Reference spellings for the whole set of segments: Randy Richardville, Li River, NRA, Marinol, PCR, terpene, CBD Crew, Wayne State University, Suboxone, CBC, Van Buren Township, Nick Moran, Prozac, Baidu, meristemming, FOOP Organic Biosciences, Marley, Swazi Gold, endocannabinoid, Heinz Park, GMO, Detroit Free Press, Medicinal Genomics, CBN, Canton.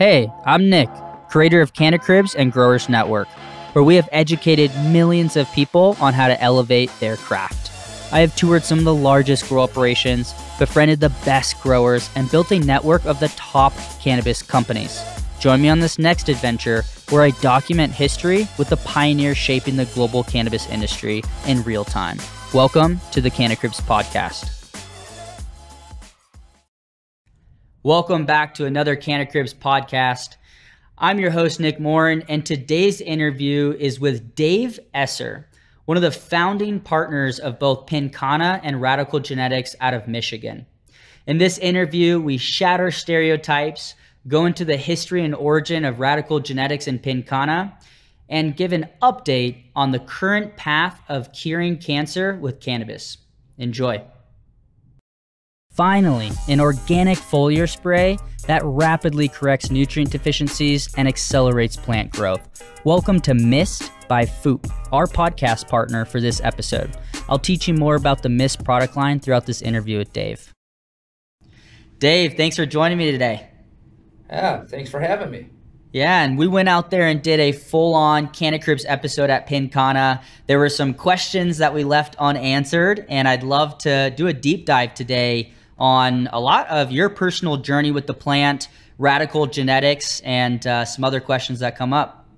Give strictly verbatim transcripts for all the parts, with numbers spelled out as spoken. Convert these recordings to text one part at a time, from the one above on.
Hey, I'm Nick, creator of CannaCribs and Growers Network, where we have educated millions of people on how to elevate their craft. I have toured some of the largest grow operations, befriended the best growers, and built a network of the top cannabis companies. Join me on this next adventure where I document history with the pioneers shaping the global cannabis industry in real time. Welcome to the CannaCribs podcast. Welcome back to another CannaCribs podcast. I'm your host, Nick Moran, and today's interview is with Dave Esser, one of the founding partners of both Pincanna and Radicle Genetics out of Michigan. In this interview, we shatter stereotypes, go into the history and origin of Radicle Genetics and Pincanna, and give an update on the current path of curing cancer with cannabis. Enjoy. Finally, an organic foliar spray that rapidly corrects nutrient deficiencies and accelerates plant growth. Welcome to Mist by FOOP, our podcast partner for this episode. I'll teach you more about the Mist product line throughout this interview with Dave. Dave, thanks for joining me today. Yeah, thanks for having me. Yeah, and we went out there and did a full-on CannaCribs episode at Pincanna. There were some questions that we left unanswered, and I'd love to do a deep dive today on a lot of your personal journey with the plant, Radicle Genetics, and uh, some other questions that come up.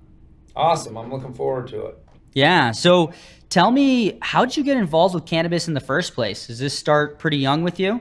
Awesome. I'm looking forward to it. Yeah. So tell me, how did you get involved with cannabis in the first place? Does this start pretty young with you?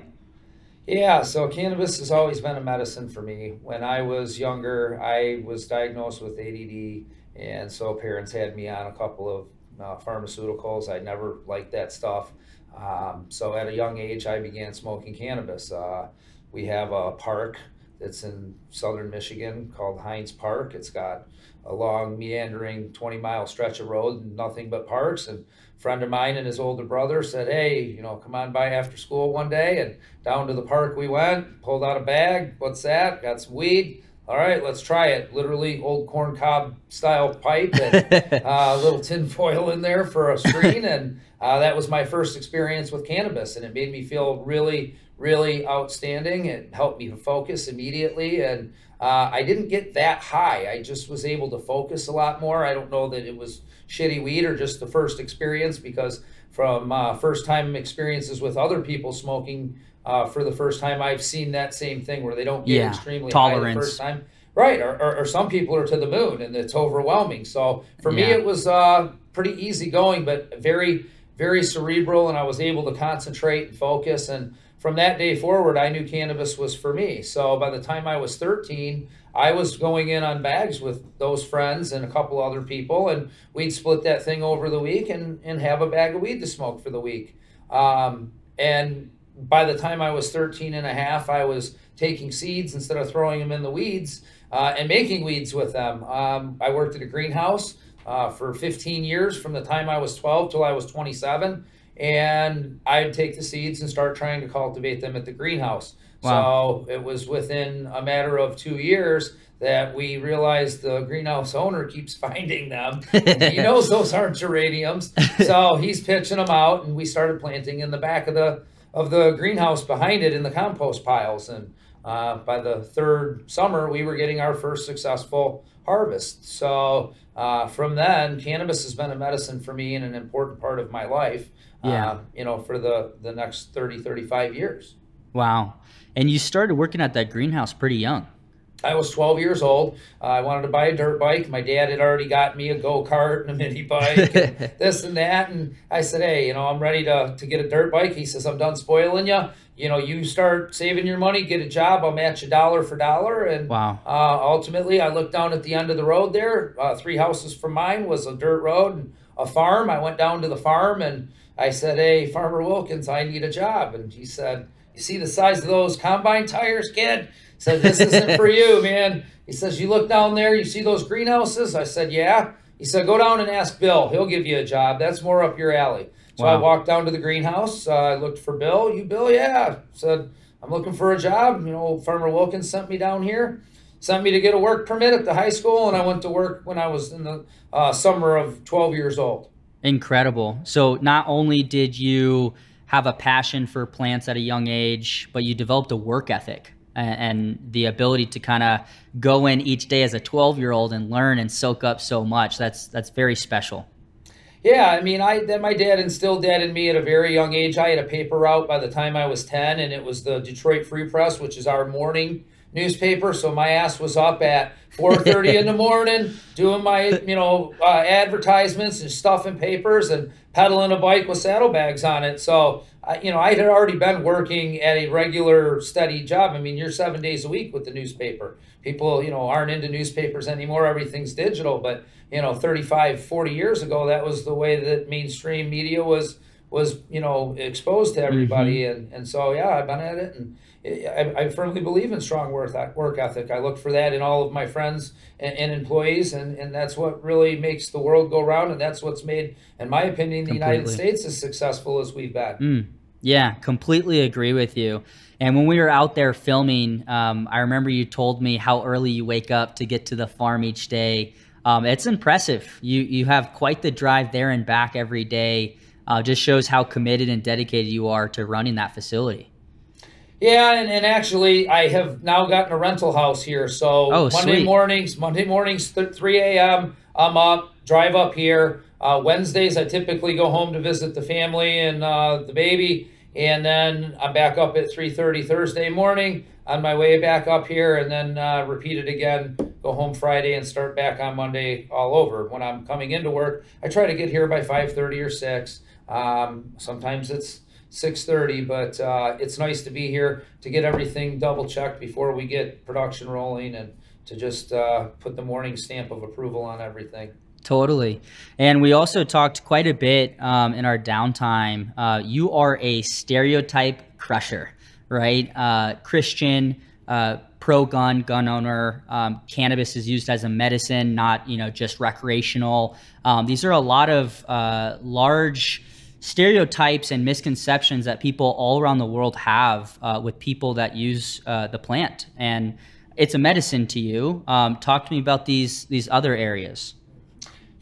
Yeah. So cannabis has always been a medicine for me. When I was younger, I was diagnosed with A D D. And so parents had me on a couple of uh, pharmaceuticals. I never liked that stuff. Um, so at a young age, I began smoking cannabis. Uh, we have a park that's in southern Michigan called Heinz Park. It's got a long meandering twenty mile stretch of road and nothing but parks. And a friend of mine and his older brother said, hey, you know, come on by after school one day. And down to the park we went, pulled out a bag. What's that? Got some weed. All right, let's try it. Literally old corn cob style pipe and a uh, little tin foil in there for a screen. And uh, that was my first experience with cannabis. And it made me feel really, really outstanding. It helped me to focus immediately. And uh, I didn't get that high. I just was able to focus a lot more. I don't know that it was shitty weed or just the first experience, because from uh, first time experiences with other people smoking Uh, for the first time, I've seen that same thing where they don't get yeah, extremely tolerance. high the first time. Right, or, or, or some people are to the moon, and it's overwhelming. So for yeah. me, it was uh, pretty easy going, but very, very cerebral, and I was able to concentrate and focus. And from that day forward, I knew cannabis was for me. So by the time I was thirteen, I was going in on bags with those friends and a couple other people, and we'd split that thing over the week and, and have a bag of weed to smoke for the week. Um, and... By the time I was thirteen and a half, I was taking seeds instead of throwing them in the weeds uh, and making weeds with them. Um, I worked at a greenhouse uh, for fifteen years from the time I was twelve till I was twenty-seven. And I'd take the seeds and start trying to cultivate them at the greenhouse. Wow. So it was within a matter of two years that we realized the greenhouse owner keeps finding them. He knows those aren't geraniums. So he's pitching them out, and we started planting in the back of the of the greenhouse behind it in the compost piles. And uh, by the third summer, we were getting our first successful harvest. So uh, from then, cannabis has been a medicine for me and an important part of my life, yeah. uh, you know, for the, the next thirty, thirty-five years. Wow. And you started working at that greenhouse pretty young. I was twelve years old. Uh, I wanted to buy a dirt bike. My dad had already got me a go-kart and a mini bike and this and that. And I said, hey, you know, I'm ready to, to get a dirt bike. He says, I'm done spoiling you. You know, you start saving your money, get a job. I'll match you dollar for dollar. And wow. uh, ultimately, I looked down at the end of the road there. Uh, three houses from mine was a dirt road and a farm. I went down to the farm and I said, hey, Farmer Wilkins, I need a job. And he said, you see the size of those combine tires, kid? He said, this isn't for you, man. He says, you look down there, you see those greenhouses? I said, yeah. He said, go down and ask Bill. He'll give you a job. That's more up your alley. So wow. I walked down to the greenhouse. Uh, I looked for Bill. You, Bill? Yeah. I said, I'm looking for a job. You know, Farmer Wilkins sent me down here, sent me to get a work permit at the high school, and I went to work when I was in the uh, summer of twelve years old. Incredible. So not only did you have a passion for plants at a young age, but you developed a work ethic. and, and the ability to kind of go in each day as a twelve year old and learn and soak up so much. That's, that's very special. Yeah, I mean, I that my dad instilled that in me at a very young age. I had a paper route by the time I was ten, and it was the Detroit Free Press, which is our morning newspaper. So my ass was up at four thirty in the morning doing my, you know, uh, advertisements and stuffing papers and pedaling a bike with saddlebags on it. So, uh, you know, I had already been working at a regular, steady job. I mean, you're seven days a week with the newspaper. People, you know, aren't into newspapers anymore. Everything's digital, but you know, thirty-five, forty years ago, that was the way that mainstream media was, was, you know, exposed to everybody. Mm-hmm. And, and so, yeah, I've been at it, and I, I firmly believe in strong work ethic. I look for that in all of my friends and, and employees. And, and that's what really makes the world go round. And that's what's made, in my opinion, the completely. United States as successful as we've been. Mm. Yeah, completely agree with you. And when we were out there filming, um, I remember you told me how early you wake up to get to the farm each day. Um, it's impressive. You you have quite the drive there and back every day. Uh, just shows how committed and dedicated you are to running that facility. Yeah, and, and actually, I have now gotten a rental house here. So oh, Monday sweet. mornings, Monday mornings, three a m, I'm up, drive up here. Uh, Wednesdays, I typically go home to visit the family and uh, the baby. And then I'm back up at three thirty Thursday morning on my way back up here, and then uh, repeat it again, go home Friday and start back on Monday all over. When I'm coming into work, I try to get here by five thirty or six. Um, sometimes it's six thirty, but uh, it's nice to be here to get everything double checked before we get production rolling and to just uh, put the morning stamp of approval on everything. Totally. And we also talked quite a bit um, in our downtime. Uh, you are a stereotype crusher, right? Uh, Christian, uh, pro-gun, gun owner. Um, cannabis is used as a medicine, not, you know, just recreational. Um, these are a lot of uh, large stereotypes and misconceptions that people all around the world have uh, with people that use uh, the plant. And it's a medicine to you. Um, talk to me about these these other areas.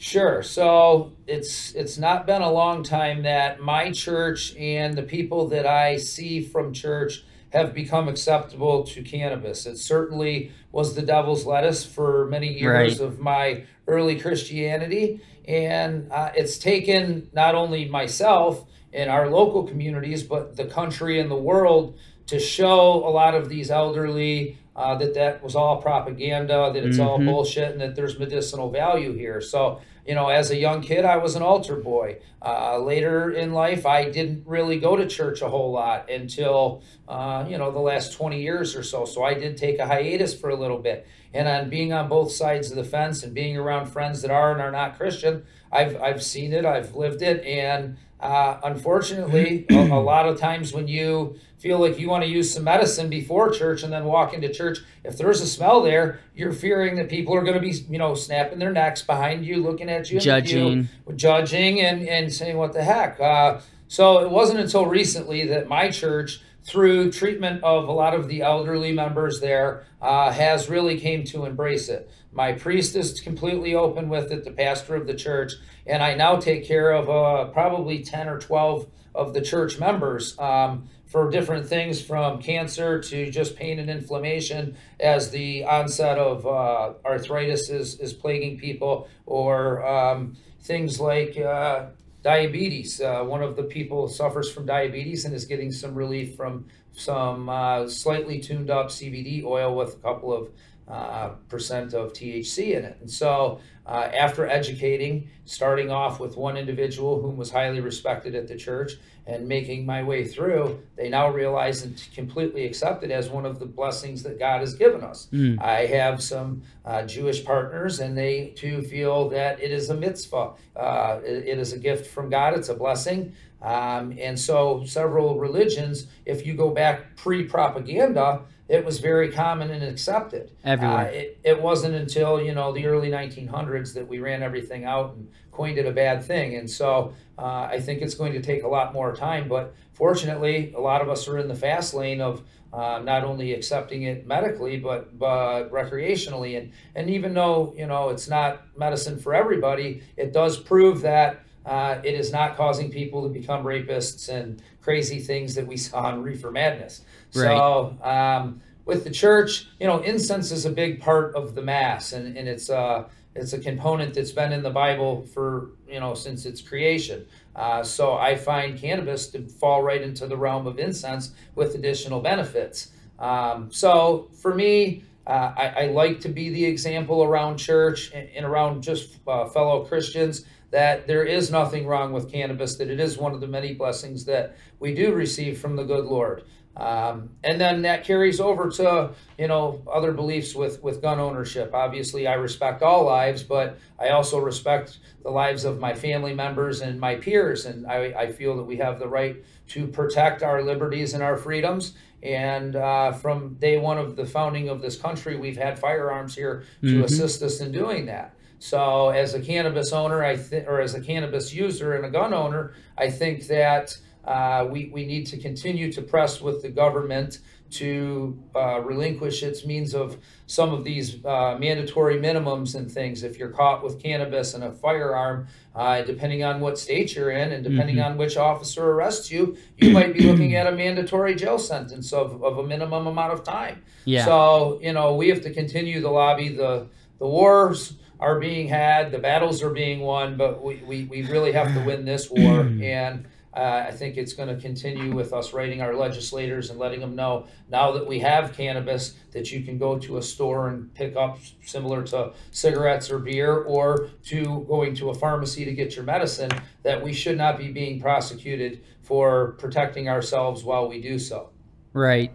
Sure. So it's it's not been a long time that my church and the people that I see from church have become acceptable to cannabis. It certainly was the devil's lettuce for many years right. of my early Christianity. And uh, it's taken not only myself and our local communities, but the country and the world to show a lot of these elderly Uh, that that was all propaganda, that it's mm-hmm. all bullshit, and that there's medicinal value here. So, you know, as a young kid, I was an altar boy. Uh, later in life, I didn't really go to church a whole lot until, uh, you know, the last twenty years or so. So I did take a hiatus for a little bit. And on being on both sides of the fence and being around friends that are and are not Christian, I've, I've seen it, I've lived it, and Uh, unfortunately, a, a lot of times when you feel like you want to use some medicine before church and then walk into church, if there's a smell there, you're fearing that people are going to be, you know, snapping their necks behind you, looking at you, judging, you, judging and, and saying, what the heck? Uh, so it wasn't until recently that my church, through treatment of a lot of the elderly members there, uh, has really came to embrace it. My priest is completely open with it, the pastor of the church, and I now take care of uh, probably ten or twelve of the church members um, for different things, from cancer to just pain and inflammation as the onset of uh, arthritis is, is plaguing people, or um, things like uh, diabetes. Uh, one of the people suffers from diabetes and is getting some relief from some uh, slightly tuned up C B D oil with a couple of Uh, percent of T H C in it. And so uh, after educating, starting off with one individual whom was highly respected at the church and making my way through, they now realize and completely accept it as one of the blessings that God has given us. Mm. I have some uh, Jewish partners, and they too feel that it is a mitzvah. Uh, it, it is a gift from God. It's a blessing. Um, and so several religions, if you go back pre-propaganda, it was very common and accepted. Everywhere. Uh, it, it wasn't until, you know, the early nineteen hundreds that we ran everything out and coined it a bad thing. And so uh, I think it's going to take a lot more time. But fortunately, a lot of us are in the fast lane of uh, not only accepting it medically, but, but recreationally. And, and even though, you know, it's not medicine for everybody, it does prove that Uh, it is not causing people to become rapists and crazy things that we saw in Reefer Madness. Right. So um, with the church, you know, incense is a big part of the Mass, and, and it's uh it's a component that's been in the Bible for, you know, since its creation. Uh, so I find cannabis to fall right into the realm of incense with additional benefits. Um, so for me, uh, I, I like to be the example around church and, and around just uh, fellow Christians that there is nothing wrong with cannabis, that it is one of the many blessings that we do receive from the good Lord. Um, and then that carries over to, you know, other beliefs with, with gun ownership. Obviously, I respect all lives, but I also respect the lives of my family members and my peers. And I, I feel that we have the right to protect our liberties and our freedoms. And uh, from day one of the founding of this country, we've had firearms here to mm-hmm. assist us in doing that. So as a cannabis owner, I th- or as a cannabis user and a gun owner, I think that Uh, we, we need to continue to press with the government to uh, relinquish its means of some of these uh, mandatory minimums and things. If you're caught with cannabis and a firearm, uh, depending on what state you're in and depending mm-hmm. on which officer arrests you, you might be looking at a mandatory jail sentence of, of a minimum amount of time. Yeah. So, you know, we have to continue the lobby. The, the wars are being had, the battles are being won, but we, we, we really have to win this war. And Uh, I think it's going to continue with us writing our legislators and letting them know, now that we have cannabis, that you can go to a store and pick up similar to cigarettes or beer, or to going to a pharmacy to get your medicine, that we should not be being prosecuted for protecting ourselves while we do so. Right.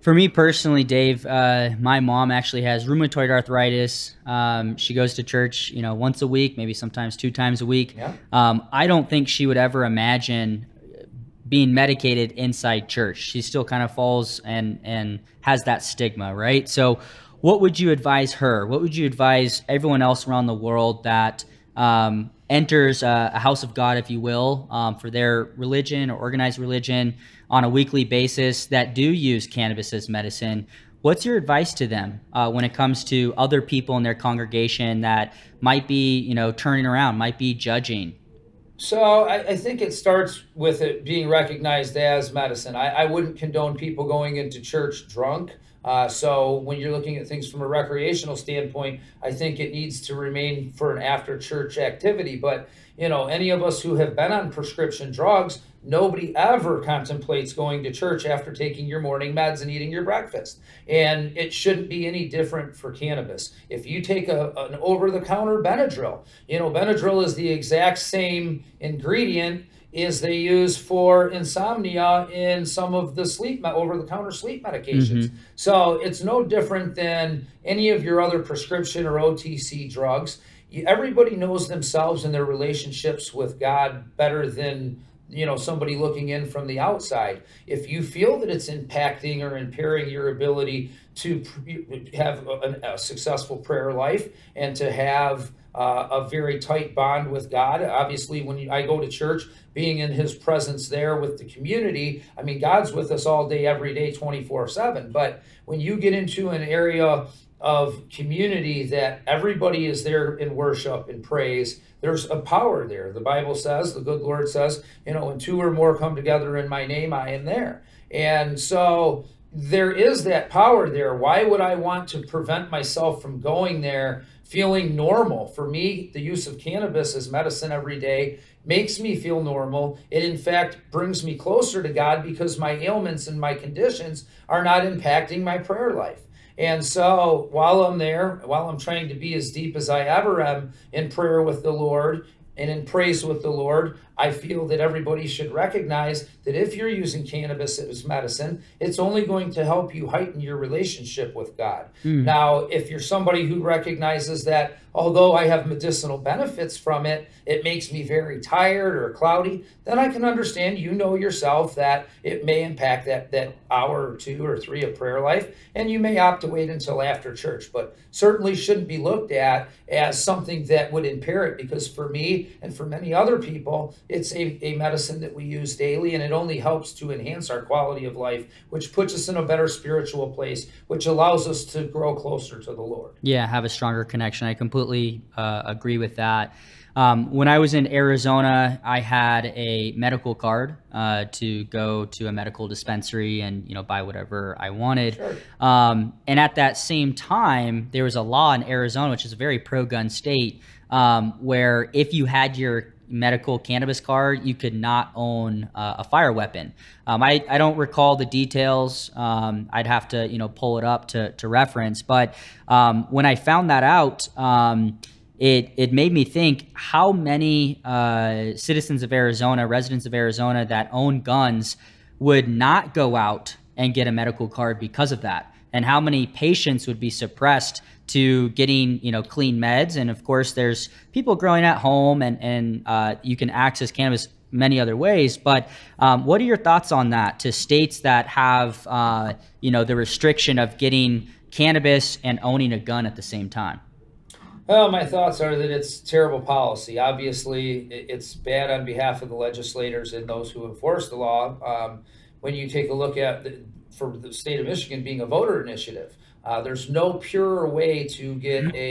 For me personally, Dave, uh, my mom actually has rheumatoid arthritis. Um, she goes to church, you know, once a week, maybe sometimes two times a week. Yeah. Um, I don't think she would ever imagine being medicated inside church. She still kind of falls and, and has that stigma, right? So what would you advise her? What would you advise everyone else around the world that um, enters a, a house of God, if you will, um, for their religion or organized religion on a weekly basis that do use cannabis as medicine? What's your advice to them uh, when it comes to other people in their congregation that might be, you know, turning around, might be judging? So I, I think it starts with it being recognized as medicine. I, I wouldn't condone people going into church drunk. Uh, so when you're looking at things from a recreational standpoint, I think it needs to remain for an after church activity. But, you know, any of us who have been on prescription drugs, nobody ever contemplates going to church after taking your morning meds and eating your breakfast. And it shouldn't be any different for cannabis. If you take a, an over-the-counter Benadryl, you know, Benadryl is the exact same ingredient is they use for insomnia in some of the sleep over-the-counter sleep medications. Mm-hmm. So it's no different than any of your other prescription or O T C drugs. Everybody knows themselves and their relationships with God better than, you know, somebody looking in from the outside. If you feel that it's impacting or impairing your ability to have a, a successful prayer life and to have Uh, a very tight bond with God. Obviously, when you, I go to church, being in his presence there with the community, I mean, God's with us all day, every day, twenty-four seven. But when you get into an area of community that everybody is there in worship and praise, there's a power there. The Bible says, the good Lord says, you know, when two or more come together in my name, I am there. And so there is that power there. Why would I want to prevent myself from going there feeling normal? For me, the use of cannabis as medicine every day makes me feel normal. It, in fact, brings me closer to God because my ailments and my conditions are not impacting my prayer life. And so while I'm there, while I'm trying to be as deep as I ever am in prayer with the Lord and in praise with the Lord, I feel that everybody should recognize that if you're using cannabis as medicine, it's only going to help you heighten your relationship with God. Mm. Now, if you're somebody who recognizes that, although I have medicinal benefits from it, it makes me very tired or cloudy, then I can understand, you know yourself, that it may impact that, that hour or two or three of prayer life, and you may opt to wait until after church, but certainly shouldn't be looked at as something that would impair it, because for me and for many other people, it's a, a medicine that we use daily, and it only helps to enhance our quality of life, which puts us in a better spiritual place, which allows us to grow closer to the Lord. Yeah, have a stronger connection. I completely uh, agree with that. Um, when I was in Arizona, I had a medical card uh, to go to a medical dispensary and, you know, buy whatever I wanted. Sure. Um, and at that same time, there was a law in Arizona, which is a very pro-gun state, um, where if you had your medical cannabis card, you could not own uh, a fire weapon. Um, I, I don't recall the details. Um, I'd have to, you know, pull it up to, to reference. But um, when I found that out, um, it, it made me think how many uh, citizens of Arizona, residents of Arizona that own guns would not go out and get a medical card because of that, and how many patients would be suppressed to getting, you know, clean meds. And of course, there's people growing at home, and, and uh, you can access cannabis many other ways. But um, what are your thoughts on that, to states that have, uh, you know, the restriction of getting cannabis and owning a gun at the same time? Well, my thoughts are that it's terrible policy. Obviously, it's bad on behalf of the legislators and those who enforce the law. Um, when you take a look at the, for the state of Michigan being a voter initiative, Uh, there's no purer way to get a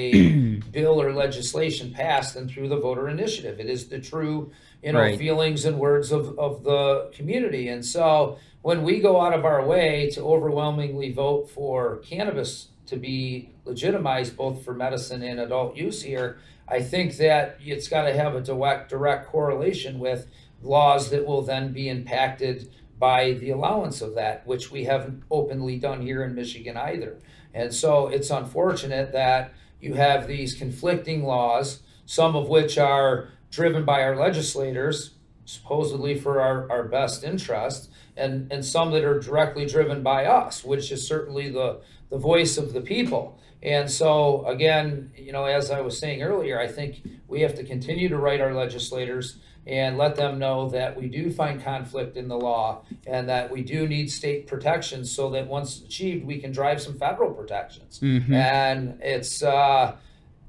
bill or legislation passed than through the voter initiative. It is the true, you know, right. feelings and words of, of the community. And so when we go out of our way to overwhelmingly vote for cannabis to be legitimized, both for medicine and adult use here, I think that it's got to have a direct, direct correlation with laws that will then be impacted by the allowance of that, which we haven't openly done here in Michigan either. And so it's unfortunate that you have these conflicting laws, some of which are driven by our legislators, supposedly for our, our best interest, and, and some that are directly driven by us, which is certainly the, the voice of the people. And so again, you know, as I was saying earlier, I think we have to continue to write our legislators and let them know that we do find conflict in the law and that we do need state protections, so that once achieved, we can drive some federal protections. Mm-hmm. And it's uh,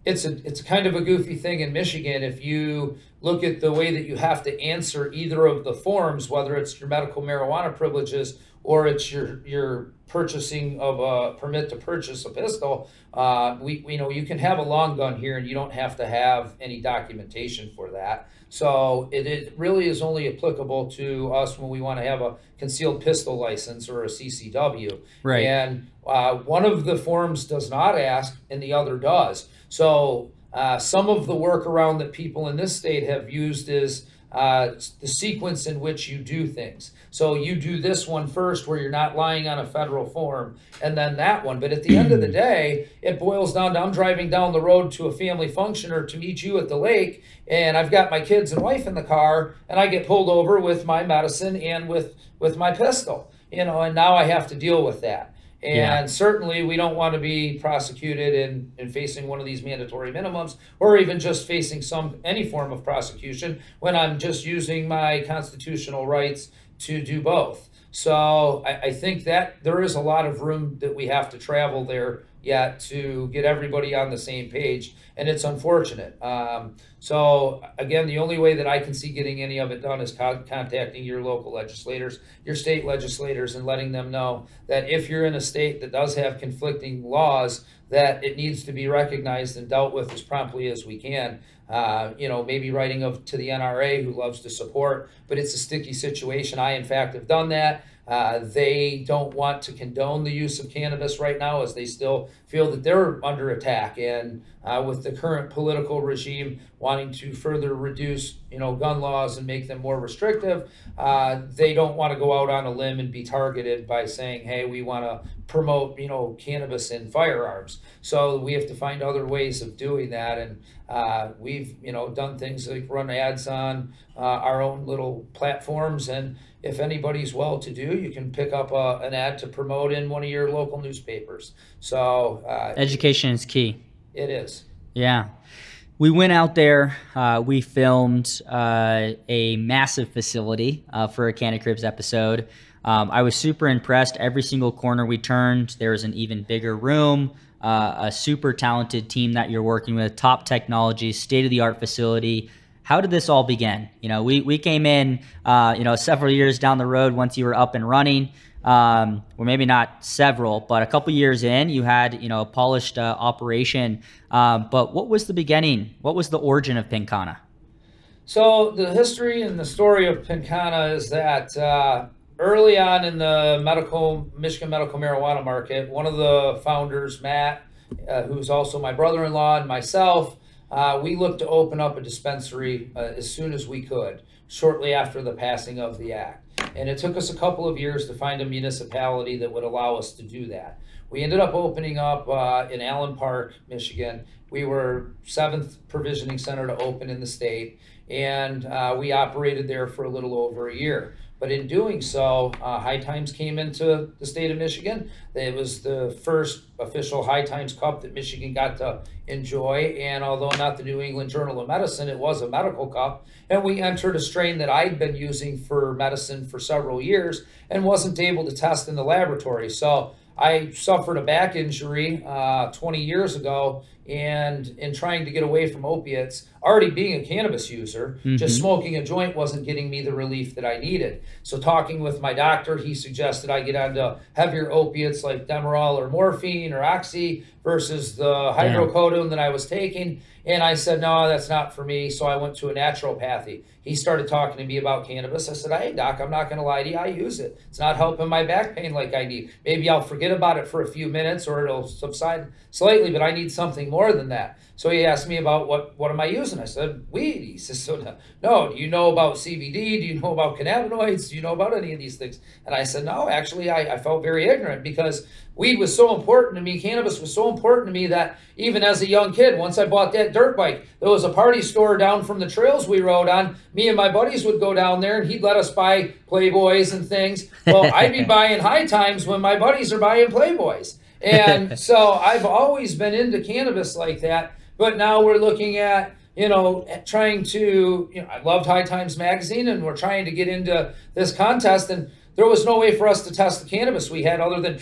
it's a, it's kind of a goofy thing in Michigan. If you look at the way that you have to answer either of the forms, whether it's your medical marijuana privileges or it's your your purchasing of a permit to purchase a pistol, uh, we, we know you can have a long gun here and you don't have to have any documentation for that. So it, it really is only applicable to us when we want to have a concealed pistol license or a C C W. Right. And uh, one of the forms does not ask and the other does. So uh, some of the workaround that people in this state have used is uh, the sequence in which you do things. So you do this one first where you're not lying on a federal form, and then that one. But at the end of the day, it boils down to I'm driving down the road to a family function or to meet you at the lake, and I've got my kids and wife in the car, and I get pulled over with my medicine and with, with my pistol, you know, and now I have to deal with that. And yeah. certainly we don't want to be prosecuted and, and facing one of these mandatory minimums, or even just facing some any form of prosecution when I'm just using my constitutional rights to do both. So I, I think that there is a lot of room that we have to travel there yet to get everybody on the same page. And it's unfortunate. Um, so again, the only way that I can see getting any of it done is co contacting your local legislators, your state legislators, and letting them know that if you're in a state that does have conflicting laws, that it needs to be recognized and dealt with as promptly as we can. Uh, you know, maybe writing of to the N R A, who loves to support, but it's a sticky situation. I, in fact, have done that. Uh, they don't want to condone the use of cannabis right now, as they still feel that they're under attack. And uh, with the current political regime wanting to further reduce, you know, gun laws and make them more restrictive, uh, they don't want to go out on a limb and be targeted by saying, hey, we want to promote, you know, cannabis and firearms. So we have to find other ways of doing that. And uh, we've, you know, done things like run ads on uh, our own little platforms. And if anybody's well-to-do, you can pick up a, an ad to promote in one of your local newspapers. So uh, education is key. It is. Yeah. We went out there, uh, we filmed uh, a massive facility uh, for a CannaCribs episode. Um, I was super impressed. Every single corner we turned, there was an even bigger room, uh, a super talented team that you're working with, top technology, state-of-the-art facility. How did this all begin? You know, we, we came in, uh, you know, several years down the road once you were up and running, um, or maybe not several, but a couple years in, you had, you know, a polished uh, operation. Um, but what was the beginning? What was the origin of Pincanna? So the history and the story of Pincanna is that uh, early on in the medical Michigan medical marijuana market, one of the founders, Matt, uh, who's also my brother-in-law, and myself, uh, we looked to open up a dispensary uh, as soon as we could, shortly after the passing of the act. And it took us a couple of years to find a municipality that would allow us to do that. We ended up opening up uh, in Allen Park, Michigan. We were seventh provisioning center to open in the state, and uh, we operated there for a little over a year. But in doing so, uh, High Times came into the state of Michigan. It was the first official High Times Cup that Michigan got to enjoy. And although not the New England Journal of Medicine, it was a medical cup. And we entered a strain that I'd been using for medicine for several years and wasn't able to test in the laboratory. So I suffered a back injury uh, twenty years ago, and in trying to get away from opiates, already being a cannabis user, mm-hmm. just smoking a joint wasn't getting me the relief that I needed. So talking with my doctor, he suggested I get onto heavier opiates like Demerol or morphine or Oxy versus the hydrocodone that I was taking. And I said, no, that's not for me. So I went to a naturopathy. He started talking to me about cannabis. I said, hey, doc, I'm not going to lie to you. I use it. It's not helping my back pain like I need. Maybe I'll forget about it for a few minutes or it'll subside slightly, but I need something more. More than that. So he asked me about what what am I using. I said weed. He says, so no, no, do you know about C B D? Do you know about cannabinoids? Do you know about any of these things? And I said, no, actually, I, I felt very ignorant because weed was so important to me. Cannabis was so important to me that even as a young kid, once I bought that dirt bike, there was a party store down from the trails we rode on. Me and my buddies would go down there and he'd let us buy Playboys and things. Well, I'd be buying High Times when my buddies are buying Playboys. And so I've always been into cannabis like that, but now we're looking at, you know, trying to, you know, I loved High Times magazine, and we're trying to get into this contest, and there was no way for us to test the cannabis we had other than,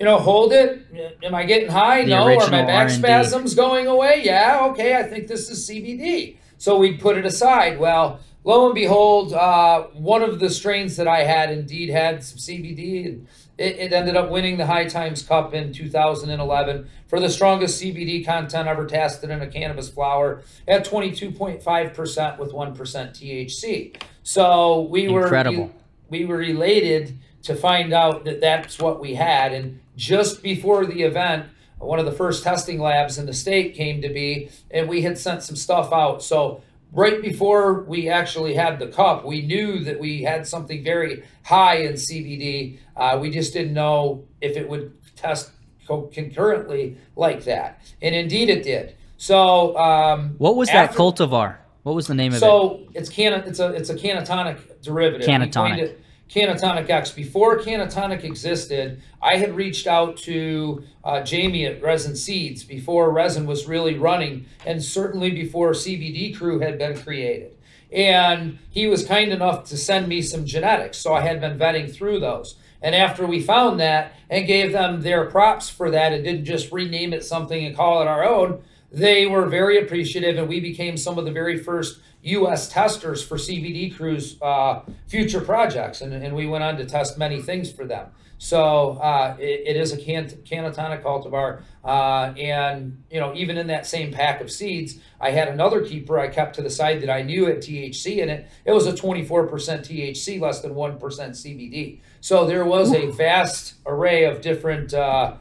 you know, hold it. Am I getting high? No. Are my back spasms going away? Yeah. Okay. I think this is C B D. So we put it aside. Well, lo and behold, uh, one of the strains that I had indeed had some C B D, and it, it ended up winning the High Times Cup in two thousand eleven for the strongest C B D content ever tested in a cannabis flower at twenty-two point five percent with one percent T H C. So we were, Incredible. we were elated to find out that that's what we had. And just before the event, one of the first testing labs in the state came to be, and we had sent some stuff out. So right before we actually had the cup, we knew that we had something very high in C B D. Uh, we just didn't know if it would test co concurrently like that. And indeed it did. So um, what was after, that cultivar? What was the name of so it? So it's can it's a it's a Cannatonic derivative. Cannatonic. Cannatonic X. Before Cannatonic existed, I had reached out to uh, Jamie at Resin Seeds before Resin was really running, and certainly before C B D Crew had been created. And he was kind enough to send me some genetics, so I had been vetting through those. And after we found that and gave them their props for that and didn't just rename it something and call it our own, they were very appreciative, and we became some of the very first U S testers for C B D Crew's uh, future projects, and, and we went on to test many things for them. So uh, it, it is a can Cannatonic cultivar, uh, and you know, even in that same pack of seeds, I had another keeper I kept to the side that I knew had T H C in it. It was a twenty-four percent T H C, less than one percent C B D. So there was a vast array of different uh,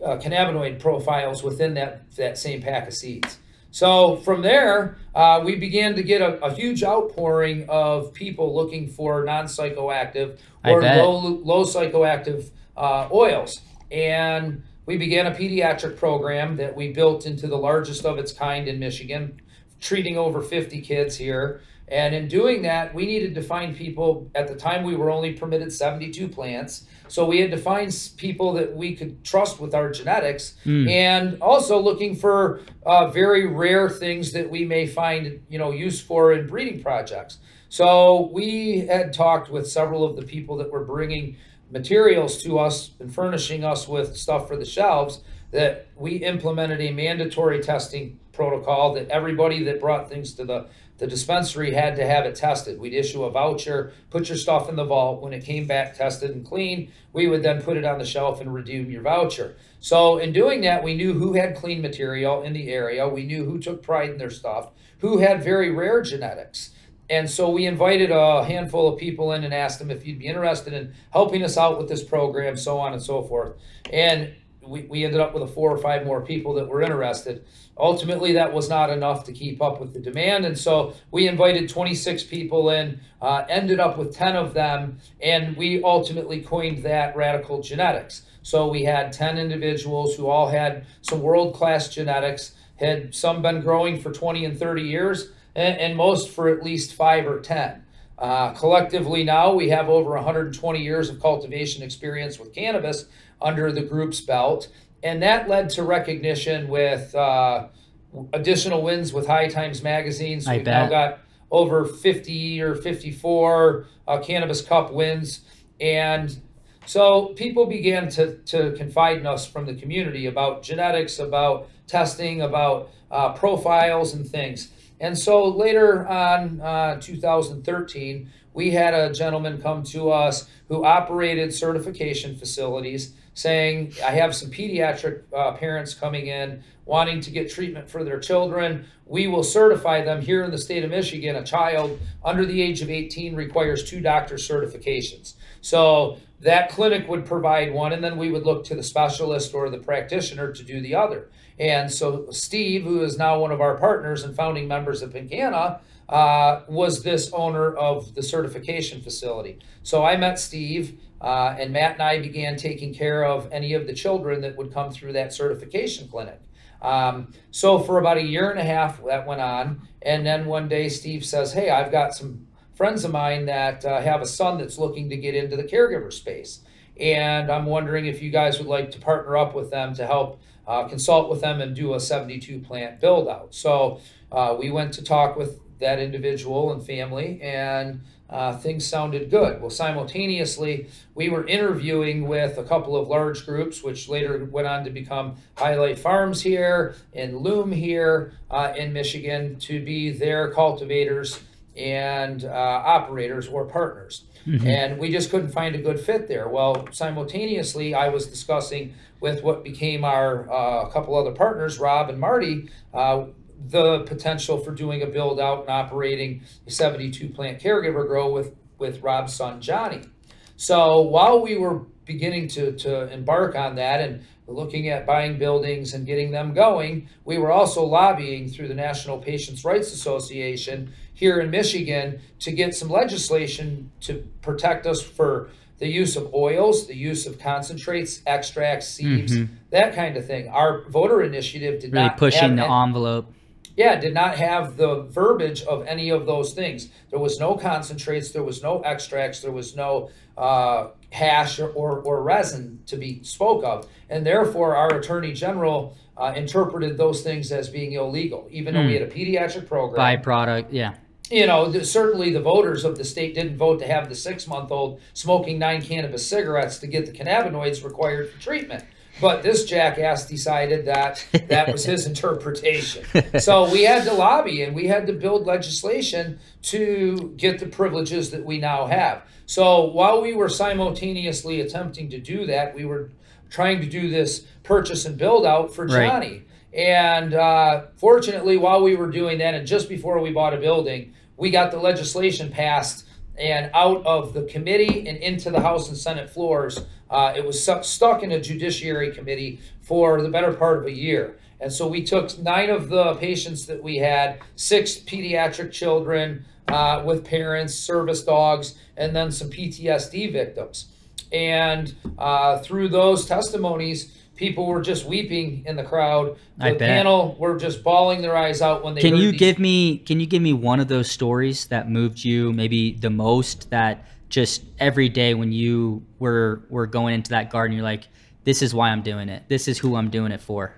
uh, cannabinoid profiles within that, that same pack of seeds. So from there, uh, we began to get a, a huge outpouring of people looking for non-psychoactive or low, low psychoactive uh, oils. And we began a pediatric program that we built into the largest of its kind in Michigan, treating over fifty kids here. And in doing that, we needed to find people. At the time, we were only permitted seventy-two plants. So we had to find people that we could trust with our genetics, mm. and also looking for uh, very rare things that we may find, you know, use for in breeding projects. So we had talked with several of the people that were bringing materials to us and furnishing us with stuff for the shelves that we implemented a mandatory testing protocol that everybody that brought things to the, the dispensary had to have it tested. We'd issue a voucher, put your stuff in the vault. When it came back tested and clean, we would then put it on the shelf and redeem your voucher. So in doing that, we knew who had clean material in the area. We knew who took pride in their stuff, who had very rare genetics. And so we invited a handful of people in and asked them if you'd be interested in helping us out with this program, so on and so forth. And we, we ended up with a four or five more people that were interested. Ultimately, that was not enough to keep up with the demand. And so we invited twenty-six people in, uh, ended up with ten of them, and we ultimately coined that Radicle Genetics. So we had ten individuals who all had some world-class genetics, had some been growing for twenty and thirty years, and most for at least five or ten. Uh, collectively now, we have over one hundred twenty years of cultivation experience with cannabis under the group's belt. And that led to recognition with uh, additional wins with High Times magazine. So I we've bet. now got over fifty or fifty-four uh, Cannabis Cup wins. And so people began to, to confide in us from the community about genetics, about testing, about uh, profiles and things. And so later on, uh, two thousand thirteen, we had a gentleman come to us who operated certification facilities saying, I have some pediatric uh, parents coming in wanting to get treatment for their children. We will certify them here in the state of Michigan. A child under the age of eighteen requires two doctor certifications. So that clinic would provide one, and then we would look to the specialist or the practitioner to do the other. And so Steve, who is now one of our partners and founding members of Pincanna, uh, was this owner of the certification facility. So I met Steve, uh, and Matt and I began taking care of any of the children that would come through that certification clinic. Um, so for about a year and a half that went on, and then one day Steve says, hey, I've got some friends of mine that uh, have a son that's looking to get into the caregiver space. And I'm wondering if you guys would like to partner up with them to help uh, consult with them and do a seventy-two plant build out. So uh, we went to talk with that individual and family, and uh, things sounded good. Well, simultaneously, we were interviewing with a couple of large groups, which later went on to become Highlight Farms here and Loom here uh, in Michigan, to be their cultivators and uh, operators or partners. Mm-hmm. And we just couldn't find a good fit there. Well, simultaneously, I was discussing with what became our uh, couple other partners, Rob and Marty, uh, the potential for doing a build out and operating a seventy-two plant caregiver grow with, with Rob's son, Johnny. So while we were beginning to, to embark on that and looking at buying buildings and getting them going, we were also lobbying through the National Patients' Rights Association here in Michigan to get some legislation to protect us for the use of oils, the use of concentrates, extracts, seeds, mm-hmm. that kind of thing. Our voter initiative did really not pushing the any, envelope. Yeah, did not have the verbiage of any of those things. There was no concentrates, there was no extracts, there was no uh, hash or, or, or resin to be spoke of. And therefore, our Attorney General uh, interpreted those things as being illegal, even mm. though we had a pediatric program. Byproduct, yeah. You know, the, certainly the voters of the state didn't vote to have the six-month-old smoking nine cannabis cigarettes to get the cannabinoids required for treatment. But this jackass decided that that was his interpretation. So we had to lobby and we had to build legislation to get the privileges that we now have. So while we were simultaneously attempting to do that, we were trying to do this purchase and build out for Johnny. Right. And uh, fortunately, while we were doing that, and just before we bought a building, we got the legislation passed and out of the committee and into the House and Senate floors. Uh, it was stuck in a judiciary committee for the better part of a year. And so we took nine of the patients that we had, six pediatric children uh, with parents, service dogs, and then some P T S D victims. And uh, through those testimonies, people were just weeping in the crowd. The I bet. panel were just bawling their eyes out when they can heard you these. give me Can you give me one of those stories that moved you maybe the most, that just every day when you were were going into that garden, you're like, this is why I'm doing it. This is who I'm doing it for.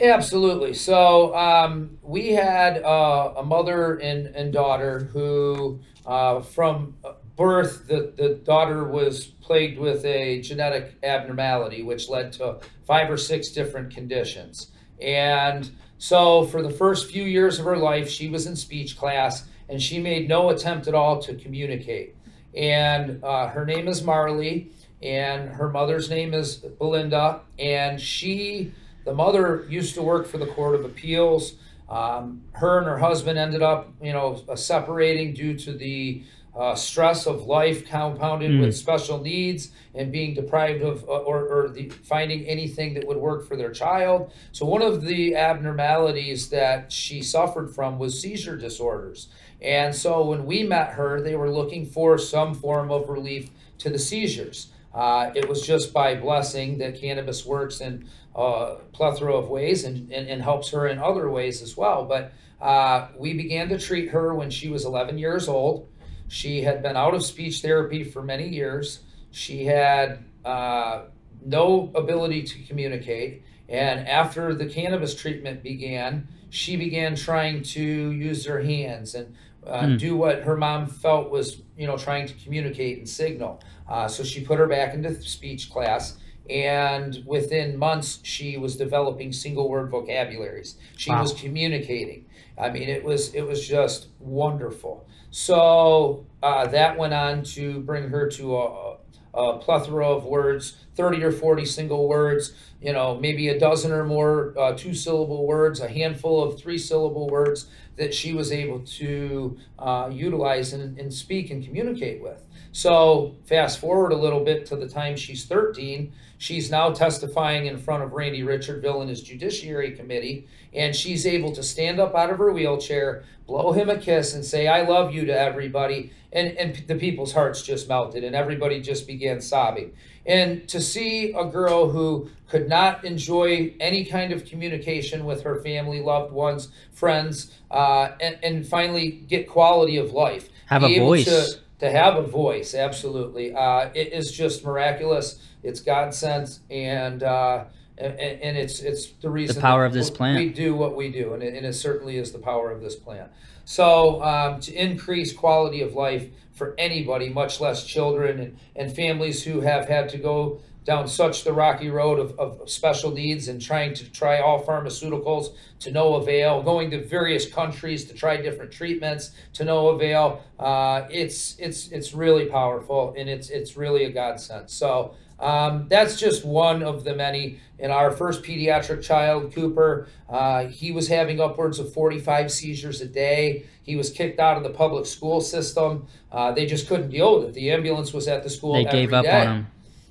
Absolutely. So um, we had uh, a mother and, and daughter who, uh, from birth, the, the daughter was plagued with a genetic abnormality, which led to five or six different conditions. And so for the first few years of her life, she was in speech class, and she made no attempt at all to communicate. And uh, her name is Marley, and her mother's name is Belinda. And she, the mother, used to work for the Court of Appeals. Um, her and her husband ended up, you know, separating due to the uh, stress of life compounded mm. with special needs and being deprived of uh, or, or the, finding anything that would work for their child. So one of the abnormalities that she suffered from was seizure disorders. And so when we met her, they were looking for some form of relief to the seizures. Uh, it was just by blessing that cannabis works in a plethora of ways and, and, and helps her in other ways as well. But uh, we began to treat her when she was eleven years old. She had been out of speech therapy for many years. She had uh, no ability to communicate. And after the cannabis treatment began, she began trying to use her hands and uh, mm. do what her mom felt was, you know, trying to communicate and signal. Uh, so she put her back into speech class, and within months, she was developing single word vocabularies. She wow. was communicating. I mean, it was, it was just wonderful. So uh, that went on to bring her to a, a plethora of words, thirty or forty single words, you know, maybe a dozen or more uh, two syllable words, a handful of three syllable words that she was able to uh, utilize and, and speak and communicate with. So fast forward a little bit to the time she's thirteen, she's now testifying in front of Randy Richardville and his Judiciary Committee, and she's able to stand up out of her wheelchair, blow him a kiss, and say, "I love you" to everybody. And, and the people's hearts just melted, and everybody just began sobbing. And to see a girl who could not enjoy any kind of communication with her family, loved ones, friends, uh, and, and finally get quality of life. Have a voice. To have a voice, absolutely. Uh, it is just miraculous. It's God-sent, and, uh, and and it's it's the reason the power of this plant. We do what we do, and it, and it certainly is the power of this plant. So um, to increase quality of life for anybody, much less children and, and families who have had to go down such the rocky road of, of special needs and trying to try all pharmaceuticals to no avail, going to various countries to try different treatments to no avail. Uh, it's it's it's really powerful, and it's it's really a godsend. So um, that's just one of the many. In our first pediatric child, Cooper, uh, he was having upwards of forty-five seizures a day. He was kicked out of the public school system. Uh, they just couldn't deal with it. The ambulance was at the school. They every gave up day. on him.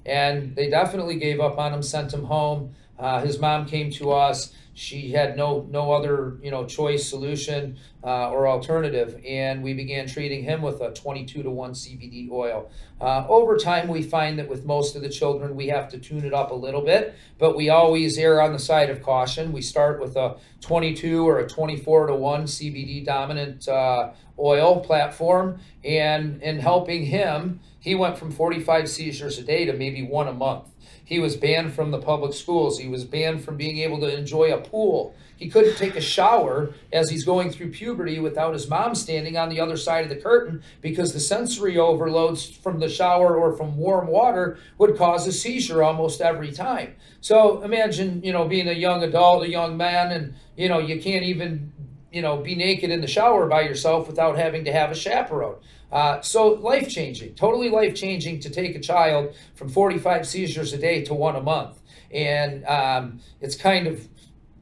And they definitely gave up on him, sent him home. Uh, his mom came to us. She had no no other you know choice, solution, uh, or alternative, and we began treating him with a twenty-two to one C B D oil. Uh, over time, we find that with most of the children, we have to tune it up a little bit, but we always err on the side of caution. We start with a twenty-two or a twenty-four to one C B D dominant uh, oil platform, and in helping him, he went from forty-five seizures a day to maybe one a month. He was banned from the public schools. He was banned from being able to enjoy a pool. He couldn't take a shower as he's going through puberty without his mom standing on the other side of the curtain, because the sensory overloads from the shower or from warm water would cause a seizure almost every time. So imagine, you know, being a young adult, a young man, and, you know, you can't even, you know, be naked in the shower by yourself without having to have a chaperone. Uh, so life-changing, totally life-changing to take a child from forty-five seizures a day to one a month. And um, it's kind of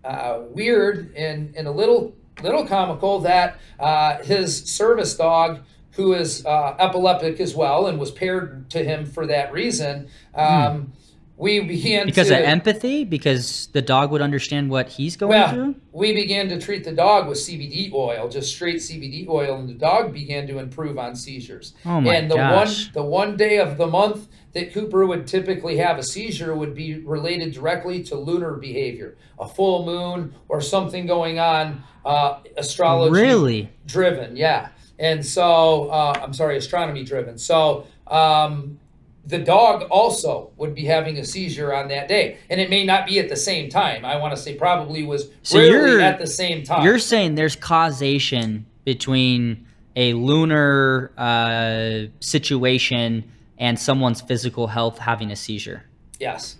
uh, weird and, and a little little comical that uh, his service dog, who is uh, epileptic as well and was paired to him for that reason, um, hmm. we began because to, of empathy, because the dog would understand what he's going well, through. We began to treat the dog with C B D oil, just straight C B D oil, and the dog began to improve on seizures. Oh my and the gosh. one the one day of the month that Cooper would typically have a seizure would be related directly to lunar behavior, a full moon or something going on, uh, astrology really driven, yeah, and so uh, I'm sorry, astronomy driven. So. Um, The dog also would be having a seizure on that day. And it may not be at the same time. I want to say probably was so rarely at the same time. You're saying there's causation between a lunar uh, situation and someone's physical health having a seizure. Yes.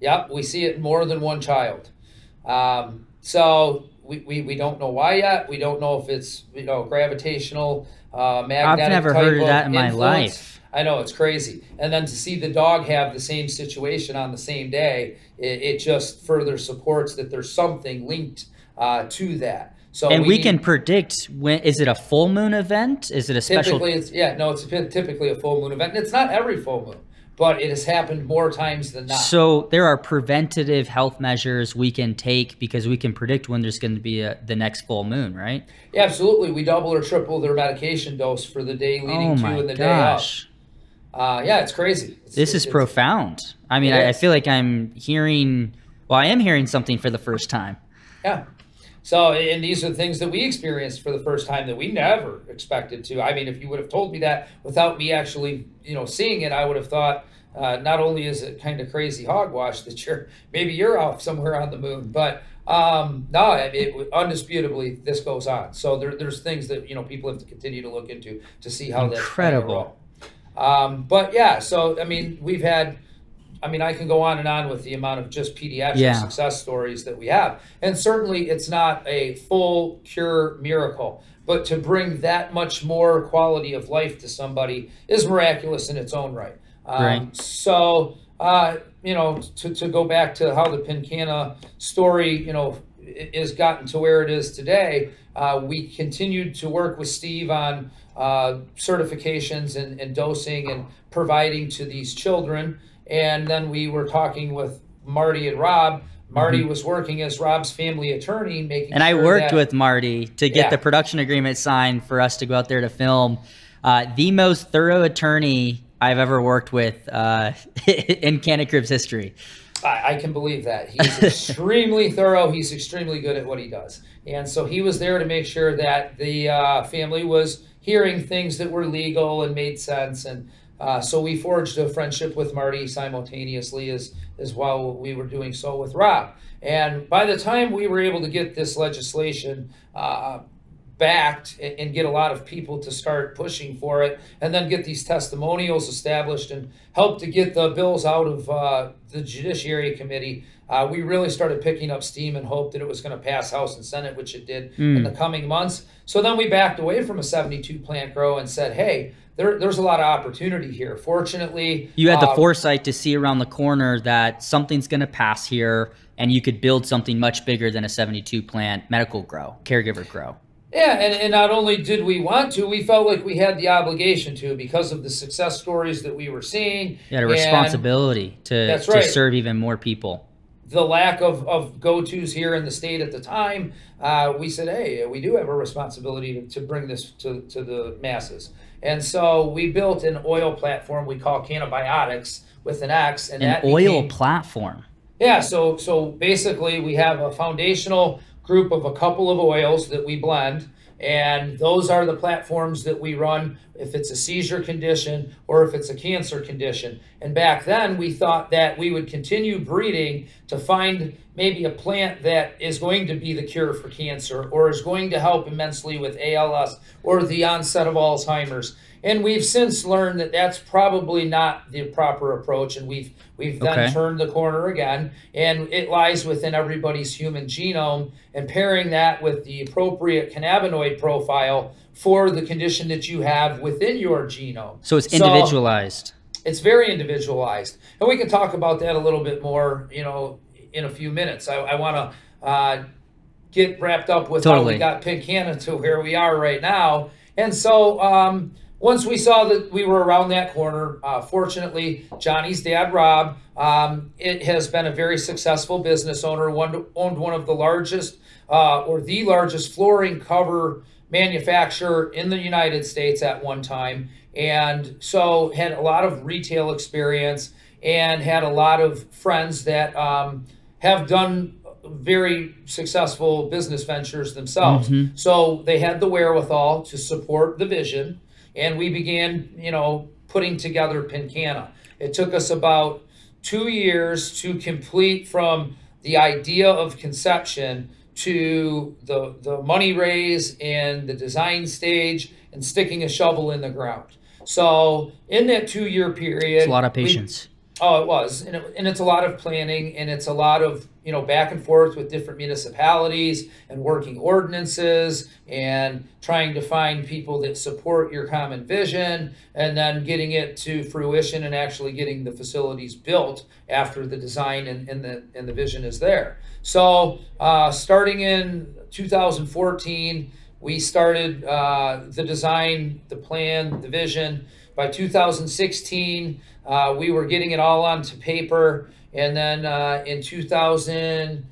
Yep. We see it more than one child. Um, so we, we, we don't know why yet. We don't know if it's, you know, gravitational, uh, magnetic. I've never type heard of that in influence. my life. I know, it's crazy. And then to see the dog have the same situation on the same day, it, it just further supports that there's something linked uh, to that. So and we, we can predict, when is it a full moon event? Is it a special? Typically it's, yeah, no, it's typically a full moon event. And it's not every full moon, but it has happened more times than not. So there are preventative health measures we can take because we can predict when there's going to be a, the next full moon, right? Yeah, absolutely. We double or triple their medication dose for the day leading oh to and the gosh. day out. Uh, yeah, it's crazy. It's, this it, is it's, profound. I mean, I, I feel like I'm hearing, well, I am hearing something for the first time. Yeah. So, and these are the things that we experienced for the first time that we never expected to. I mean, if you would have told me that without me actually, you know, seeing it, I would have thought uh, not only is it kind of crazy hogwash that you're, maybe you're off somewhere on the moon, but um, no, it, it, undisputably, this goes on. So there, there's things that, you know, people have to continue to look into to see how that's incredible. Um, but yeah, so, I mean, we've had, I mean, I can go on and on with the amount of just pediatric yeah. success stories that we have. And certainly it's not a full cure miracle, but to bring that much more quality of life to somebody is miraculous in its own right. Um, right. So, uh, you know, to, to go back to how the Pincanna story, you know, is gotten to where it is today, uh, we continued to work with Steve on uh, certifications and, and dosing and providing to these children. And then we were talking with Marty and Rob. Marty mm-hmm. was working as Rob's family attorney, making. And sure I worked that, with Marty to get yeah. the production agreement signed for us to go out there to film. Uh, the most thorough attorney I've ever worked with uh, in CannaCribs history. I, I can believe that. He's extremely thorough. He's extremely good at what he does. And so he was there to make sure that the uh, family was hearing things that were legal and made sense. And Uh, so we forged a friendship with Marty simultaneously as, as while we were doing so with Rob. And by the time we were able to get this legislation uh, backed and, and get a lot of people to start pushing for it and then get these testimonials established and help to get the bills out of uh, the Judiciary Committee, uh, we really started picking up steam and hoped that it was going to pass House and Senate, which it did mm. in the coming months. So then we backed away from a seventy-two plant grow and said, hey, There, there's a lot of opportunity here. Fortunately, you had the um, foresight to see around the corner that something's going to pass here and you could build something much bigger than a seventy-two plant medical grow, caregiver grow. Yeah, and, and not only did we want to, we felt like we had the obligation to because of the success stories that we were seeing. You had a responsibility to, that's right. to serve even more people. The lack of, of go-tos here in the state at the time, uh, we said, hey, we do have a responsibility to, to bring this to, to the masses. And so we built an oil platform we call Cannabiotics with an X. And an that oil became, platform. Yeah. So so basically we have a foundational group of a couple of oils that we blend. And those are the platforms that we run if it's a seizure condition or if it's a cancer condition. And back then we thought that we would continue breeding to find maybe a plant that is going to be the cure for cancer or is going to help immensely with A L S or the onset of Alzheimer's. And we've since learned that that's probably not the proper approach. And we've we've then okay. turned the corner again. And it lies within everybody's human genome. And pairing that with the appropriate cannabinoid profile for the condition that you have within your genome. So it's individualized. So it's very individualized. And we can talk about that a little bit more, you know, in a few minutes. I, I want to uh, get wrapped up with totally. how we got Pincanna to where we are right now. And so... Um, Once we saw that we were around that corner, uh, fortunately, Johnny's dad, Rob, um, it has been a very successful business owner, one, owned one of the largest uh, or the largest flooring cover manufacturer in the United States at one time. And so had a lot of retail experience and had a lot of friends that um, have done very successful business ventures themselves. Mm-hmm. So they had the wherewithal to support the vision. And we began, you know, putting together Pincanna. It took us about two years to complete from the idea of conception to the, the money raise and the design stage and sticking a shovel in the ground. So in that two-year period... It's a lot of patience. We, oh, it was. And, it, and it's a lot of planning, and it's a lot of, you know, back and forth with different municipalities and working ordinances and trying to find people that support your common vision and then getting it to fruition and actually getting the facilities built after the design and, and, the, and the vision is there. So uh, starting in two thousand fourteen... we started uh, the design, the plan, the vision. By two thousand sixteen, uh, we were getting it all onto paper. And then uh, in two thousand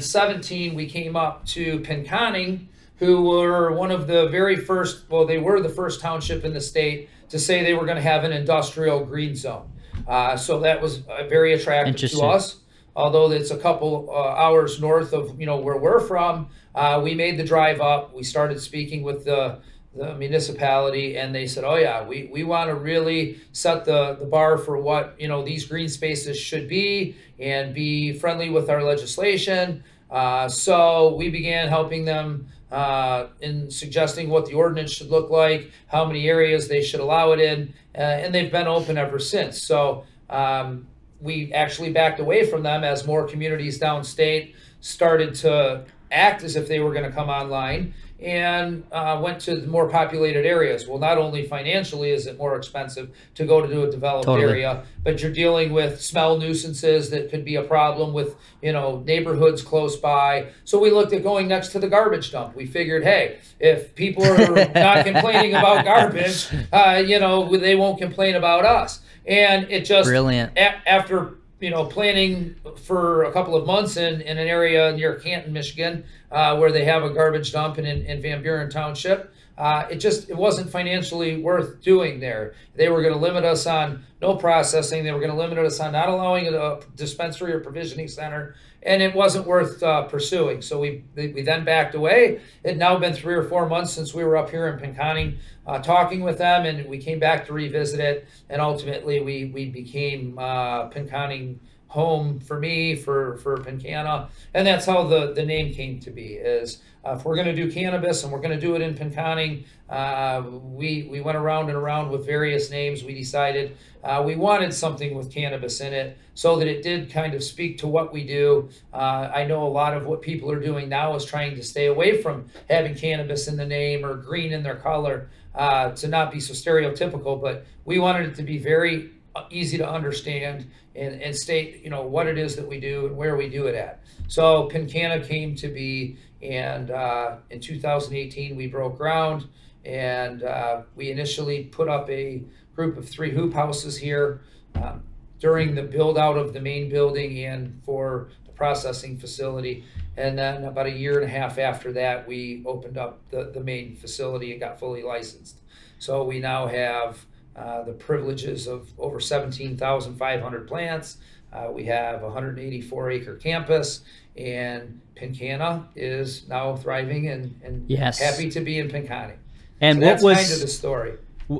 seventeen, we came up to Pinconning, who were one of the very first, well, they were the first township in the state to say they were going to have an industrial green zone. Uh, so that was very attractive to us. Although it's a couple uh, hours north of, you know, where we're from, uh, we made the drive up. We started speaking with the, the municipality, and they said, oh, yeah, we, we want to really set the, the bar for what, you know, these green spaces should be and be friendly with our legislation. Uh, so we began helping them uh, in suggesting what the ordinance should look like, how many areas they should allow it in, uh, and they've been open ever since. So um we actually backed away from them as more communities downstate started to act as if they were going to come online and uh, went to the more populated areas. Well, not only financially is it more expensive to go to do a developed totally. area, but you're dealing with smell nuisances that could be a problem with, you know, neighborhoods close by. So we looked at going next to the garbage dump. We figured, hey, if people are not complaining about garbage, uh, you know, they won't complain about us. And it just, brilliant. A after, you know, planning for a couple of months in, in an area near Canton, Michigan, uh, where they have a garbage dump in, in Van Buren Township, uh, it just, it wasn't financially worth doing there. They were going to limit us on no processing. They were going to limit us on not allowing a dispensary or provisioning center, and it wasn't worth uh, pursuing. So we, we then backed away. It had now been three or four months since we were up here in Pinconning uh, talking with them, and we came back to revisit it. And ultimately, we, we became uh, Pinconning home for me, for, for Pincanna. And that's how the, the name came to be, is uh, if we're going to do cannabis and we're going to do it in Pinconning, uh, we, we went around and around with various names. We decided uh, we wanted something with cannabis in it so that it did kind of speak to what we do. Uh, I know a lot of what people are doing now is trying to stay away from having cannabis in the name or green in their color uh, to not be so stereotypical, but we wanted it to be very easy to understand and, and state, you know, what it is that we do and where we do it at. So Pincanna came to be, and uh, in two thousand eighteen, we broke ground, and uh, we initially put up a group of three hoop houses here um, during the build out of the main building and for the processing facility. And then about a year and a half after that, we opened up the, the main facility and got fully licensed. So we now have Uh, the privileges of over seventeen thousand five hundred plants. Uh, we have a one hundred eighty-four acre campus, and Pincanna is now thriving and, and yes. happy to be in Pinconning. And so what that's was, kind of the story.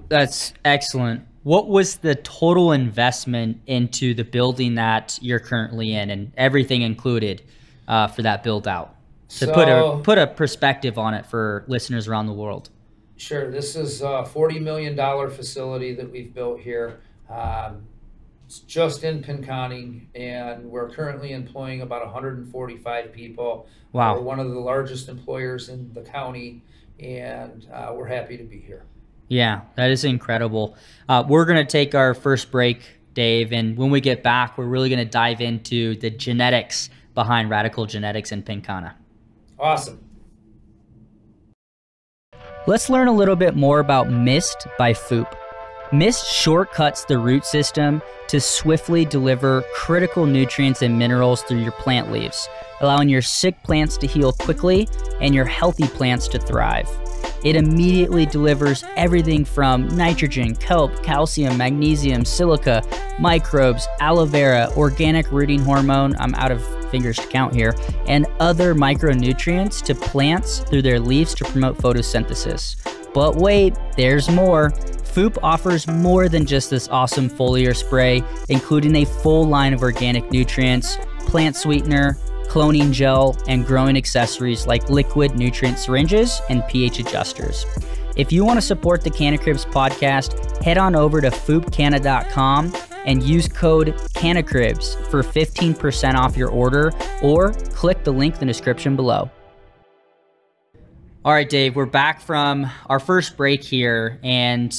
That's excellent. What was the total investment into the building that you're currently in, and everything included uh, for that build out? To so, put a, put a perspective on it for listeners around the world. Sure. This is a forty million dollar facility that we've built here. Um, it's just in Pinconning, and we're currently employing about one hundred forty-five people. Wow. We're one of the largest employers in the county, and uh, we're happy to be here. Yeah, that is incredible. Uh, we're going to take our first break, Dave, and when we get back, we're really going to dive into the genetics behind Radicle Genetics and Pincanna. Awesome. Let's learn a little bit more about Mist by FOOP. Mist shortcuts the root system to swiftly deliver critical nutrients and minerals through your plant leaves, allowing your sick plants to heal quickly and your healthy plants to thrive. It immediately delivers everything from nitrogen, kelp, calcium, magnesium, silica, microbes, aloe vera, organic rooting hormone, I'm out of fingers to count here, and other micronutrients to plants through their leaves to promote photosynthesis. But wait, there's more. FOOP offers more than just this awesome foliar spray, including a full line of organic nutrients, plant sweetener, cloning gel, and growing accessories like liquid nutrient syringes and pH adjusters. If you want to support the CannaCribs podcast, head on over to foop canna dot com and use code CannaCribs for fifteen percent off your order, or click the link in the description below. All right, Dave, we're back from our first break here, and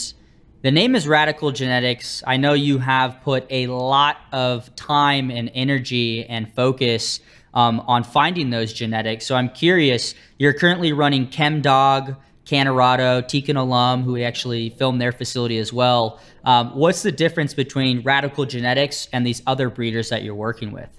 the name is Radicle Genetics. I know you have put a lot of time and energy and focus um, on finding those genetics. So I'm curious, you're currently running Chemdog, Canarado, Tikun Olam, who actually filmed their facility as well. Um, what's the difference between Radicle Genetics and these other breeders that you're working with?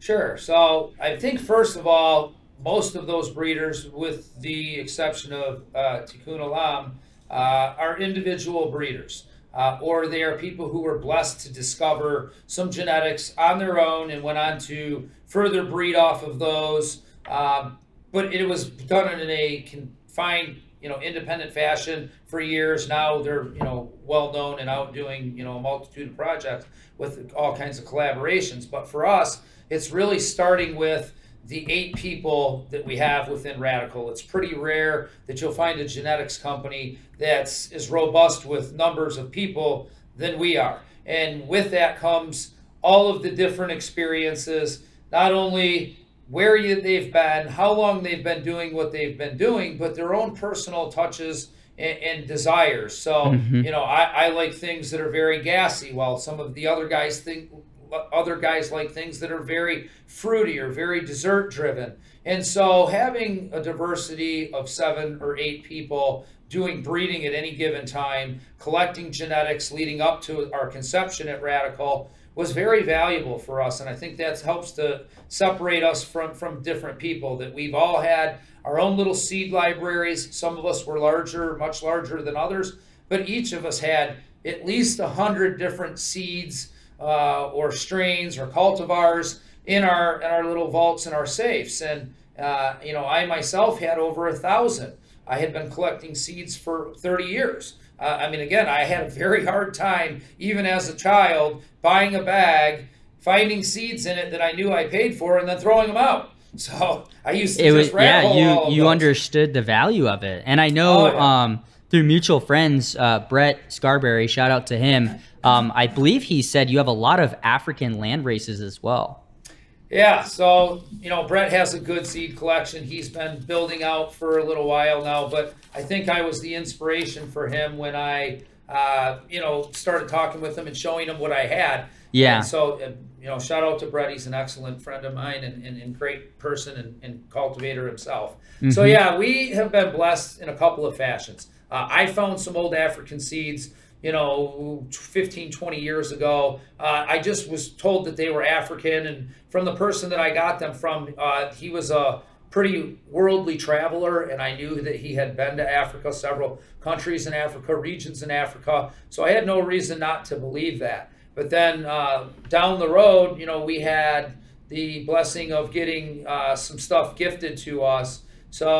Sure. So I think, first of all, most of those breeders, with the exception of uh, Tikun Olam, uh, are individual breeders, uh, or they are people who were blessed to discover some genetics on their own and went on to further breed off of those. Um, but it was done in a confined, you know, independent fashion for years. Now they're, you know, well known and out doing, you know, a multitude of projects with all kinds of collaborations. But for us, it's really starting with the eight people that we have within Radicle. It's pretty rare that you'll find a genetics company that's as robust with numbers of people than we are. And with that comes all of the different experiences, not only where you, they've been, how long they've been doing what they've been doing, but their own personal touches and, and desires. So, mm-hmm. you know, I, I like things that are very gassy, while some of the other guys think, other guys like things that are very fruity or very dessert driven. And so having a diversity of seven or eight people doing breeding at any given time, collecting genetics leading up to our conception at Radicle, was very valuable for us. And I think that helps to separate us from, from different people, that we've all had our own little seed libraries. Some of us were larger, much larger than others, but each of us had at least a hundred different seeds Uh, or strains or cultivars in our in our little vaults and our safes. And uh, you know, I myself had over a thousand. I had been collecting seeds for thirty years. Uh, I mean, again, I had a very hard time, even as a child, buying a bag, finding seeds in it that I knew I paid for, and then throwing them out. So I used to it just was, rattle yeah, you all of you those. Understood the value of it, and I know. Oh, yeah. um, Through mutual friends, uh, Brett Scarberry, shout out to him. Um, I believe he said you have a lot of African land races as well. Yeah, so, you know, Brett has a good seed collection. He's been building out for a little while now, but I think I was the inspiration for him when I, uh, you know, started talking with him and showing him what I had. Yeah. And so, you know, shout out to Brett. He's an excellent friend of mine and, and, and great person and, and cultivator himself. Mm-hmm. So, yeah, we have been blessed in a couple of fashions. Uh, I found some old African seeds, you know, fifteen, twenty years ago. Uh, I just was told that they were African, and from the person that I got them from, uh, he was a pretty worldly traveler, and I knew that he had been to Africa, several countries in Africa, regions in Africa, so I had no reason not to believe that. But then uh, down the road, you know, we had the blessing of getting uh, some stuff gifted to us. So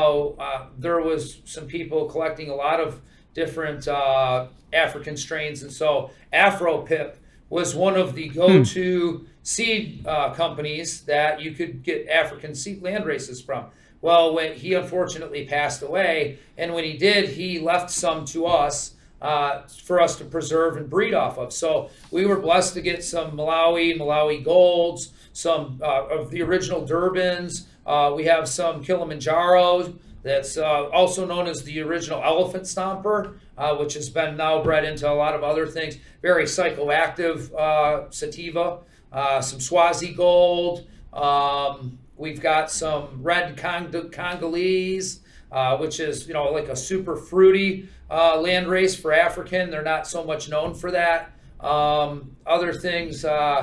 uh, there was some people collecting a lot of different uh, African strains. And so AfroPip was one of the go-to hmm. seed uh, companies that you could get African seed land races from. Well, when he unfortunately passed away, and when he did, he left some to us uh, for us to preserve and breed off of. So we were blessed to get some Malawi, Malawi Golds, some uh, of the original Durbans. Uh, we have some Kilimanjaro that's uh, also known as the original elephant stomper, uh, which has been now bred into a lot of other things. Very psychoactive uh, sativa, uh, some Swazi Gold. Um, we've got some red Cong Congolese, uh, which is, you know, like a super fruity uh, land race for African. They're not so much known for that. Um, other things, uh,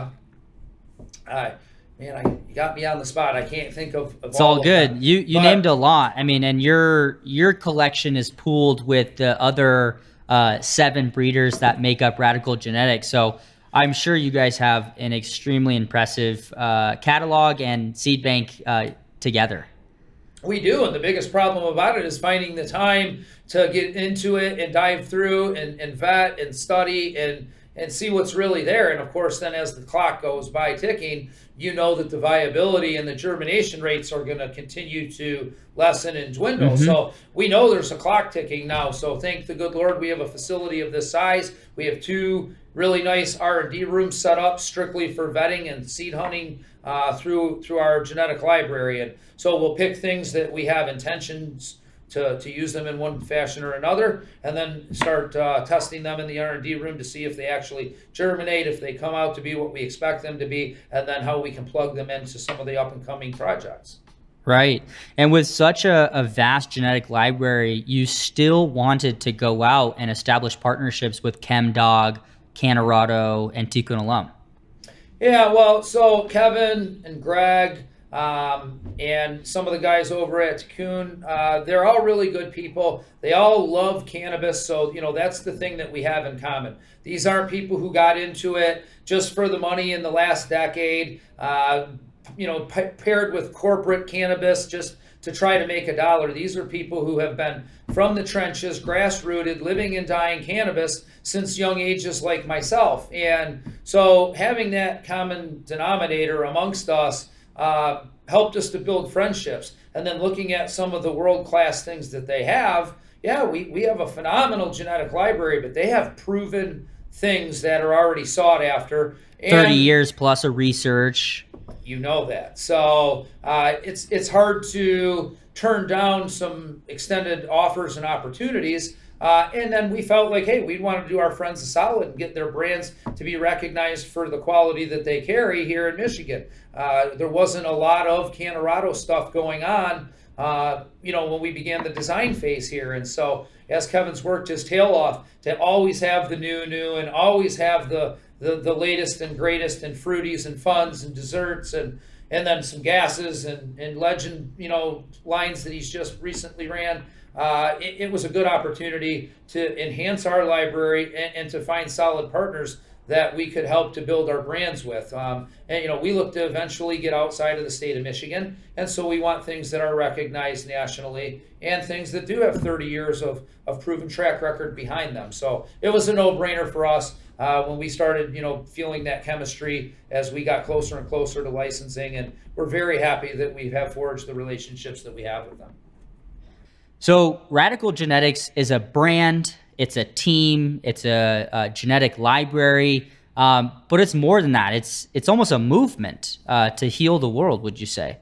I, Man, I, you got me on the spot. I can't think of, of it's all, all good. Of you you but, named a lot. I mean, and your your collection is pooled with the other uh, seven breeders that make up Radicle Genetics. So I'm sure you guys have an extremely impressive uh, catalog and seed bank uh, together. We do, and the biggest problem about it is finding the time to get into it and dive through and, and vet and study and and see what's really there. And of course, then as the clock goes by ticking, you know that the viability and the germination rates are going to continue to lessen and dwindle. Mm-hmm. So we know there's a clock ticking now. So thank the good Lord, we have a facility of this size. We have two really nice R and D rooms set up strictly for vetting and seed hunting uh, through through our genetic library. And so we'll pick things that we have intentions to, to use them in one fashion or another, and then start uh, testing them in the R and D room to see if they actually germinate, if they come out to be what we expect them to be, and then how we can plug them into some of the up-and-coming projects. Right. And with such a, a vast genetic library, you still wanted to go out and establish partnerships with Chemdog, Canarado, and Tikun Olam. Yeah, well, so Kevin and Greg um, and some of the guys over at Tikun, uh, they're all really good people. They all love cannabis. So, you know, that's the thing that we have in common. These aren't people who got into it just for the money in the last decade, uh, you know, paired with corporate cannabis just to try to make a dollar. These are people who have been from the trenches, grassrooted, living and dying cannabis since young ages, like myself. And so having that common denominator amongst us uh, helped us to build friendships. And then looking at some of the world-class things that they have, yeah, we, we have a phenomenal genetic library, but they have proven things that are already sought after. And thirty years plus of research. You know that. So uh, it's, it's hard to turn down some extended offers and opportunities. Uh, and then we felt like, hey, we'd want to do our friends a solid and get their brands to be recognized for the quality that they carry here in Michigan. Uh, there wasn't a lot of Canarado stuff going on, uh, you know, when we began the design phase here. And so as Kevin's worked his tail off to always have the new, new, and always have the The, the latest and greatest and fruities and funs and desserts and and then some gases and, and legend, you know, lines that he's just recently ran. Uh, it, it was a good opportunity to enhance our library and, and to find solid partners that we could help to build our brands with. Um, and, you know, we look to eventually get outside of the state of Michigan. And so we want things that are recognized nationally and things that do have thirty years of, of proven track record behind them. So it was a no-brainer for us. Uh, when we started, you know, feeling that chemistry as we got closer and closer to licensing, and we're very happy that we have forged the relationships that we have with them. So Radicle Genetics is a brand, it's a team, it's a, a genetic library, um, but it's more than that. It's it's almost a movement uh, to heal the world, would you say?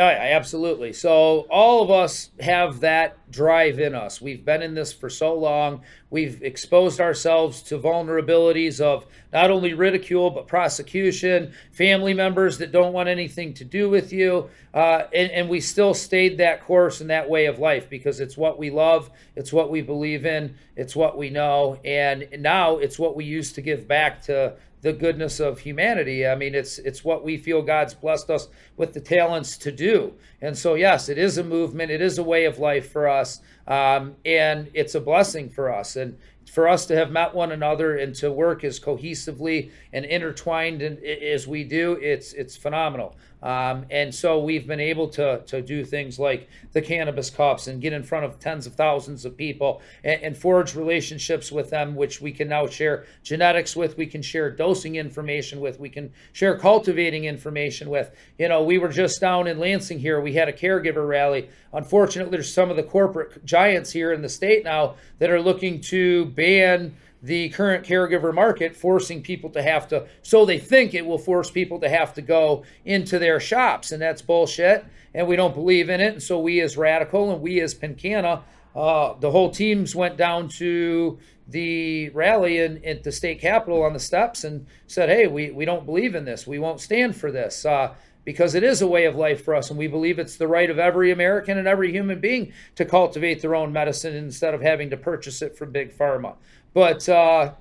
Oh, yeah, absolutely. So all of us have that drive in us. We've been in this for so long. We've exposed ourselves to vulnerabilities of not only ridicule, but prosecution, family members that don't want anything to do with you. Uh, and, and we still stayed that course and that way of life because it's what we love. It's what we believe in. It's what we know. And now it's what we use to give back to the goodness of humanity. I mean, it's it's what we feel God's blessed us with the talents to do. And so, yes, it is a movement. It is a way of life for us. Um, and it's a blessing for us. And for us to have met one another and to work as cohesively and intertwined and, as we do, it's it's phenomenal. Um, and so we've been able to, to do things like the cannabis cups and get in front of tens of thousands of people and, and forge relationships with them, which we can now share genetics with, we can share dosing information with, we can share cultivating information with. You know, we were just down in Lansing here. We had a caregiver rally. Unfortunately, there's some of the corporate giants here in the state now that are looking to ban the current caregiver market, forcing people to have to, so they think it will force people to have to go into their shops, and that's bullshit, and we don't believe in it. And so we as Radicle and we as Pincanna, uh, the whole teams went down to the rally in, at the state capitol on the steps and said, hey, we, we don't believe in this. We won't stand for this. Uh, because it is a way of life for us, and we believe it's the right of every American and every human being to cultivate their own medicine instead of having to purchase it from Big Pharma. But uh,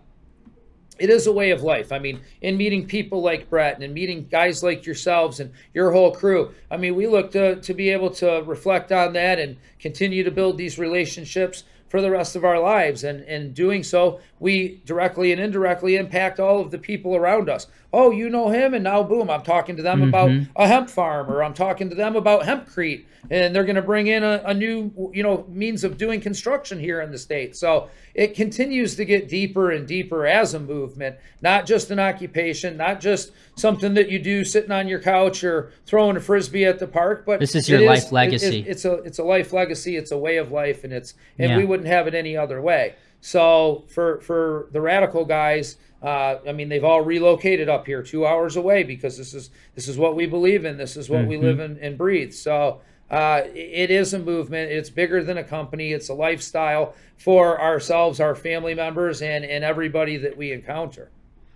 it is a way of life. I mean, in meeting people like Brett and in meeting guys like yourselves and your whole crew, I mean, we look to, to be able to reflect on that and continue to build these relationships for the rest of our lives. And in doing so, we directly and indirectly impact all of the people around us, oh, you know him, and now boom, I'm talking to them mm-hmm. about a hemp farm, or I'm talking to them about hempcrete, and they're going to bring in a, a new, you know, means of doing construction here in the state. So it continues to get deeper and deeper as a movement, not just an occupation, not just something that you do sitting on your couch or throwing a frisbee at the park, but this is your life is, legacy. It, it, it's a it's a life legacy. It's a way of life, and it's and yeah. we wouldn't have it any other way. So for for the radical guys, uh, I mean, they've all relocated up here two hours away because this is this is what we believe in. This is what mm-hmm. we live in and breathe. So uh, it is a movement. It's bigger than a company. It's a lifestyle for ourselves, our family members, and, and everybody that we encounter.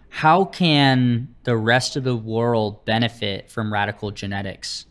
How can the rest of the world benefit from Radicle Genetics?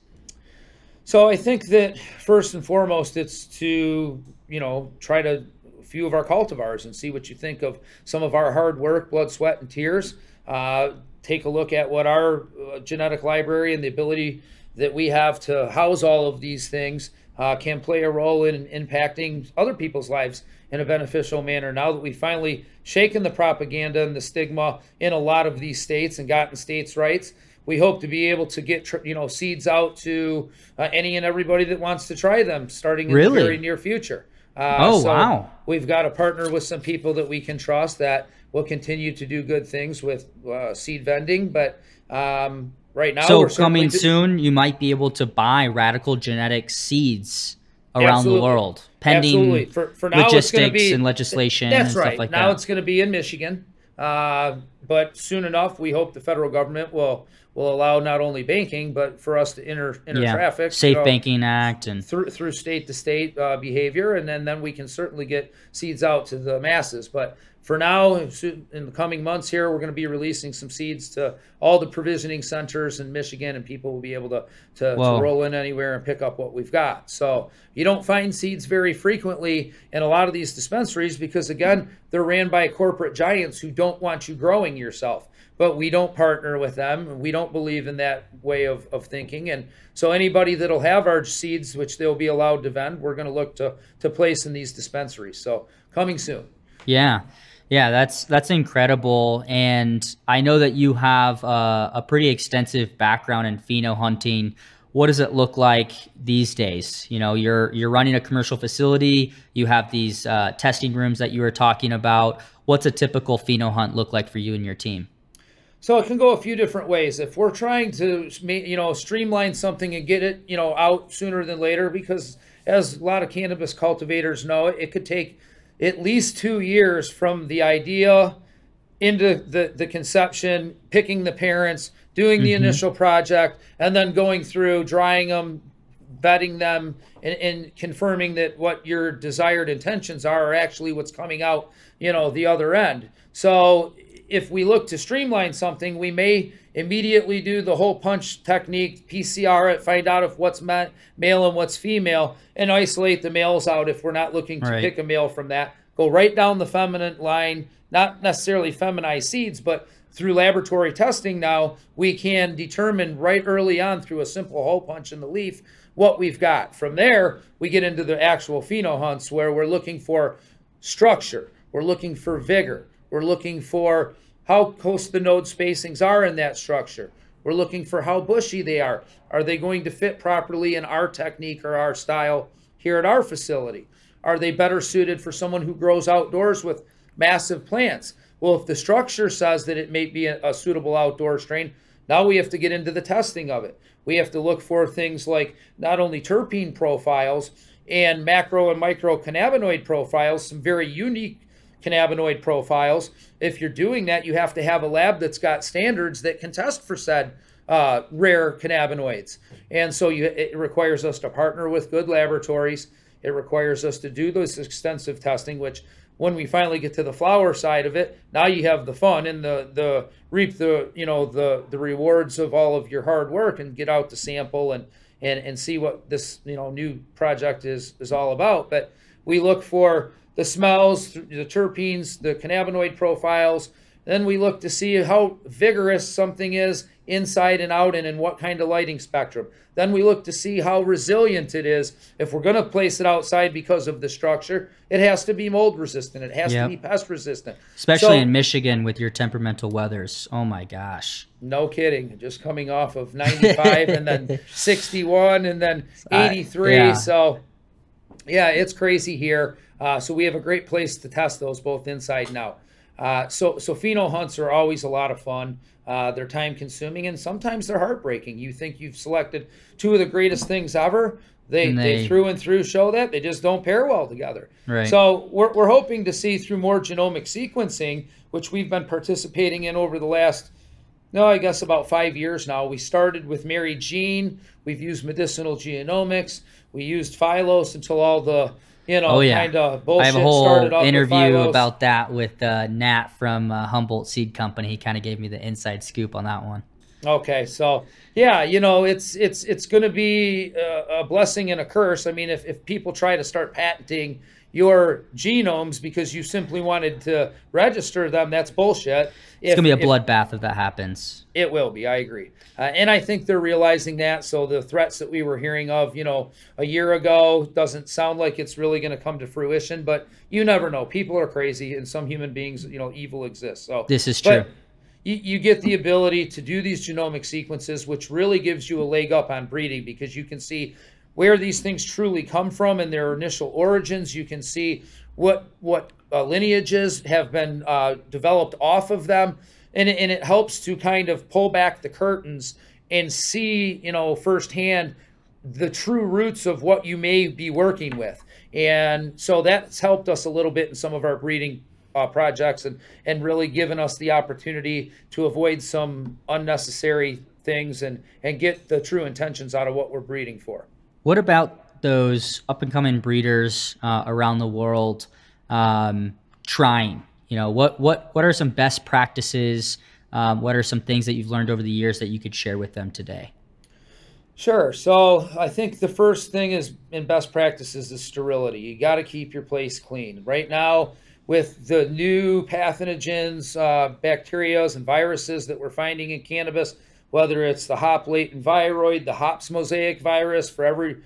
So I think that first and foremost, it's to, you know, try to few of our cultivars and see what you think of some of our hard work, blood, sweat, and tears. Uh, take a look at what our genetic library and the ability that we have to house all of these things uh, can play a role in impacting other people's lives in a beneficial manner. Now that we've finally shaken the propaganda and the stigma in a lot of these states and gotten states' rights, we hope to be able to get, you know, seeds out to uh, any and everybody that wants to try them starting in really? the very near future. Uh, oh, so wow. We've got to partner with some people that we can trust that will continue to do good things with uh, seed vending. But um, right now, so we're coming soon, you might be able to buy Radicle Genetics seeds around Absolutely. the world, pending Absolutely. For, for now, logistics be, and legislation that's and right. stuff like now that. Now it's going to be in Michigan. Uh, but soon enough, we hope the federal government will will allow not only banking, but for us to enter, enter yeah. traffic. Safe you know, Banking Act and through through state to state uh, behavior, and then then we can certainly get seeds out to the masses. But for now, in the coming months here, we're going to be releasing some seeds to all the provisioning centers in Michigan, and people will be able to to, to roll in anywhere and pick up what we've got. So you don't find seeds very frequently in a lot of these dispensaries because, again, they're ran by corporate giants who don't want you growing yourself. But we don't partner with them. We don't believe in that way of, of thinking. And so anybody that'll have our seeds, which they'll be allowed to vend, we're going to look to to place in these dispensaries. So coming soon. Yeah. Yeah, that's that's incredible. And I know that you have a, a pretty extensive background in pheno hunting. What does it look like these days? You know, you're you're running a commercial facility. You have these uh, testing rooms that you were talking about. What's a typical pheno hunt look like for you and your team? So it can go a few different ways. If we're trying to, you know, streamline something and get it, you know, out sooner than later, because as a lot of cannabis cultivators know, it could take at least two years from the idea into the, the conception, picking the parents, doing the mm-hmm. initial project, and then going through, drying them, vetting them, and, and confirming that what your desired intentions are are actually what's coming out, you know, the other end. So if we look to streamline something, we may immediately do the whole punch technique, P C R it, find out if what's male and what's female, and isolate the males out if we're not looking to right. pick a male from that. Go right down the feminine line, not necessarily feminized seeds, but through laboratory testing now, we can determine right early on through a simple hole punch in the leaf what we've got. From there, we get into the actual pheno hunts where we're looking for structure, we're looking for vigor, we're looking for how close the node spacings are in that structure. We're looking for how bushy they are. Are they going to fit properly in our technique or our style here at our facility? Are they better suited for someone who grows outdoors with massive plants? Well, if the structure says that it may be a, a suitable outdoor strain, now we have to get into the testing of it. We have to look for things like not only terpene profiles and macro and micro cannabinoid profiles, some very unique cannabinoid profiles. If you're doing that, you have to have a lab that's got standards that can test for said uh, rare cannabinoids. And so you, it requires us to partner with good laboratories. It requires us to do this extensive testing, which when we finally get to the flower side of it, now you have the fun and the, the reap the, you know, the, the rewards of all of your hard work and get out the sample and, and, and see what this, you know, new project is, is all about. But we look for the smells, the terpenes, the cannabinoid profiles, Then we look to see how vigorous something is inside and out and in what kind of lighting spectrum. Then we look to see how resilient it is. If we're going to place it outside because of the structure, it has to be mold resistant. It has yep. to be pest resistant. Especially so, in Michigan with your temperamental weathers. Oh my gosh. No kidding. Just coming off of ninety-five and then sixty-one and then eighty-three. Uh, yeah. So yeah, it's crazy here. Uh, so we have a great place to test those both inside and out. Uh, so, so phenol hunts are always a lot of fun. Uh, they're time consuming and sometimes they're heartbreaking. You think you've selected two of the greatest things ever. They, they, they through and through show that they just don't pair well together. Right. So we're, we're hoping to see through more genomic sequencing, which we've been participating in over the last, no, I guess about five years now. We started with Mary Jean. We've used medicinal genomics. We used Phylos until all the, You know, oh, yeah. kind of bullshit. I have a whole interview about that with uh, Nat from uh, Humboldt Seed Company. He kind of gave me the inside scoop on that one. Okay, so yeah, you know, it's it's it's going to be a, a blessing and a curse. I mean, if if people try to start patenting your genomes because you simply wanted to register them, that's bullshit. It's going to be a bloodbath if that happens. It will be. I agree. Uh, and I think they're realizing that. So the threats that we were hearing of, you know, a year ago doesn't sound like it's really going to come to fruition, but you never know. People are crazy and some human beings, you know, evil exists. So this is true. You, you get the ability to do these genomic sequences, which really gives you a leg up on breeding because you can see where these things truly come from and their initial origins. You can see what what uh, lineages have been uh, developed off of them. And it, and it helps to kind of pull back the curtains and see, you know, firsthand the true roots of what you may be working with. And so that's helped us a little bit in some of our breeding uh, projects and, and really given us the opportunity to avoid some unnecessary things and, and get the true intentions out of what we're breeding for. What about those up-and-coming breeders uh, around the world um, trying? You know, what what what are some best practices? Um, what are some things that you've learned over the years that you could share with them today? Sure. So I think the first thing is in best practices is sterility. You got to keep your place clean. Right now, with the new pathogens, uh, bacteria, and viruses that we're finding in cannabis, whether it's the hop latent viroid, the hops mosaic virus, for every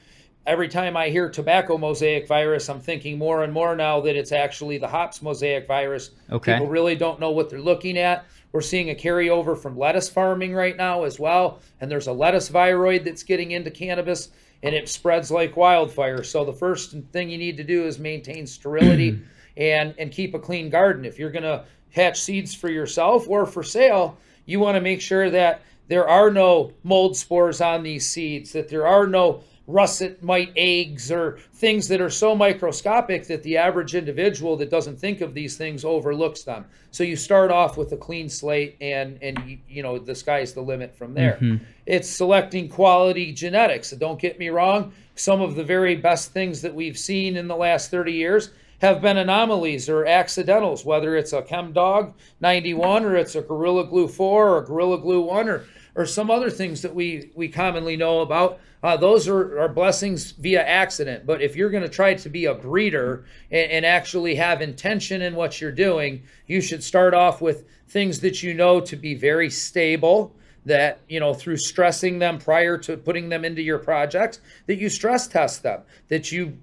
every time I hear tobacco mosaic virus, I'm thinking more and more now that it's actually the hops mosaic virus. Okay. People really don't know what they're looking at. We're seeing a carryover from lettuce farming right now as well, and there's a lettuce viroid that's getting into cannabis, and it spreads like wildfire. So the first thing you need to do is maintain sterility and, and keep a clean garden. If you're going to hatch seeds for yourself or for sale, you want to make sure that there are no mold spores on these seeds, that there are no russet mite eggs or things that are so microscopic that the average individual that doesn't think of these things overlooks them. So you start off with a clean slate and, and you know, the sky's the limit from there. Mm-hmm. It's selecting quality genetics. So don't get me wrong. Some of the very best things that we've seen in the last thirty years have been anomalies or accidentals, whether it's a Chemdog ninety-one or it's a Gorilla Glue four or a Gorilla Glue one or or some other things that we, we commonly know about. Uh, those are, are blessings via accident. But if you're going to try to be a breeder and, and actually have intention in what you're doing, you should start off with things that you know to be very stable, that, you know, through stressing them prior to putting them into your projects, that you stress test them, that you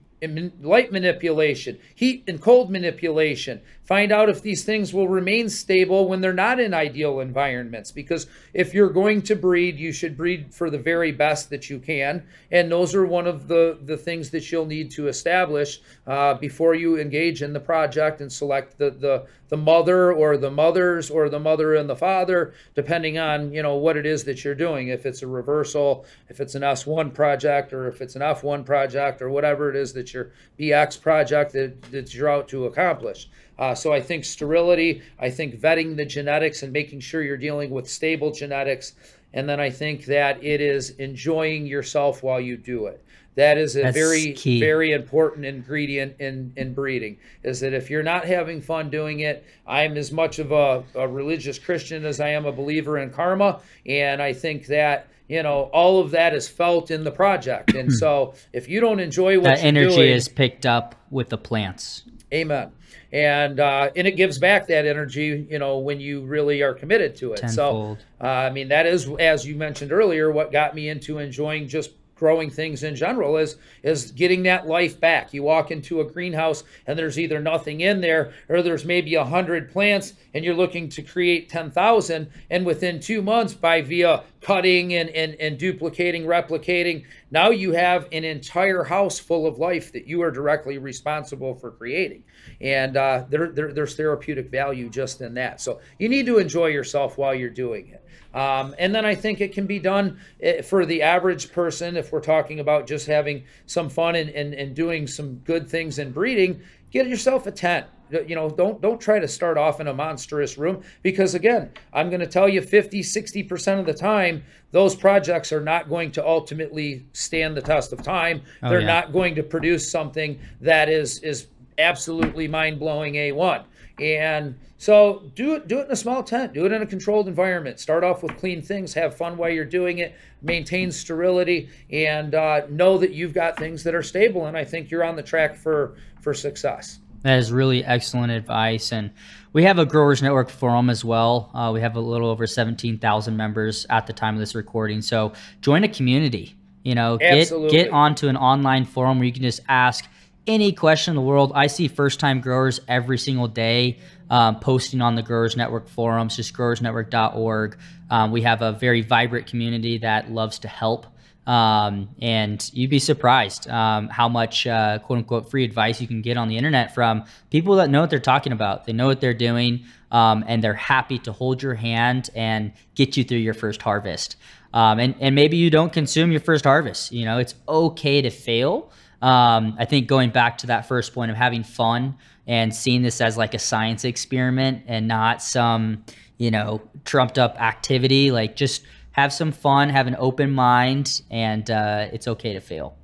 light manipulation, heat and cold manipulation. Find out if these things will remain stable when they're not in ideal environments, because if you're going to breed, you should breed for the very best that you can. And those are one of the, the things that you'll need to establish uh, before you engage in the project and select the, the, the mother or the mothers or the mother and the father, depending on, you know, what it is that you're doing. If it's a reversal, if it's an S one project, or if it's an F one project, or whatever it is that your B X project that, that you're out to accomplish. Uh, so I think sterility, I think vetting the genetics and making sure you're dealing with stable genetics. And then I think that it is enjoying yourself while you do it. That is a That's very, key. very important ingredient in, in breeding, is that if you're not having fun doing it, I'm as much of a, a religious Christian as I am a believer in karma. And I think that, you know, all of that is felt in the project. And so if you don't enjoy what that you're energy doing, is picked up with the plants. Amen. And uh, and it gives back that energy, you know, when you really are committed to it. Tenfold. So, uh, I mean, that is, as you mentioned earlier, what got me into enjoying just growing things in general is is getting that life back. You walk into a greenhouse and there's either nothing in there or there's maybe a hundred plants and you're looking to create ten thousand. And within two months by via cutting and, and, and duplicating, replicating, now you have an entire house full of life that you are directly responsible for creating. And uh, there, there, there's therapeutic value just in that. So you need to enjoy yourself while you're doing it. Um, and then I think it can be done for the average person. If we're talking about just having some fun and, and, and doing some good things in breeding, get yourself a tent. You know, don't don't try to start off in a monstrous room, because again, I'm going to tell you fifty, sixty percent of the time, those projects are not going to ultimately stand the test of time. Oh, They're yeah. not going to produce something that is is absolutely mind-blowing A one. And so do it, do it in a small tent, do it in a controlled environment, start off with clean things, have fun while you're doing it, maintain sterility, and uh, know that you've got things that are stable. And I think you're on the track for, for success. That is really excellent advice. And we have a Growers Network forum as well. Uh, we have a little over seventeen thousand members at the time of this recording. So join a community, you know, get, get onto an online forum where you can just ask any question in the world. I see first-time growers every single day um, posting on the Growers Network forums, just growers network dot org. Um, we have a very vibrant community that loves to help. Um, and you'd be surprised um, how much uh, quote-unquote free advice you can get on the internet from people that know what they're talking about. They know what they're doing, um, and they're happy to hold your hand and get you through your first harvest. Um, and, and maybe you don't consume your first harvest. You know, it's okay to fail. Um, I think going back to that first point of having fun and seeing this as like a science experiment and not some, you know, trumped up activity, like just have some fun, have an open mind, and uh, it's okay to fail.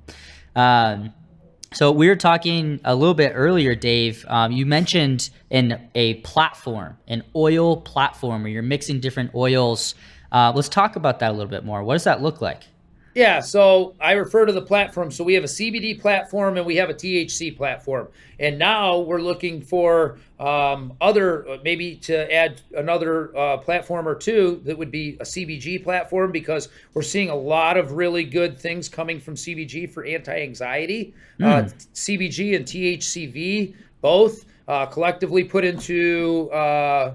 Um, so we were talking a little bit earlier, Dave, um, you mentioned in a platform, an oil platform where you're mixing different oils. Uh, let's talk about that a little bit more. What does that look like? Yeah, so I refer to the platform. So we have a C B D platform and we have a T H C platform. And now we're looking for um, other, maybe to add another uh, platform or two that would be a C B G platform, because we're seeing a lot of really good things coming from C B G for anti-anxiety. Mm. Uh, C B G and T H C V both uh, collectively put into uh,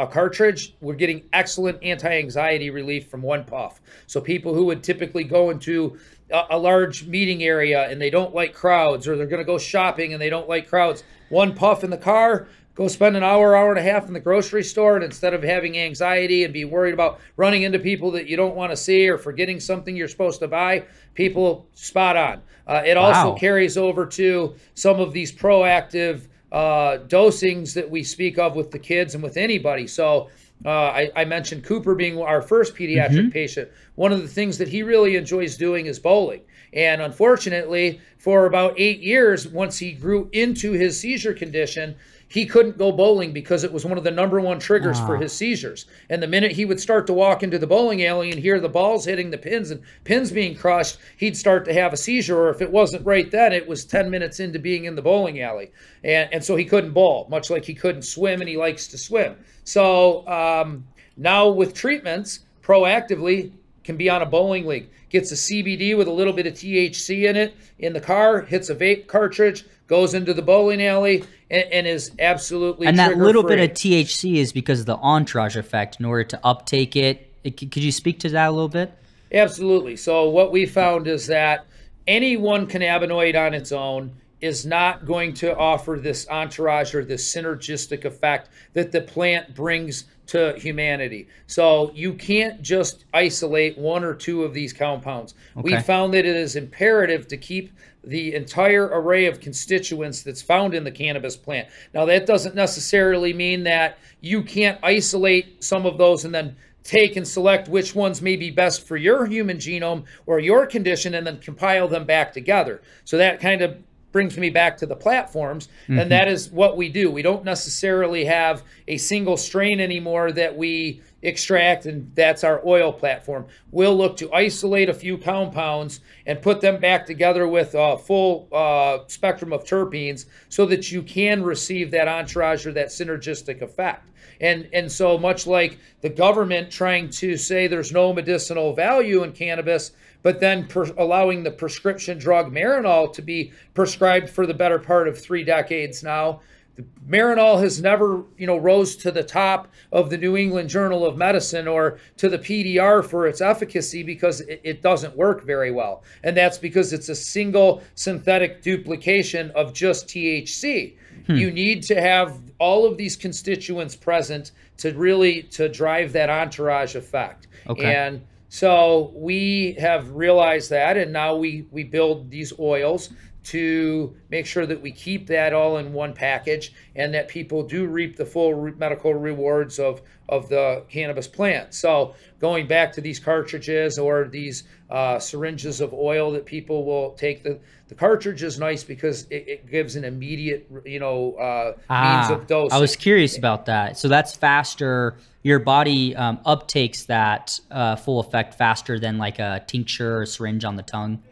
a cartridge, we're getting excellent anti-anxiety relief from one puff. So people who would typically go into a, a large meeting area and they don't like crowds, or they're going to go shopping and they don't like crowds, one puff in the car, go spend an hour, hour and a half in the grocery store, and instead of having anxiety and be worried about running into people that you don't want to see or forgetting something you're supposed to buy, people spot on. Uh, it wow. also carries over to some of these proactive uh dosings that we speak of with the kids and with anybody. So uh I, I mentioned Cooper being our first pediatric mm-hmm. patient. One of the things that he really enjoys doing is bowling. And unfortunately, for about eight years, once he grew into his seizure condition, he couldn't go bowling because it was one of the number one triggers ah. for his seizures. And the minute he would start to walk into the bowling alley and hear the balls hitting the pins and pins being crushed, he'd start to have a seizure. Or if it wasn't right then, it was ten minutes into being in the bowling alley. And, and so he couldn't bowl, much like he couldn't swim, and he likes to swim. So um, now with treatments, proactively, can be on a bowling league, gets a C B D with a little bit of T H C in it in the car, hits a vape cartridge, goes into the bowling alley, and, and is absolutely and that little free. Bit of T H C is because of the entourage effect in order to uptake it. it. Could you speak to that a little bit? Absolutely. So what we found is that any one cannabinoid on its own is not going to offer this entourage or this synergistic effect that the plant brings to humanity. So you can't just isolate one or two of these compounds. Okay. We found that it is imperative to keep the entire array of constituents that's found in the cannabis plant. Now, that doesn't necessarily mean that you can't isolate some of those and then take and select which ones may be best for your human genome or your condition and then compile them back together. So that kind of brings me back to the platforms. Mm-hmm. And that is what we do. We don't necessarily have a single strain anymore that we extract, and that's our oil platform. We'll look to isolate a few compounds and put them back together with a full uh, spectrum of terpenes so that you can receive that entourage or that synergistic effect. And, and so much like the government trying to say there's no medicinal value in cannabis, but then per allowing the prescription drug Marinol to be prescribed for the better part of three decades now, the Marinol has never, you know, rose to the top of the New England Journal of Medicine or to the P D R for its efficacy because it, it doesn't work very well. And that's because it's a single synthetic duplication of just T H C. Hmm. You need to have all of these constituents present to really to drive that entourage effect. Okay. And so we have realized that, and now we, we build these oils to make sure that we keep that all in one package and that people do reap the full re medical rewards of, of the cannabis plant. So going back to these cartridges or these uh, syringes of oil that people will take, the, the cartridge is nice because it, it gives an immediate, you know, uh, ah, means of dose. I was curious about that. So that's faster. Your body um, uptakes that uh, full effect faster than like a tincture or syringe on the tongue.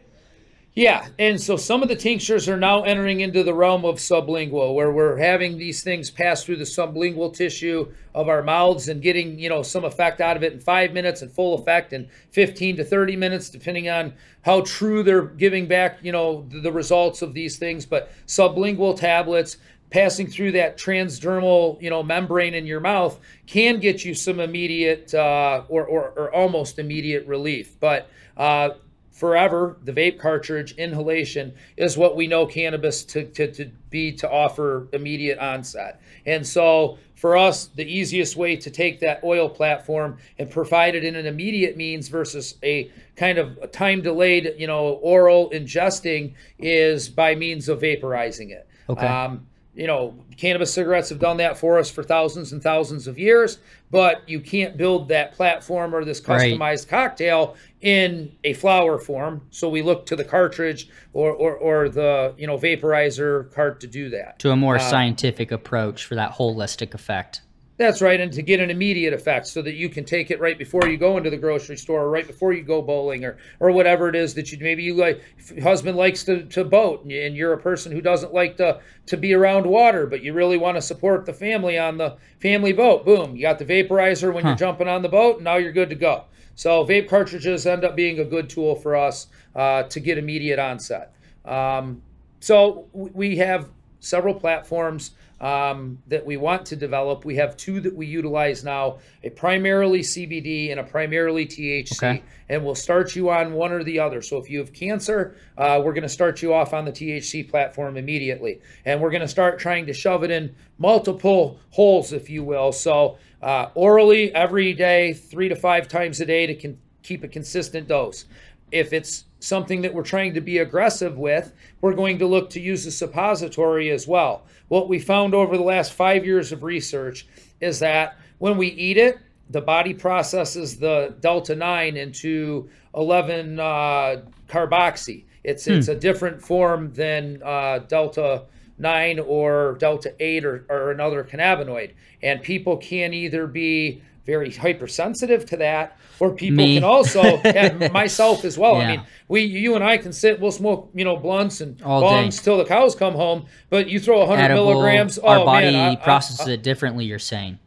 Yeah, and so some of the tinctures are now entering into the realm of sublingual, where we're having these things pass through the sublingual tissue of our mouths and getting, you know, some effect out of it in five minutes and full effect in fifteen to thirty minutes, depending on how true they're giving back, you know, the, the results of these things. But sublingual tablets passing through that transdermal, you know, membrane in your mouth can get you some immediate uh, or, or, or almost immediate relief. But uh, forever, the vape cartridge inhalation is what we know cannabis to, to, to be to offer immediate onset. And so for us, the easiest way to take that oil platform and provide it in an immediate means versus a kind of a time delayed, you know, oral ingesting is by means of vaporizing it. Okay. Um, You know, cannabis cigarettes have done that for us for thousands and thousands of years, but you can't build that platform or this customized right. cocktail in a flower form. So we look to the cartridge or, or, or the, you know, vaporizer cart to do that. To a more uh, scientific approach for that holistic effect. That's right, and to get an immediate effect so that you can take it right before you go into the grocery store or right before you go bowling or or whatever it is that you maybe you like. Husband likes to, to boat, and you're a person who doesn't like to, to be around water, but you really want to support the family on the family boat. Boom, you got the vaporizer when huh. you're jumping on the boat, and now you're good to go. So vape cartridges end up being a good tool for us uh, to get immediate onset. Um, so we have several platforms um, that we want to develop. We have two that we utilize now, a primarily C B D and a primarily T H C, okay. and we'll start you on one or the other. So if you have cancer, uh, we're going to start you off on the T H C platform immediately, and we're going to start trying to shove it in multiple holes, if you will. So uh, orally every day, three to five times a day to con keep a consistent dose. If it's something that we're trying to be aggressive with, we're going to look to use a suppository as well. What we found over the last five years of research is that when we eat it, the body processes the delta nine into eleven carboxy. It's, hmm. it's a different form than uh, delta nine or delta eight or, or another cannabinoid. And people can either be very hypersensitive to that, or people Me. can also, yeah, myself as well. Yeah. I mean, we, you and I can sit, we'll smoke, you know, blunts and All bombs day. till the cows come home, but you throw one hundred Edible, milligrams. Our oh, body man, I, processes I, I, it differently, you're saying.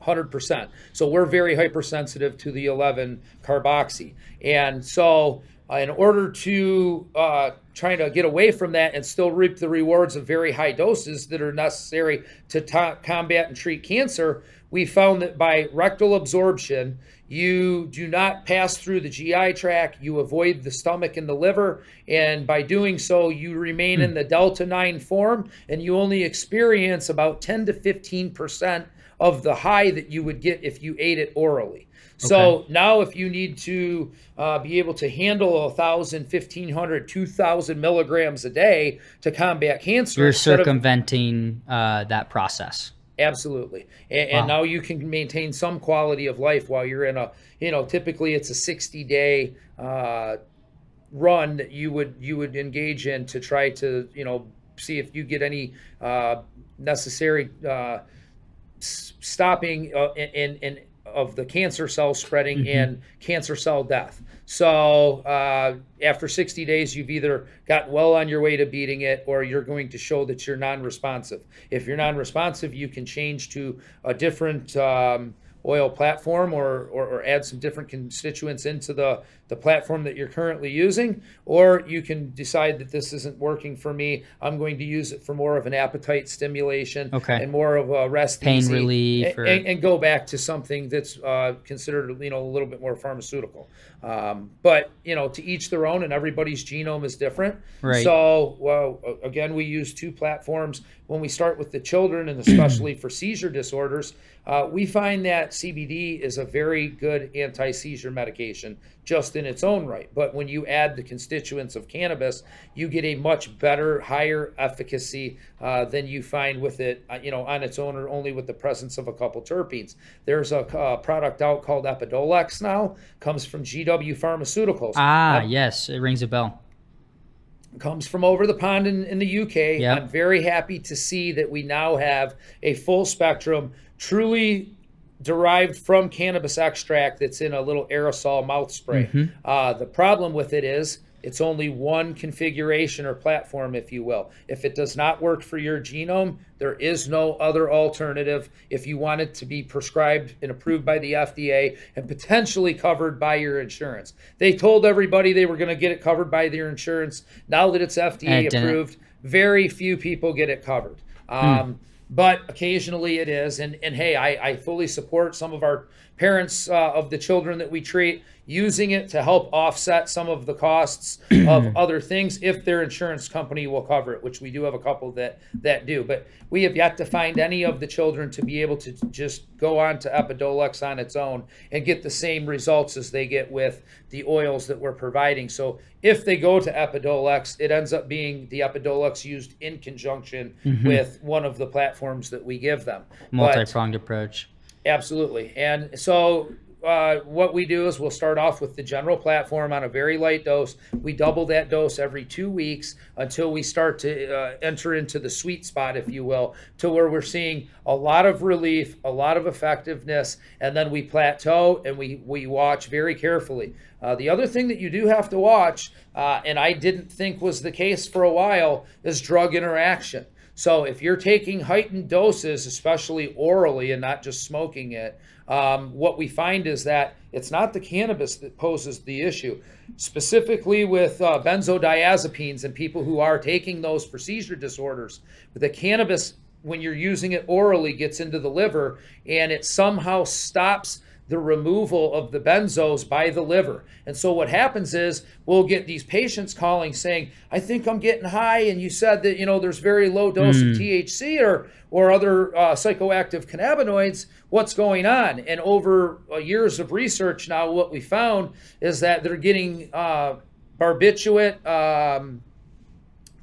one hundred percent. So we're very hypersensitive to the eleven carboxy. And so uh, in order to uh, try to get away from that and still reap the rewards of very high doses that are necessary to combat and treat cancer, we found that by rectal absorption, you do not pass through the G I tract, you avoid the stomach and the liver, and by doing so, you remain mm. in the delta nine form, and you only experience about ten to fifteen percent of the high that you would get if you ate it orally. Okay. So now if you need to uh, be able to handle one thousand, fifteen hundred, two thousand milligrams a day to combat cancer, you're circumventing of, uh, that process. Absolutely. And, wow. and now you can maintain some quality of life while you're in a, you know, typically it's a sixty day uh, run that you would you would engage in to try to, you know, see if you get any uh, necessary uh, stopping uh, in, in, in of the cancer cell spreading mm-hmm. and cancer cell death. So uh, after sixty days, you've either got well on your way to beating it, or you're going to show that you're non-responsive. If you're non-responsive, you can change to a different um, oil platform, or, or, or add some different constituents into the, the platform that you're currently using, or you can decide that this isn't working for me. I'm going to use it for more of an appetite stimulation okay. and more of a rest pain easy, relief, and, or... and, and go back to something that's uh, considered, you know, a little bit more pharmaceutical. Um, but, you know, to each their own, and everybody's genome is different. Right. So, well, again, we use two platforms. When we start with the children, and especially for seizure disorders, uh, we find that C B D is a very good anti-seizure medication just in its own right. But when you add the constituents of cannabis, you get a much better, higher efficacy uh, than you find with it, you know, on its own, or only with the presence of a couple terpenes. There's a uh, product out called Epidolex now, comes from G W Pharmaceuticals. Ah, uh, yes, it rings a bell. Comes from over the pond in, in the U K. Yep. I'm very happy to see that we now have a full spectrum, truly derived from cannabis extract that's in a little aerosol mouth spray. Mm-hmm. Uh, the problem with it is it's only one configuration or platform, if you will. If it does not work for your genome, there is no other alternative. If you want it to be prescribed and approved by the F D A and potentially covered by your insurance. They told everybody they were going to get it covered by their insurance. Now that it's F D A approved, very few people get it covered. Um, hmm. But occasionally it is, and, and hey, I, I fully support some of our parents uh, of the children that we treat using it to help offset some of the costs of other things if their insurance company will cover it, which we do have a couple that, that do. But we have yet to find any of the children to be able to just go on to Epidolex on its own and get the same results as they get with the oils that we're providing. So if they go to Epidolex, it ends up being the Epidolex used in conjunction mm-hmm. with one of the platforms that we give them. Multi-pronged approach. Absolutely. And so uh, what we do is we'll start off with the general platform on a very light dose. We double that dose every two weeks until we start to uh, enter into the sweet spot, if you will, to where we're seeing a lot of relief, a lot of effectiveness, and then we plateau and we, we watch very carefully. Uh, the other thing that you do have to watch, uh, and I didn't think was the case for a while, is drug interaction. So if you're taking heightened doses, especially orally and not just smoking it, um, what we find is that it's not the cannabis that poses the issue. Specifically with uh, benzodiazepines and people who are taking those for seizure disorders, but the cannabis, when you're using it orally, gets into the liver and it somehow stops the removal of the benzos by the liver. And so what happens is we'll get these patients calling saying, I think I'm getting high, and you said that, you know, there's very low dose mm. of T H C or or other uh, psychoactive cannabinoids. What's going on? And over uh, years of research now, what we found is that they're getting uh, barbiturate um,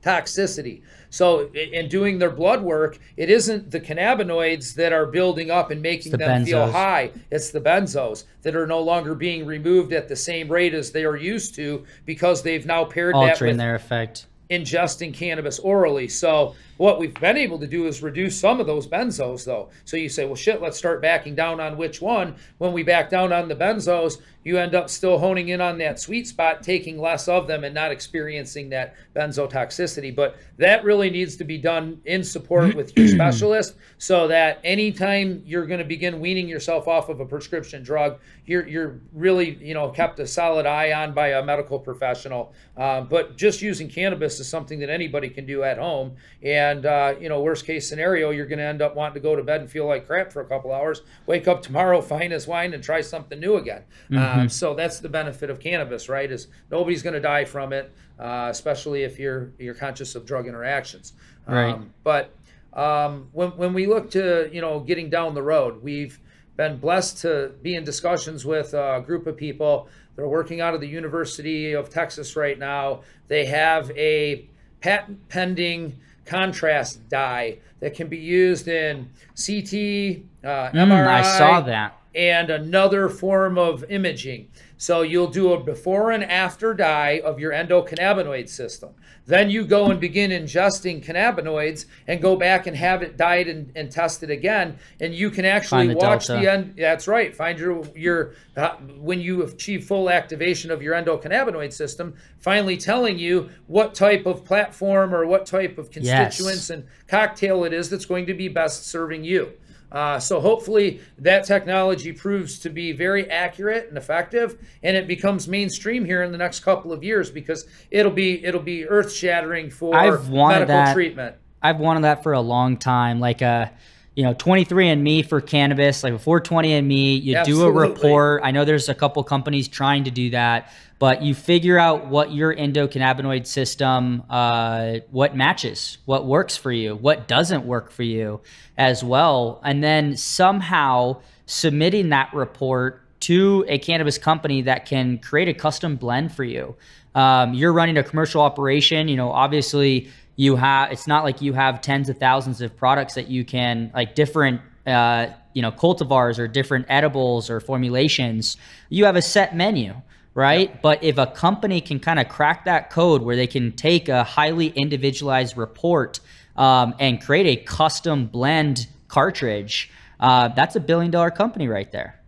toxicity. So in doing their blood work, it isn't the cannabinoids that are building up and making them feel high. It's the benzos that are no longer being removed at the same rate as they are used to because they've now paired that with altering their effect. Ingesting cannabis orally. So what we've been able to do is reduce some of those benzos though. So you say, well, shit, let's start backing down on which one. When we back down on the benzos, you end up still honing in on that sweet spot, taking less of them and not experiencing that benzotoxicity. But that really needs to be done in support with your specialist so that anytime you're going to begin weaning yourself off of a prescription drug, you're, you're really, you know, kept a solid eye on by a medical professional. Uh, but just using cannabis is something that anybody can do at home. And, uh, you know, worst case scenario, you're going to end up wanting to go to bed and feel like crap for a couple hours, wake up tomorrow, find as wine and try something new again. Mm-hmm. um, Um, so that's the benefit of cannabis, right? Is nobody's going to die from it, uh, especially if you're you're conscious of drug interactions. Um, right. But um, when when we look to, you know, getting down the road, we've been blessed to be in discussions with a group of people that are working out of the University of Texas right now. They have a patent pending contrast dye that can be used in C T, uh, M R I. Mm, I saw that. and another form of imaging. So you'll do a before and after dye of your endocannabinoid system. Then you go and begin ingesting cannabinoids and go back and have it dyed and, and tested again. And you can actually watch the end. That's right. Find your, your uh, when you achieve full activation of your endocannabinoid system, finally telling you what type of platform or what type of constituents yes. and cocktail it is that's going to be best serving you. Uh, so hopefully that technology proves to be very accurate and effective, and it becomes mainstream here in the next couple of years, because it'll be it'll be earth-shattering for I've wanted medical that. treatment. I've wanted that for a long time. Like uh, you know, twenty-three and me for cannabis, like before twenty and me, you Absolutely. do a report. I know there's a couple companies trying to do that, but you figure out what your endocannabinoid system, uh, what matches, what works for you, what doesn't work for you as well. And then somehow submitting that report to a cannabis company that can create a custom blend for you. Um, you're running a commercial operation, you know, obviously you have, it's not like you have tens of thousands of products that you can, like different, uh, you know, cultivars or different edibles or formulations. You have a set menu. Right. Yep. But if a company can kind of crack that code where they can take a highly individualized report um, and create a custom blend cartridge, uh, that's a billion dollar company right there.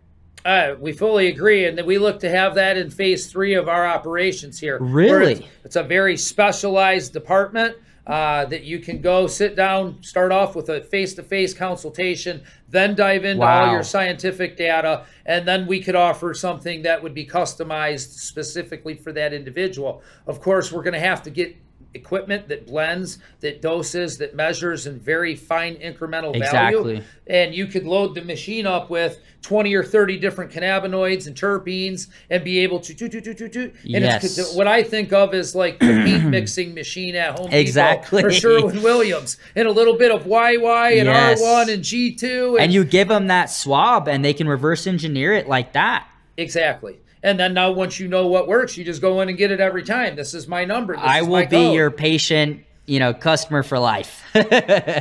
Uh, we fully agree. And then we look to have that in phase three of our operations here. Really? It's, it's a very specialized department. Uh, that you can go sit down, start off with a face-to-face consultation, then dive into wow. all your scientific data, and then we could offer something that would be customized specifically for that individual. Of course, we're going to have to get equipment that blends, that doses, that measures in very fine incremental exactly. value. And you could load the machine up with twenty or thirty different cannabinoids and terpenes and be able to do, do, do, do, do. And yes. it's what I think of as like the meat mixing machine at Home exactly. Depot for Sherwin-Williams, and a little bit of Y Y and yes. R one and G two. And, and you give them that swab and they can reverse engineer it like that. Exactly. And then now once you know what works, you just go in and get it every time. This is my number. This I will be your patient, you know, customer for life.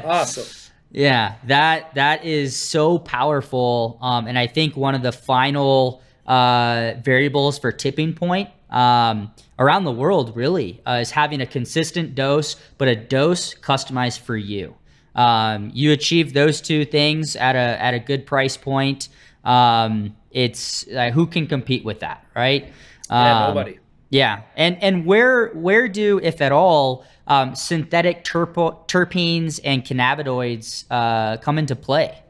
Awesome. Yeah, that that is so powerful. Um, and I think one of the final uh, variables for tipping point um, around the world really uh, is having a consistent dose, but a dose customized for you. Um, you achieve those two things at a, at a good price point. Um, it's uh, who can compete with that, right? Um, yeah, nobody. Yeah, and and where where do, if at all, um, synthetic terp terpenes and cannabinoids uh, come into play?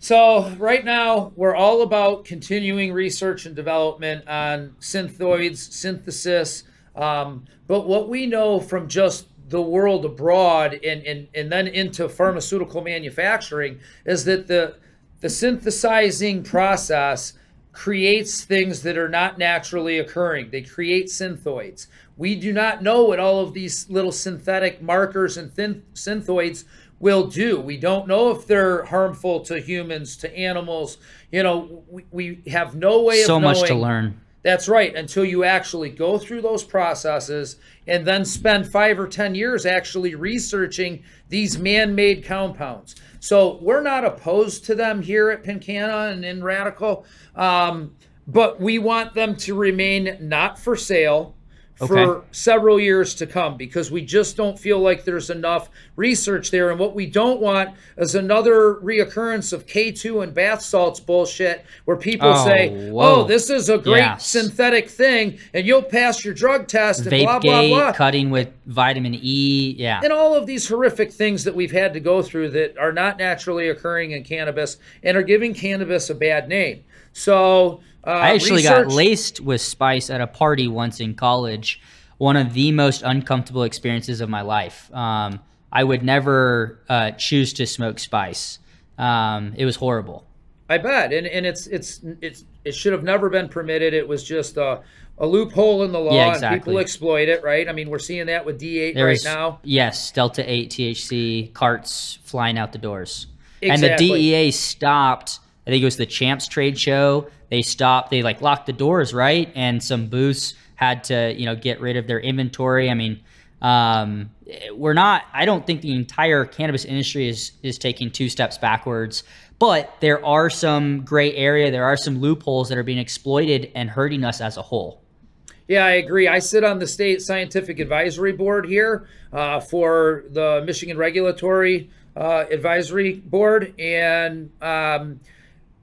So right now we're all about continuing research and development on synthoids synthesis, um, but what we know from just the world abroad and and and then into pharmaceutical manufacturing is that the The synthesizing process creates things that are not naturally occurring. They create synthoids. We do not know what all of these little synthetic markers and thin synthoids will do. We don't know if they're harmful to humans, to animals. You know, we, we have no way of knowing. So much to learn. That's right, until you actually go through those processes and then spend five or ten years actually researching these man-made compounds. So we're not opposed to them here at Pincanna and in Radicle, um, but we want them to remain not for sale for okay. several years to come, because we just don't feel like there's enough research there. And what we don't want is another reoccurrence of K two and bath salts bullshit where people oh, say, whoa. oh, this is a great yes. synthetic thing and you'll pass your drug test and Vape blah, blah, blah, blah. Cutting with vitamin E. Yeah. And all of these horrific things that we've had to go through that are not naturally occurring in cannabis and are giving cannabis a bad name. So uh, I actually research. got laced with spice at a party once in college. One of the most uncomfortable experiences of my life. Um, I would never uh, choose to smoke spice. Um, it was horrible. I bet, and and it's it's it's it should have never been permitted. It was just a, a loophole in the law, yeah, exactly. and people exploit it, right? I mean, we're seeing that with D eight there right is, now. Yes, Delta eight T H C carts flying out the doors, exactly. and the D E A stopped. I think it was the Champs trade show. They stopped, they like locked the doors, right? And some booths had to, you know, get rid of their inventory. I mean, Um, we're not, I don't think the entire cannabis industry is, is taking two steps backwards, but there are some gray area. There are some loopholes that are being exploited and hurting us as a whole. Yeah, I agree. I sit on the state scientific advisory board here uh, for the Michigan Regulatory uh, Advisory Board. And um,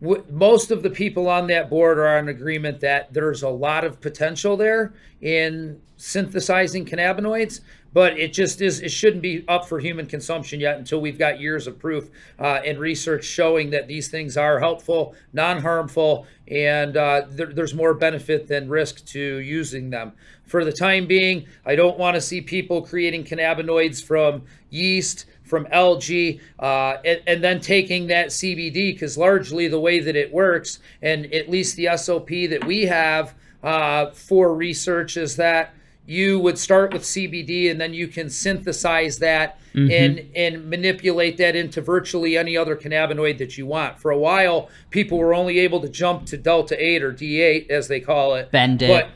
w most of the people on that board are in agreement that there's a lot of potential there in synthesizing cannabinoids, but it just is, it shouldn't be up for human consumption yet until we've got years of proof uh, and research showing that these things are helpful, non-harmful, and uh, there, there's more benefit than risk to using them. For the time being, I don't want to see people creating cannabinoids from yeast, from algae, uh, and, and then taking that C B D, because largely the way that it works, and at least the S O P that we have uh, for research, is that you would start with C B D, and then you can synthesize that mm-hmm. and, and manipulate that into virtually any other cannabinoid that you want. For a while, people were only able to jump to Delta eight or D eight, as they call it. Bend it. But,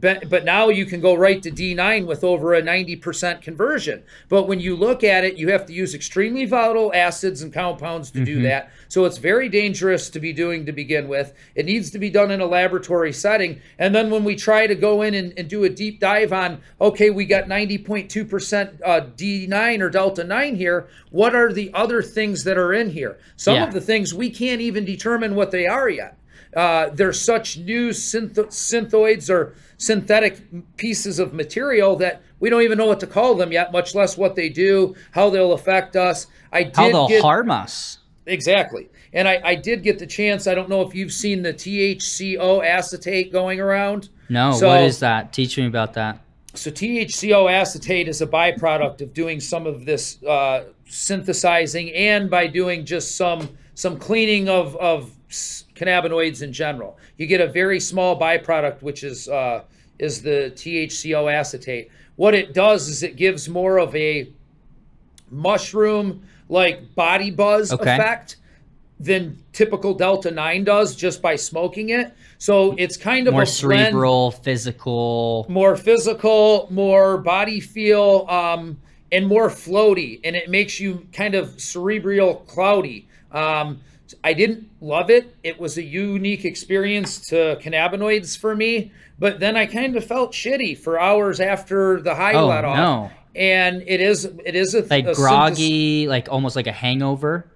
but, but now you can go right to D nine with over a ninety percent conversion. But when you look at it, you have to use extremely volatile acids and compounds to mm-hmm. do that. So it's very dangerous to be doing to begin with. It needs to be done in a laboratory setting. And then when we try to go in and, and do a deep dive on, okay, we got ninety point two percent uh, D nine or Delta nine here, what are the other things that are in here? Some yeah. of the things we can't even determine what they are yet. Uh, there's such new syntho synthoids or synthetic pieces of material that we don't even know what to call them yet, much less what they do, how they'll affect us. I did how they'll get, harm us. Exactly. And I, I did get the chance, I don't know if you've seen the T H C O acetate going around. No, so, what is that? Teach me about that. So T H C O acetate is a byproduct of doing some of this uh, synthesizing, and by doing just some some cleaning of, of cannabinoids in general. You get a very small byproduct, which is uh, is the T H C O acetate. What it does is it gives more of a mushroom-like body buzz okay. effect than typical Delta nine does just by smoking it. So it's kind of more a cerebral, blend, physical. More physical, more body feel, um, and more floaty. And it makes you kind of cerebral cloudy. Um, I didn't love it. It was a unique experience to cannabinoids for me, but then I kind of felt shitty for hours after the high oh, let off. No. And it is, it is a like a groggy, like almost like a hangover.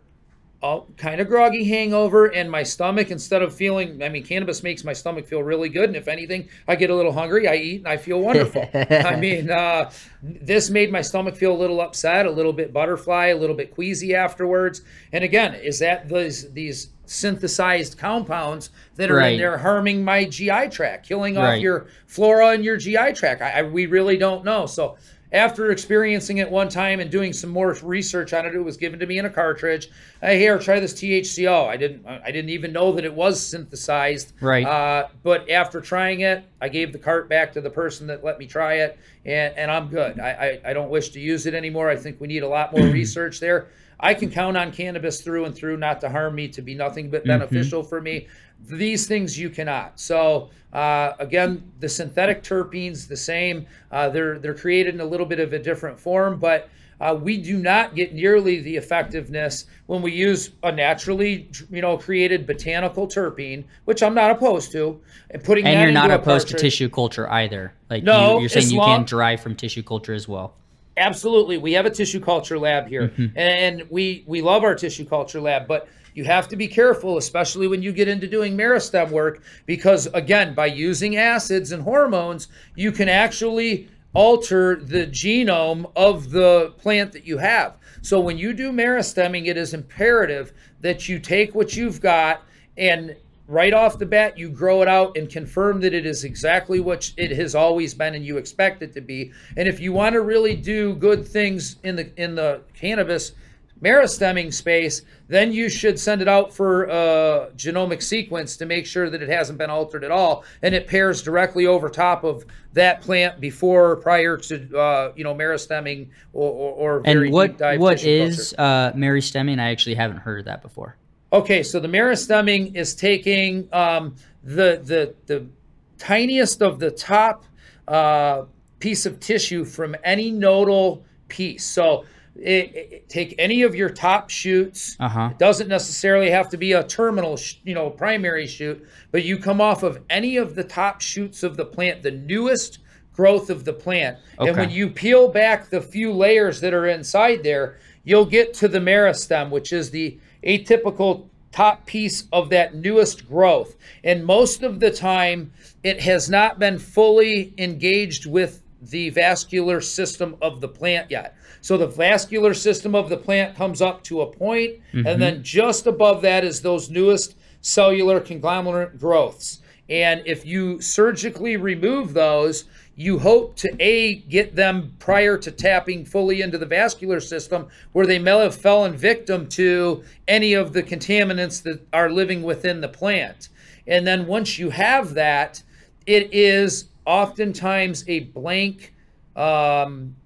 Oh, kind of groggy hangover. And my stomach, instead of feeling, I mean, cannabis makes my stomach feel really good. And if anything, I get a little hungry, I eat and I feel wonderful. I mean, uh, this made my stomach feel a little upset, a little bit butterfly, a little bit queasy afterwards. And again, is that those, these synthesized compounds that are right. in there harming my G I tract, killing right. off your flora and your G I tract? I, I, we really don't know. So after experiencing it one time and doing some more research on it, it was given to me in a cartridge. Hey, here, try this T H C O. I didn't, I didn't even know that it was synthesized. Right. Uh, but after trying it, I gave the cart back to the person that let me try it, and, and I'm good. I, I, I don't wish to use it anymore. I think we need a lot more research there. I can count on cannabis through and through not to harm me, to be nothing but beneficial mm-hmm. for me. These things you cannot. So uh, again, the synthetic terpenes, the same. Uh, they're, they're created in a little bit of a different form, but uh, we do not get nearly the effectiveness when we use a naturally you know, created botanical terpene, which I'm not opposed to. And, putting and that you're into not opposed to tissue culture either. Like no, you, you're saying you long, can derive from tissue culture as well. Absolutely. We have a tissue culture lab here mm-hmm. and we, we love our tissue culture lab, but you have to be careful, especially when you get into doing meristem work, because again, by using acids and hormones, you can actually alter the genome of the plant that you have. So when you do meristemming, it is imperative that you take what you've got and right off the bat, you grow it out and confirm that it is exactly what it has always been and you expect it to be. And if you want to really do good things in the in the cannabis meristemming space, then you should send it out for a genomic sequence to make sure that it hasn't been altered at all, and it pairs directly over top of that plant before or prior to uh, you know meristemming or or, or very and what deep dive what is uh, meristemming? I actually haven't heard of that before. Okay, so the meristemming is taking um, the, the the tiniest of the top uh, piece of tissue from any nodal piece. So it, it, take any of your top shoots. Uh-huh. It doesn't necessarily have to be a terminal, sh you know, primary shoot, but you come off of any of the top shoots of the plant, the newest growth of the plant. Okay. And when you peel back the few layers that are inside there, you'll get to the meristem, which is the atypical top piece of that newest growth. And most of the time, it has not been fully engaged with the vascular system of the plant yet. So the vascular system of the plant comes up to a point, mm-hmm. and then just above that is those newest cellular conglomerate growths. And if you surgically remove those, you hope to, A, get them prior to tapping fully into the vascular system, where they may have fallen victim to any of the contaminants that are living within the plant. And then once you have that, it is oftentimes a blank um,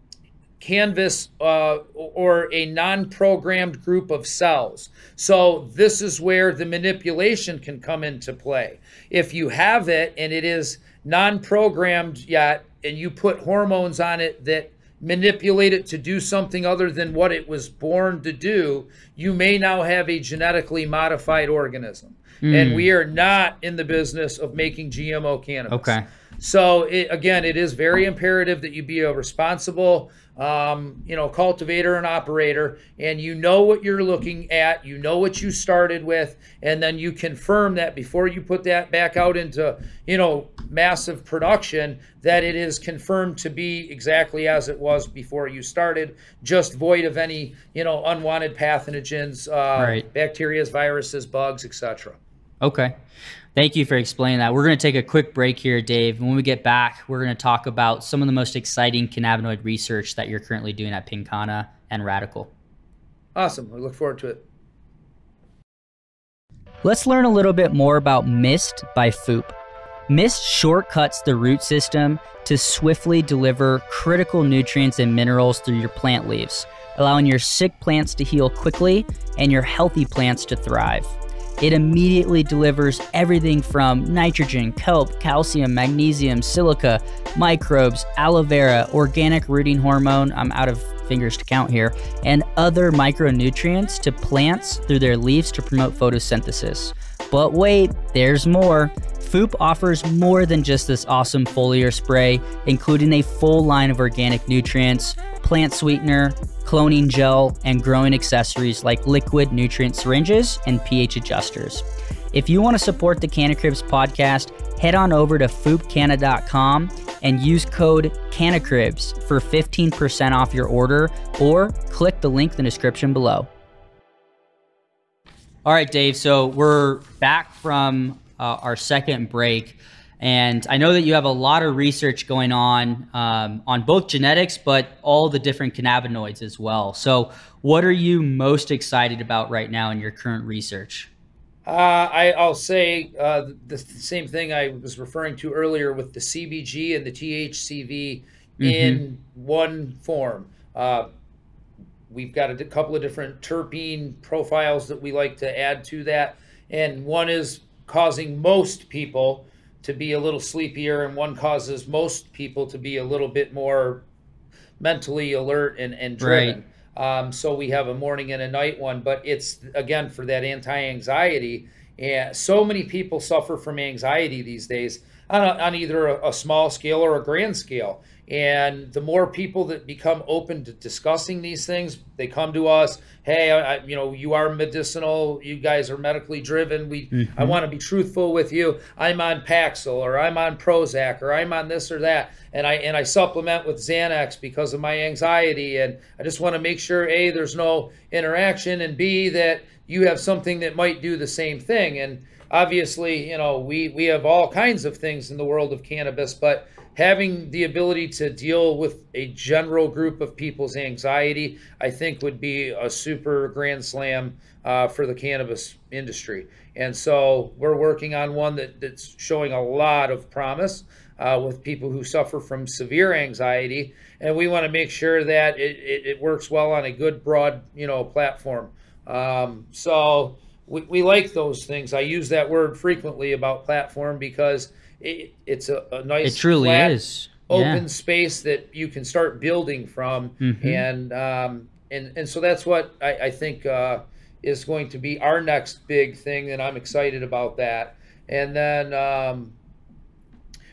canvas uh, or a non-programmed group of cells. So this is where the manipulation can come into play. If you have it and it is non-programmed yet, and you put hormones on it that manipulate it to do something other than what it was born to do, you may now have a genetically modified organism. Mm. And we are not in the business of making G M O cannabis. Okay. So it, again, it is very imperative that you be a responsible, um, you know, cultivator and operator, and you know what you're looking at, you know what you started with, and then you confirm that before you put that back out into, you know, massive production, that it is confirmed to be exactly as it was before you started, just void of any, you know, unwanted pathogens, uh, right. bacteria, viruses, bugs, et cetera. Okay. Thank you for explaining that. We're going to take a quick break here, Dave. And when we get back, we're going to talk about some of the most exciting cannabinoid research that you're currently doing at Pincanna and Radicle. Awesome. We look forward to it. Let's learn a little bit more about Mist by FOOP. Mist shortcuts the root system to swiftly deliver critical nutrients and minerals through your plant leaves, allowing your sick plants to heal quickly and your healthy plants to thrive. It immediately delivers everything from nitrogen, kelp, calcium, magnesium, silica, microbes, aloe vera, organic rooting hormone, I'm out of fingers to count here, and other micronutrients to plants through their leaves to promote photosynthesis. But wait, there's more. FOOP offers more than just this awesome foliar spray, including a full line of organic nutrients, plant sweetener, cloning gel, and growing accessories like liquid nutrient syringes and pH adjusters. If you want to support the CannaCribs podcast, head on over to foop canna dot com and use code CannaCribs for fifteen percent off your order, or click the link in the description below. All right, Dave, so we're back from uh, our second break, and I know that you have a lot of research going on um, on both genetics, but all the different cannabinoids as well. So what are you most excited about right now in your current research? Uh, I, I'll say uh, the same thing I was referring to earlier with the C B G and the T H C V mm-hmm. in one form. Uh, We've got a couple of different terpene profiles that we like to add to that. And one is causing most people to be a little sleepier, and one causes most people to be a little bit more mentally alert and, and driven. Right. Um, so we have a morning and a night one, but it's, again, for that anti-anxiety. And so many people suffer from anxiety these days on, a, on either a, a small scale or a grand scale. And the more people that become open to discussing these things, they come to us, hey, I, you know, you are medicinal, you guys are medically driven, we, mm-hmm. I want to be truthful with you, I'm on Paxil, or I'm on Prozac, or I'm on this or that, and I, and I supplement with Xanax because of my anxiety, and I just want to make sure, A, there's no interaction, and B, that you have something that might do the same thing. And obviously, you know, we, we have all kinds of things in the world of cannabis, but having the ability to deal with a general group of people's anxiety, I think, would be a super grand slam uh, for the cannabis industry. And so we're working on one that, that's showing a lot of promise uh, with people who suffer from severe anxiety. And we want to make sure that it, it, it works well on a good, broad, you know, platform. Um, so we, we like those things. I use that word frequently about platform because It, it's a, a nice, it truly flat, is open yeah. space that you can start building from. Mm-hmm. And um, and and so that's what I, I think uh, is going to be our next big thing, and I'm excited about that. And then um,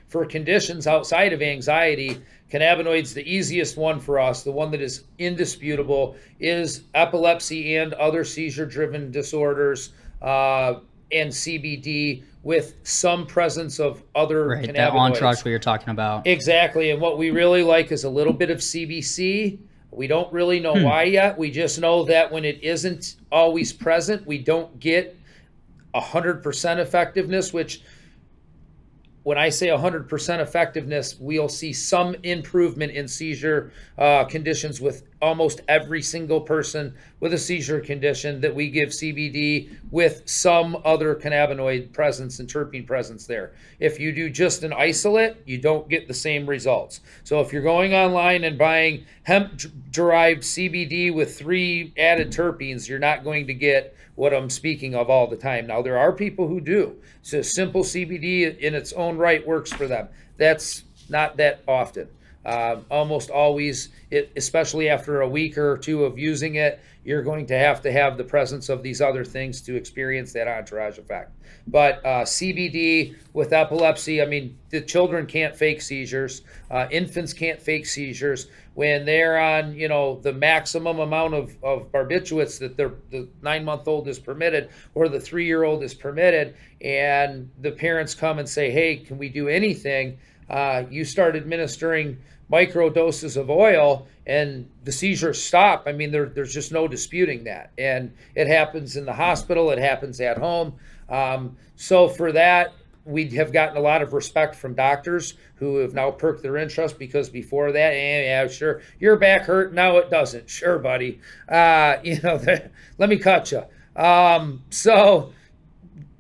for conditions outside of anxiety, cannabinoids, the easiest one for us, the one that is indisputable, is epilepsy and other seizure-driven disorders, uh, and C B D with some presence of other right, cannabinoids. That entourage we were talking about. Exactly. And what we really like is a little bit of C B C. We don't really know hmm. why yet. We just know that when it isn't always present, we don't get one hundred percent effectiveness, which when I say one hundred percent effectiveness, we'll see some improvement in seizure uh, conditions with almost every single person with a seizure condition that we give C B D with some other cannabinoid presence and terpene presence there. If you do just an isolate, you don't get the same results. So if you're going online and buying hemp-derived C B D with three added terpenes, you're not going to get what I'm speaking of all the time. Now, there are people who do. So simple C B D in its own right works for them. That's not that often. Uh, almost always, it, especially after a week or two of using it, you're going to have to have the presence of these other things to experience that entourage effect. But uh, C B D with epilepsy, I mean, the children can't fake seizures. Uh, infants can't fake seizures. When they're on, you know, the maximum amount of, of barbiturates that they're, the nine-month-old is permitted or the three-year-old is permitted, and the parents come and say, hey, can we do anything? Uh, you start administering micro doses of oil and the seizures stop. I mean, there, there's just no disputing that. And it happens in the hospital. It happens at home. Um, so for that, we have gotten a lot of respect from doctors who have now perked their interest, because before that, eh, yeah, sure, your back hurt. Now it doesn't. Sure, buddy. Uh, you know, let me cut you. Um, so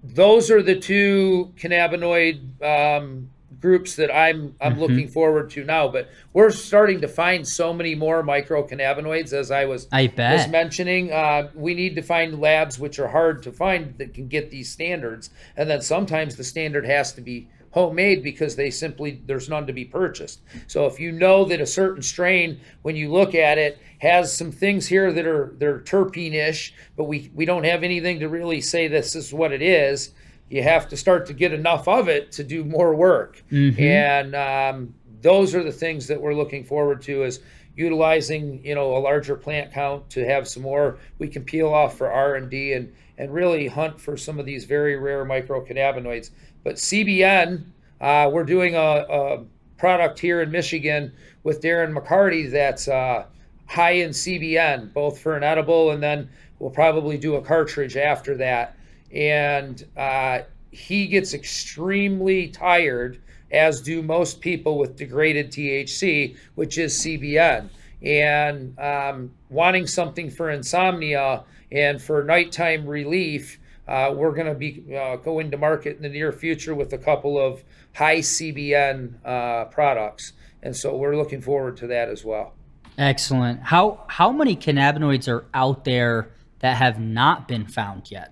those are the two cannabinoid um groups that I'm I'm mm-hmm. looking forward to now, but we're starting to find so many more microcannabinoids, as I was I bet. was mentioning. Uh, we need to find labs, which are hard to find, that can get these standards, and then sometimes the standard has to be homemade because they simply there's none to be purchased. So if you know that a certain strain, when you look at it, has some things here that are they're terpene-ish, but we we don't have anything to really say this is what it is. You have to start to get enough of it to do more work. Mm-hmm. And um, those are the things that we're looking forward to, is utilizing, you know, a larger plant count to have some more we can peel off for R and D and, and really hunt for some of these very rare microcannabinoids. But C B N, uh, we're doing a, a product here in Michigan with Darren McCarty that's uh, high in C B N, both for an edible, and then we'll probably do a cartridge after that. And uh, he gets extremely tired, as do most people with degraded T H C, which is C B N. And um, wanting something for insomnia and for nighttime relief, uh, we're going to be uh, going to market in the near future with a couple of high C B N uh, products. And so we're looking forward to that as well. Excellent. How, how many cannabinoids are out there that have not been found yet?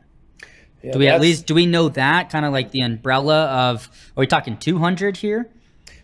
Yeah, do we at least, do we know that, kind of like the umbrella of, are we talking two hundred here?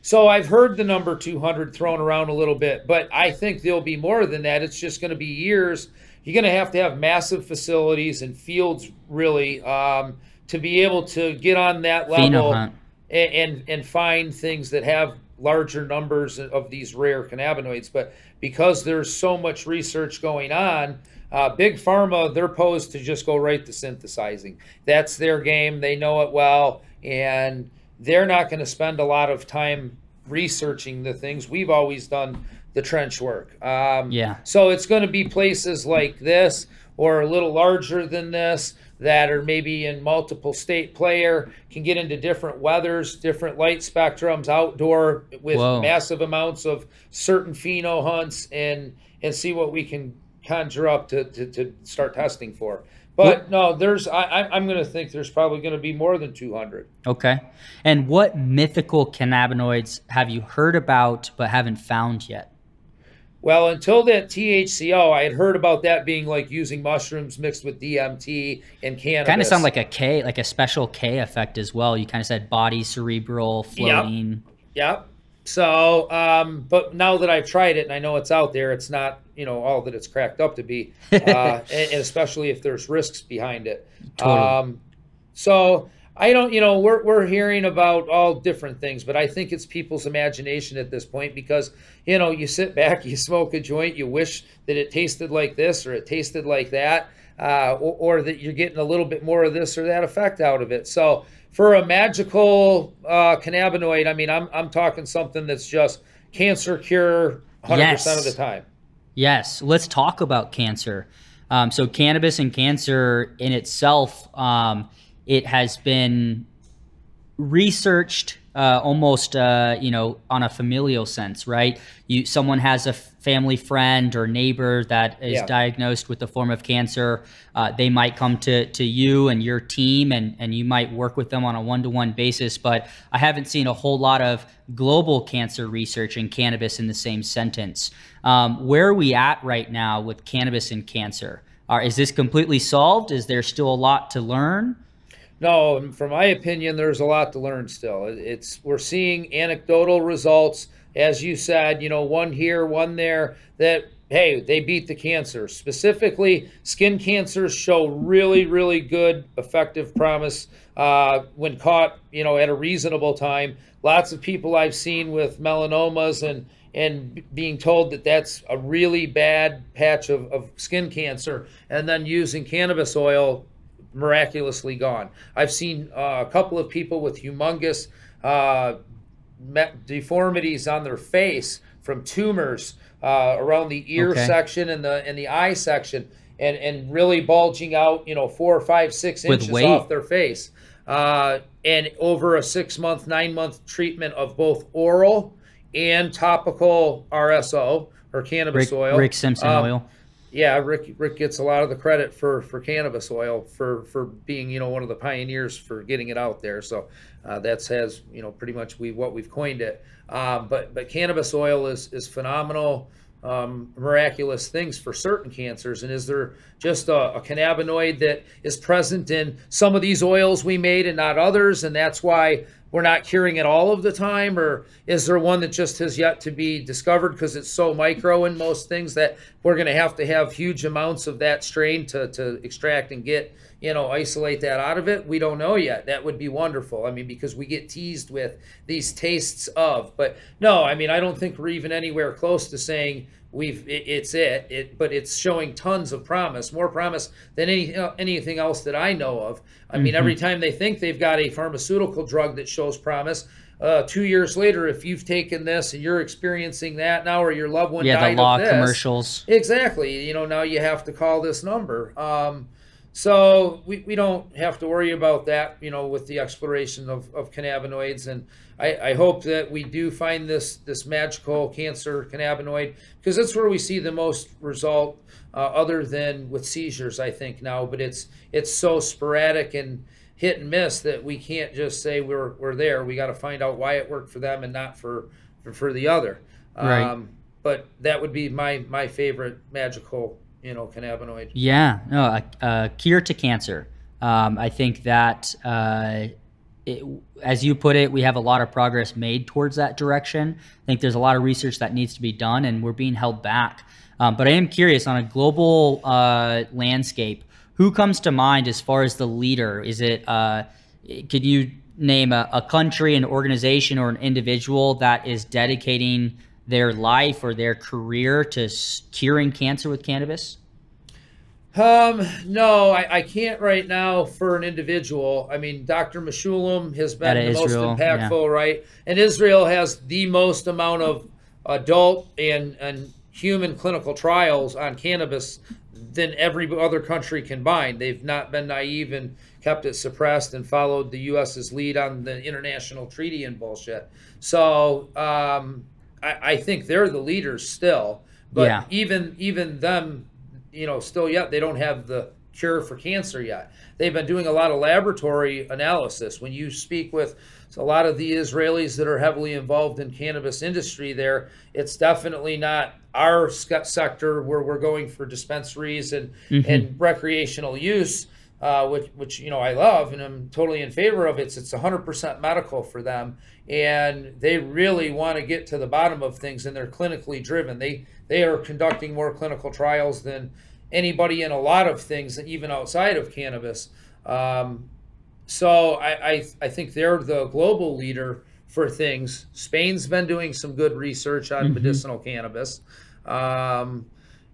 So I've heard the number two hundred thrown around a little bit, but I think there'll be more than that. It's just going to be years. You're going to have to have massive facilities and fields, really, um, to be able to get on that level and, and, and find things that have larger numbers of these rare cannabinoids. But because there's so much research going on, Uh, big pharma, they're posed to just go right to synthesizing. That's their game. They know it well, and they're not going to spend a lot of time researching the things. We've always done the trench work. Um, yeah. So it's going to be places like this or a little larger than this that are maybe in multiple state player, can get into different weathers, different light spectrums, outdoor with Whoa. massive amounts of certain pheno hunts, and, and see what we can conjure up to, to, to start testing for. But what? no, there's, I, I'm going to think there's probably going to be more than two hundred. Okay. And what mythical cannabinoids have you heard about but haven't found yet? Well, until that T H C O, I had heard about that being like using mushrooms mixed with D M T and cannabis. Kind of sound like a K, like a special K effect as well. You kind of said body, cerebral, floating. Yep. Yep. So, um, but now that I've tried it and I know it's out there, it's not, you know, all that it's cracked up to be, uh, and, and especially if there's risks behind it. Totally. Um, so I don't, you know, we're, we're hearing about all different things, but I think it's people's imagination at this point because, you know, you sit back, you smoke a joint, you wish that it tasted like this or it tasted like that, uh, or, or that you're getting a little bit more of this or that effect out of it. So for a magical uh, cannabinoid, I mean, I'm, I'm talking something that's just cancer cure one hundred percent yes. of the time. Yes. Let's talk about cancer. Um, so cannabis and cancer in itself, um, it has been researched uh, almost, uh, you know, on a familial sense, right? You, someone has a family friend or neighbor that is yeah. diagnosed with a form of cancer. Uh, they might come to, to you and your team, and, and you might work with them on a one-to-one basis. But I haven't seen a whole lot of global cancer research and cannabis in the same sentence. Um, where are we at right now with cannabis and cancer? Are, is this completely solved? Is there still a lot to learn? No, from my opinion, there's a lot to learn still. It's, we're seeing anecdotal results, as you said, you know, one here, one there, that, hey, they beat the cancer. Specifically, skin cancers show really, really good, effective promise uh, when caught, you know, at a reasonable time. Lots of people I've seen with melanomas and and being told that that's a really bad patch of, of skin cancer, and then using cannabis oil, miraculously gone. I've seen uh, a couple of people with humongous uh, deformities on their face from tumors uh, around the ear okay. section and the and the eye section, and and really bulging out, you know, four or five, six with inches weight. Off their face. Uh, and over a six month, nine month treatment of both oral and topical R S O or cannabis Rick, oil, Rick Simpson um, oil. Yeah, Rick Rick gets a lot of the credit for, for cannabis oil for, for being, you know, one of the pioneers for getting it out there. So uh, that's has, you know, pretty much we what we've coined it. Uh, but but cannabis oil is, is phenomenal, um, miraculous things for certain cancers. And is there just a, a cannabinoid that is present in some of these oils we made and not others? And that's why we're not curing it all of the time, or is there one that just has yet to be discovered because it's so micro in most things that we're going to have to have huge amounts of that strain to, to extract and get, you know, isolate that out of it? We don't know yet. That would be wonderful. I mean, because we get teased with these tastes of, but no, I mean, I don't think we're even anywhere close to saying we've, it, it's it, it, but it's showing tons of promise, more promise than any, anything else that I know of. I mm-hmm. mean, every time they think they've got a pharmaceutical drug that shows promise, uh, two years later, if you've taken this and you're experiencing that now, or your loved one yeah, died the law of this, commercials. Exactly. You know, now you have to call this number. Um, So we, we don't have to worry about that, you know, with the exploration of, of cannabinoids. And I, I hope that we do find this this magical cancer cannabinoid, because that's where we see the most result uh, other than with seizures, I think now. But it's it's so sporadic and hit and miss that we can't just say we're, we're there. We got to find out why it worked for them and not for, for, for the other. Right. Um, but that would be my, my favorite magical you know, cannabinoid. Yeah, no, a, a cure to cancer. Um, I think that, uh, it, as you put it, we have a lot of progress made towards that direction. I think there's a lot of research that needs to be done, and we're being held back. Um, but I am curious, on a global uh, landscape, who comes to mind as far as the leader? Is it, uh, could you name a, a country, an organization, or an individual that is dedicating their life or their career to curing cancer with cannabis? Um, no, I, I can't right now for an individual. I mean, Doctor Meshulam has been the Israel, most impactful, yeah. right? And Israel has the most amount of adult and, and human clinical trials on cannabis than every other country combined. They've not been naive and kept it suppressed and followed the U S's lead on the international treaty and bullshit. So, um, I think they're the leaders still, but yeah. even even them, you know, still yet they don't have the cure for cancer yet. They've been doing a lot of laboratory analysis. When you speak with a lot of the Israelis that are heavily involved in cannabis industry there, it's definitely not our sector where we're going for dispensaries and, mm-hmm. and recreational use. uh, which, which, you know, I love and I'm totally in favor of. It's, it's one hundred percent medical for them. And they really want to get to the bottom of things, and they're clinically driven. They, they are conducting more clinical trials than anybody in a lot of things, even outside of cannabis. Um, so I, I, I think they're the global leader for things. Spain's been doing some good research on mm-hmm. medicinal cannabis. Um,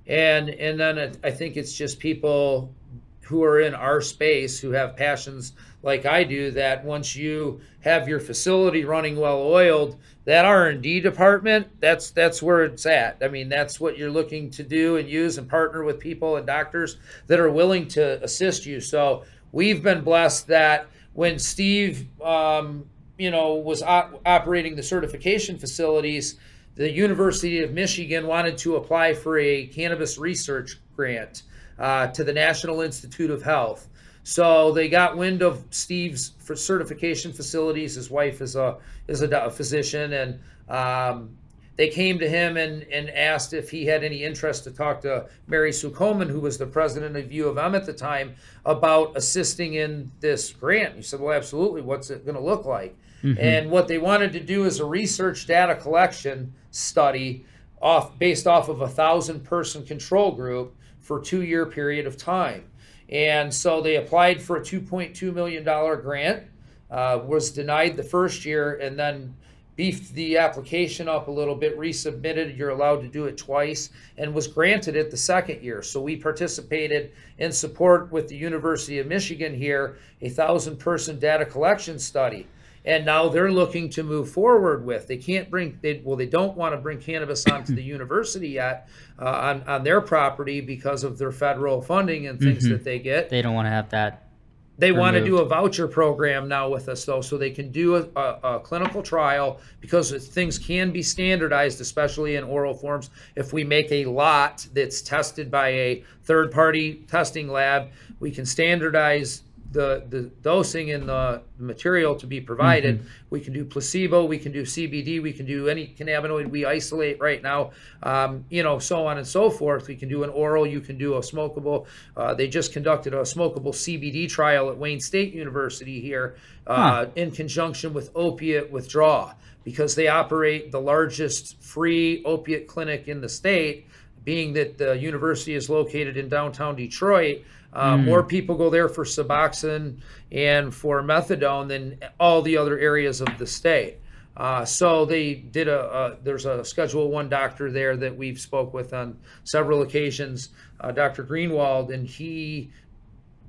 and, and then it, I think it's just people who are in our space who have passions like I do, that once you have your facility running well oiled, that R and D department, that's that's where it's at. I mean, that's what you're looking to do and use and partner with people and doctors that are willing to assist you. So we've been blessed that when Steve, um, you know, was op operating the certification facilities, the University of Michigan wanted to apply for a cannabis research grant uh, to the National Institute of Health. So they got wind of Steve's for certification facilities. His wife is a is a, a physician, and um, they came to him and, and asked if he had any interest to talk to Mary Sue Coleman, who was the president of U of M at the time, about assisting in this grant. He said, well, absolutely. What's it going to look like? Mm-hmm. And what they wanted to do is a research data collection study off based off of a thousand person control group for a two year period of time. And so they applied for a two point two million dollar grant, uh, was denied the first year, and then beefed the application up a little bit, resubmitted, you're allowed to do it twice, and was granted it the second year. So we participated in support with the University of Michigan here, a thousand person data collection study. And now they're looking to move forward with, they can't bring, they, well, they don't want to bring cannabis onto the university yet uh, on, on their property because of their federal funding and things mm-hmm. that they get. They don't want to have that. They removed. Want to do a voucher program now with us, though, so they can do a, a, a clinical trial, because things can be standardized, especially in oral forms. If we make a lot that's tested by a third-party testing lab, we can standardize the, the dosing and the material to be provided. Mm-hmm. We can do placebo, we can do C B D, we can do any cannabinoid we isolate right now, um, you know, so on and so forth. We can do an oral, you can do a smokable. Uh, they just conducted a smokable C B D trial at Wayne State University here uh, huh. in conjunction with opiate withdrawal, because they operate the largest free opiate clinic in the state, being that the university is located in downtown Detroit. Uh, mm. More people go there for Suboxone and for methadone than all the other areas of the state. Uh, so they did a, a, there's a Schedule one doctor there that we've spoke with on several occasions, uh, Doctor Greenwald, and he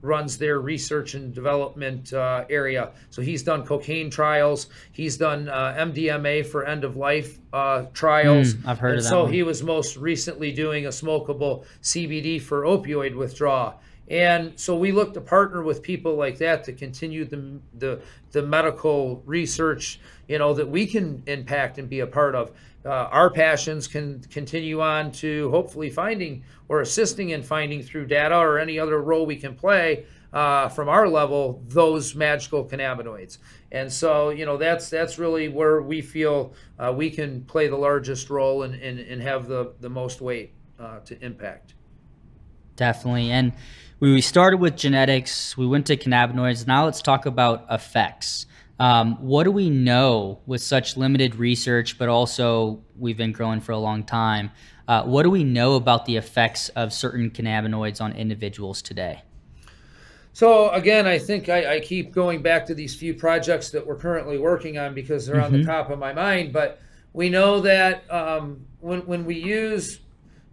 runs their research and development uh, area. So he's done cocaine trials. He's done uh, M D M A for end-of-life uh, trials. Mm, I've heard and of that so one. He was most recently doing a smokable C B D for opioid withdrawal. And so we look to partner with people like that to continue the, the, the medical research, you know, that we can impact and be a part of. Uh, our passions can continue on to hopefully finding or assisting in finding through data or any other role we can play uh, from our level, those magical cannabinoids. And so, you know, that's that's really where we feel uh, we can play the largest role and, and, and have the, the most weight uh, to impact. Definitely. And we started with genetics, we went to cannabinoids, now let's talk about effects. Um, what do we know with such limited research, but also we've been growing for a long time? Uh, what do we know about the effects of certain cannabinoids on individuals today? So again, I think I, I keep going back to these few projects that we're currently working on because they're mm-hmm. on the top of my mind, but we know that um, when, when we use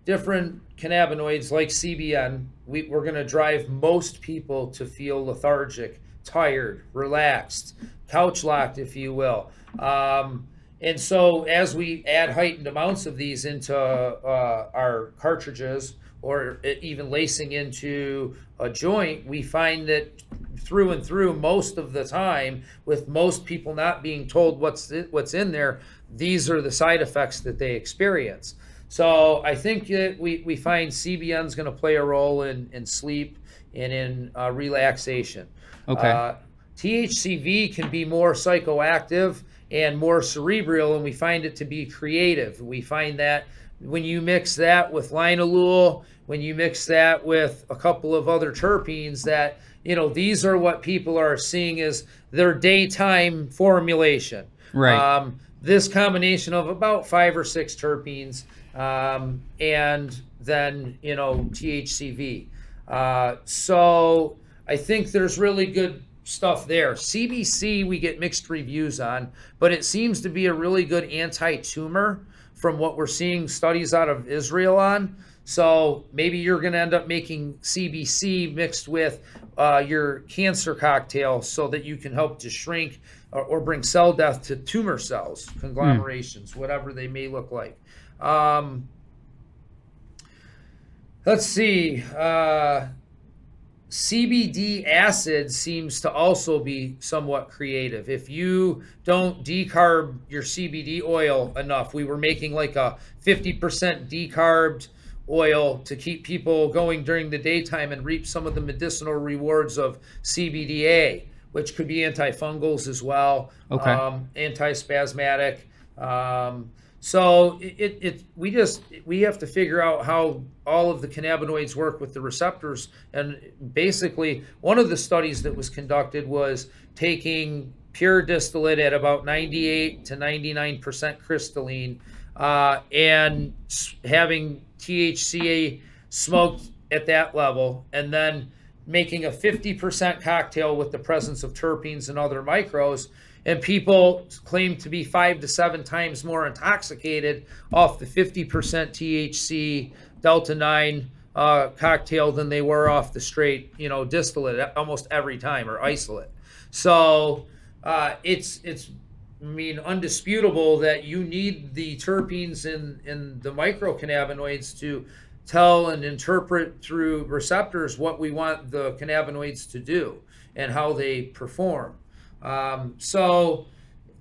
different cannabinoids like C B N, we, we're going to drive most people to feel lethargic, tired, relaxed, couch locked, if you will. Um, and so as we add heightened amounts of these into uh, our cartridges or even lacing into a joint, we find that through and through most of the time, with most people not being told what's, what's in there, these are the side effects that they experience. So I think that we, we find C B N is going to play a role in, in sleep and in uh, relaxation. Okay. Uh, T H C V can be more psychoactive and more cerebral, and we find it to be creative. We find that when you mix that with linalool, when you mix that with a couple of other terpenes that, you know, these are what people are seeing as their daytime formulation. Right. Um, this combination of about five or six terpenes um, and then, you know, T H C V. Uh, so I think there's really good stuff there. C B C we get mixed reviews on, but it seems to be a really good anti-tumor from what we're seeing studies out of Israel on. So maybe you're going to end up making C B C mixed with uh, your cancer cocktail so that you can help to shrink or, or bring cell death to tumor cells, conglomerations, mm. whatever they may look like. Um, let's see. Uh, C B D acid seems to also be somewhat creative. If you don't decarb your C B D oil enough, we were making like a fifty percent decarbed oil to keep people going during the daytime and reap some of the medicinal rewards of C B D A, which could be antifungals as well, okay. um, antispasmodic. Um, so it, it we just we have to figure out how all of the cannabinoids work with the receptors. And basically, one of the studies that was conducted was taking pure distillate at about ninety-eight to ninety-nine percent crystalline uh, and having T H C A smoked at that level, and then making a fifty percent cocktail with the presence of terpenes and other micros, and people claim to be five to seven times more intoxicated off the fifty percent T H C delta nine uh, cocktail than they were off the straight, you know, distillate almost every time, or isolate. So uh, it's it's. I mean, undisputable that you need the terpenes in, in the microcannabinoids to tell and interpret through receptors what we want the cannabinoids to do and how they perform. Um, so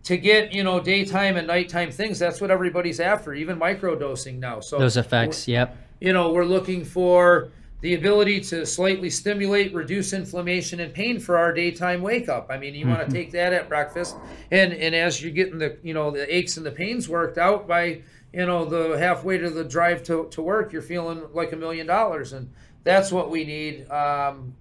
to get, you know, daytime and nighttime things, that's what everybody's after, even microdosing now. So those effects, yep. You know, we're looking for the ability to slightly stimulate, reduce inflammation and pain for our daytime wake up. I mean, you mm-hmm. want to take that at breakfast, and and as you're getting the, you know, the aches and the pains worked out by, you know, the halfway to the drive to, to work, you're feeling like a million dollars, and that's what we need. Um,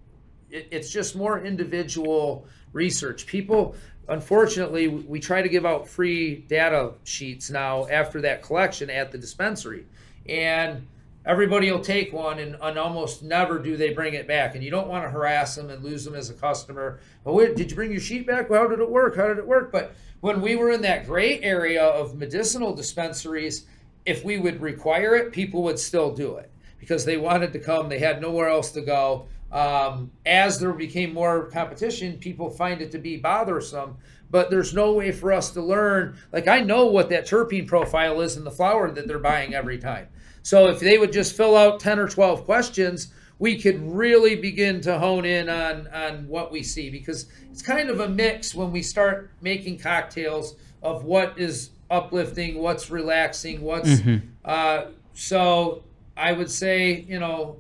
it, it's just more individual research. People, unfortunately, we try to give out free data sheets now after that collection at the dispensary, and everybody will take one, and, and almost never do they bring it back. And you don't want to harass them and lose them as a customer. Oh, wait, did you bring your sheet back? Well, how did it work? How did it work? But when we were in that gray area of medicinal dispensaries, if we would require it, people would still do it because they wanted to come. They had nowhere else to go. Um, as there became more competition, people find it to be bothersome, but there's no way for us to learn. Like, I know what that terpene profile is in the flower that they're buying every time. So if they would just fill out ten or twelve questions, we could really begin to hone in on, on what we see, because it's kind of a mix when we start making cocktails of what is uplifting, what's relaxing, what's, mm-hmm. uh, so I would say, you know,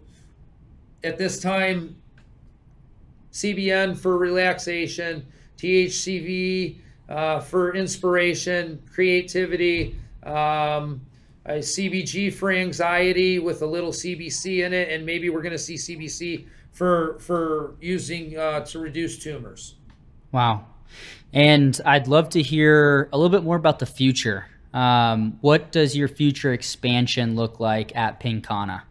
at this time, C B N for relaxation, T H C V uh, for inspiration, creativity, um, a C B G for anxiety with a little C B C in it, and maybe we're going to see C B C for for using uh, to reduce tumors. Wow. And I'd love to hear a little bit more about the future. Um, what does your future expansion look like at Pincanna?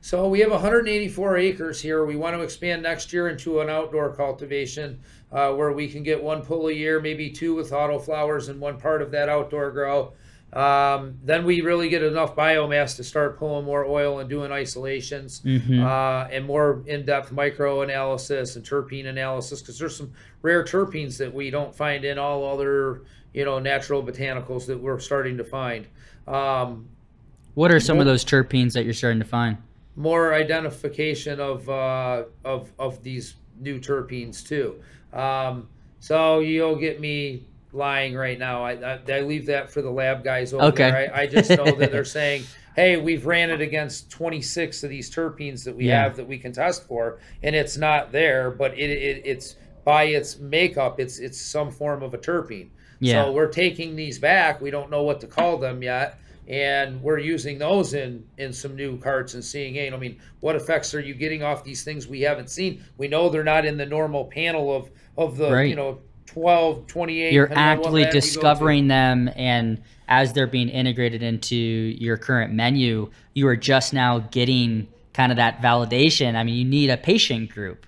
So we have one hundred eighty-four acres here. We want to expand next year into an outdoor cultivation uh, where we can get one pull a year, maybe two with auto flowers in one part of that outdoor grow. Um, then we really get enough biomass to start pulling more oil and doing isolations, mm-hmm. uh, and more in-depth micro analysis and terpene analysis, because there's some rare terpenes that we don't find in all other, you know, natural botanicals that we're starting to find. Um, what are some more, of those terpenes that you're starting to find? More identification of, uh, of, of these new terpenes too. Um, so you'll get me lying right now. I, I I leave that for the lab guys over okay. there. I, I just know that they're saying, hey, we've ran it against twenty-six of these terpenes that we yeah. have that we can test for, and it's not there, but it, it it's by its makeup, it's it's some form of a terpene. Yeah. So we're taking these back. We don't know what to call them yet, And we're using those in, in some new carts and seeing, hey, I mean, what effects are you getting off these things we haven't seen? We know they're not in the normal panel of, of the, right. you know, twelve, twenty-eight. You're actively discovering them, and as they're being integrated into your current menu, you are just now getting kind of that validation. I mean, you need a patient group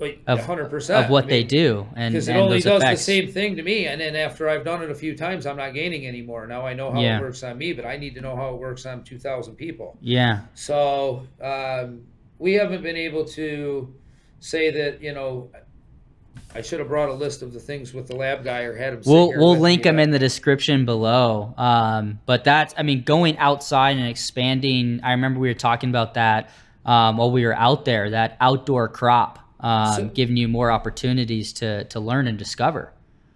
of, one hundred percent. Of what I mean, they do. Because it and only does effects. The same thing to me. And then after I've done it a few times, I'm not gaining anymore. Now I know how yeah. it works on me, but I need to know how it works on two thousand people. Yeah. So um, we haven't been able to say that, you know, I should have brought a list of the things with the lab guy or had him. We'll, we'll link them in the description below. Um, but that's, I mean, going outside and expanding. I remember we were talking about that um, while we were out there, that outdoor crop, um, so, giving you more opportunities to, to learn and discover.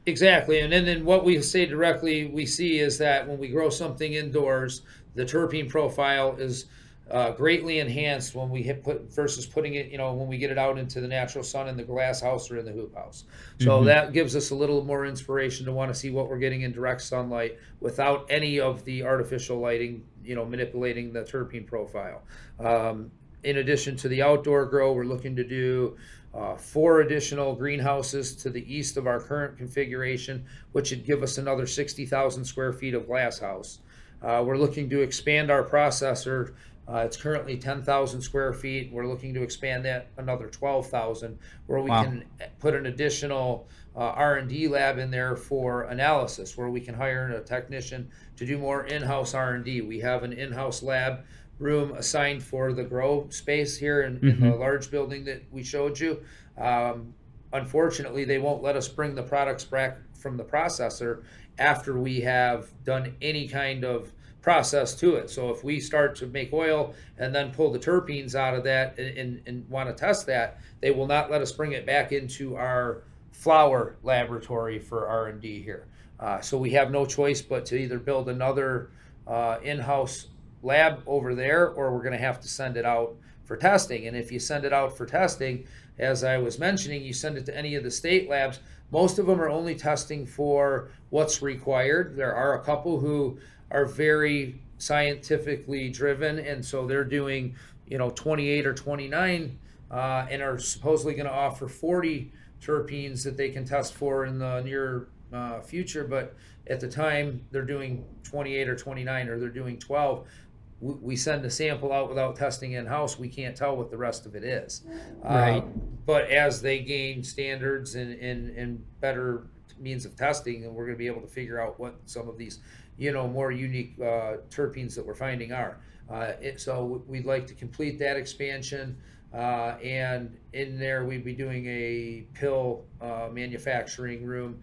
Exactly. And then, then what we say directly we see is that when we grow something indoors, the terpene profile is Uh, greatly enhanced when we hit put versus putting it, you know, when we get it out into the natural sun in the glass house or in the hoop house. So mm-hmm. that gives us a little more inspiration to want to see what we're getting in direct sunlight without any of the artificial lighting, you know, manipulating the terpene profile. Um, in addition to the outdoor grow, we're looking to do uh, four additional greenhouses to the east of our current configuration, which would give us another sixty thousand square feet of glass house. Uh, we're looking to expand our processor. Uh, it's currently ten thousand square feet. We're looking to expand that another twelve thousand, where we wow. can put an additional uh, R and D lab in there for analysis, where we can hire a technician to do more in-house R and D. We have an in-house lab room assigned for the grow space here in, mm-hmm. in the large building that we showed you. Um, unfortunately, they won't let us bring the products back from the processor after we have done any kind of process to it. So if we start to make oil and then pull the terpenes out of that and, and, and want to test that, they will not let us bring it back into our flower laboratory for R and D here. Uh, so we have no choice but to either build another uh, in-house lab over there, or we're going to have to send it out for testing. And if you send it out for testing, as I was mentioning, you send it to any of the state labs. Most of them are only testing for what's required. There are a couple who are very scientifically driven, and so they're doing, you know, twenty-eight or twenty-nine uh, and are supposedly going to offer forty terpenes that they can test for in the near uh, future. But at the time, they're doing twenty-eight or twenty-nine, or they're doing twelve. We, we send a sample out without testing in-house. We can't tell what the rest of it is. Right. Um, but as they gain standards and, and, and better means of testing, and we're going to be able to figure out what some of these, you know, more unique uh, terpenes that we're finding are. Uh, it, so we'd like to complete that expansion, uh, and in there we'd be doing a pill uh, manufacturing room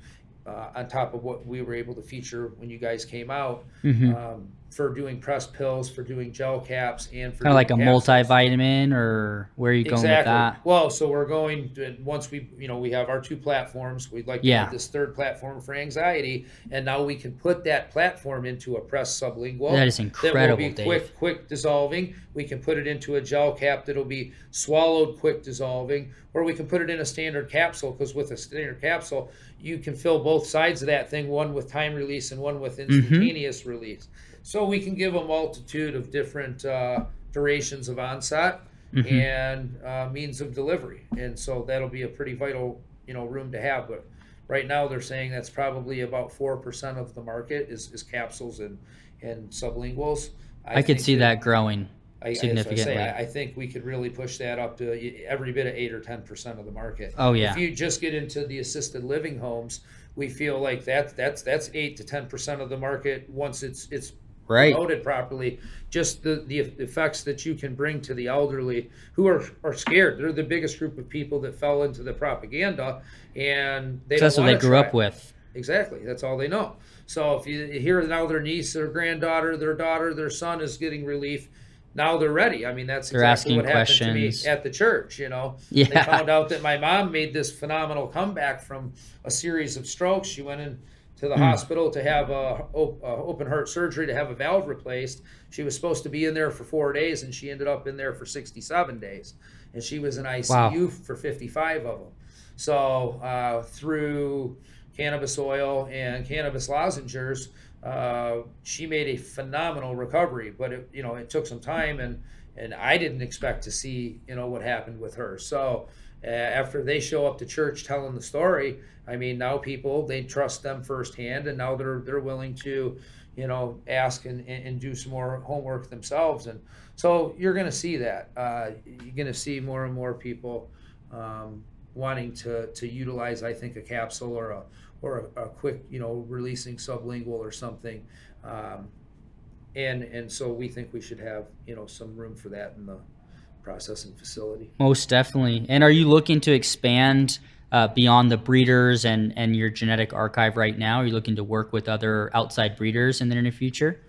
uh, on top of what we were able to feature when you guys came out, mm-hmm. um, for doing pressed pills, for doing gel caps, and for kind of like a capsules. Multivitamin, or where are you exactly. going with that? Well, so we're going to, once we, you know, we have our two platforms, we'd like to yeah. get this third platform for anxiety, and now we can put that platform into a pressed sublingual. That is incredible. That will be Dave. quick, quick dissolving. We can put it into a gel cap that'll be swallowed, quick dissolving, or we can put it in a standard capsule, because with a standard capsule, you can fill both sides of that thing, one with time release and one with instantaneous mm-hmm. release. So we can give a multitude of different uh, durations of onset mm-hmm. and uh, means of delivery. And so that'll be a pretty vital, you know, room to have. But right now they're saying that's probably about four percent of the market is, is capsules and, and sublinguals. I, I could see that, that growing I, significantly. I, say, I, I think we could really push that up to every bit of eight or ten percent of the market. Oh, yeah. If you just get into the assisted living homes, we feel like that, that's, that's eight to ten percent of the market once it's it's right. promoted properly. Just the, the effects that you can bring to the elderly who are, are scared. They're the biggest group of people that fell into the propaganda, and they so don't that's what they grew up it. with. Exactly. That's all they know. So if you hear now their niece, their granddaughter, their daughter, their son is getting relief, now they're ready. I mean, that's they're exactly what questions. happened to me at the church, you know. Yeah. They found out that my mom made this phenomenal comeback from a series of strokes. She went in to the mm. hospital to have a, a open heart surgery to have a valve replaced. She was supposed to be in there for four days, and she ended up in there for sixty-seven days. And she was in I C U wow. for fifty-five of them. So uh, through cannabis oil and cannabis lozenges, uh, she made a phenomenal recovery, but it, you know, it took some time, and and I didn't expect to see, you know, what happened with her. So uh, after they show up to church telling the story, I mean, now people, they trust them firsthand, and now they're they're willing to, you know, ask and, and do some more homework themselves. And so you're going to see that. Uh, you're going to see more and more people um, wanting to, to utilize, I think, a capsule or a, or a, a quick, you know, releasing sublingual or something. Um, and, and so we think we should have, you know, some room for that in the processing facility. Most definitely. And are you looking to expand Uh, beyond the breeders and, and your genetic archive right now? Are you looking to work with other outside breeders in the near future?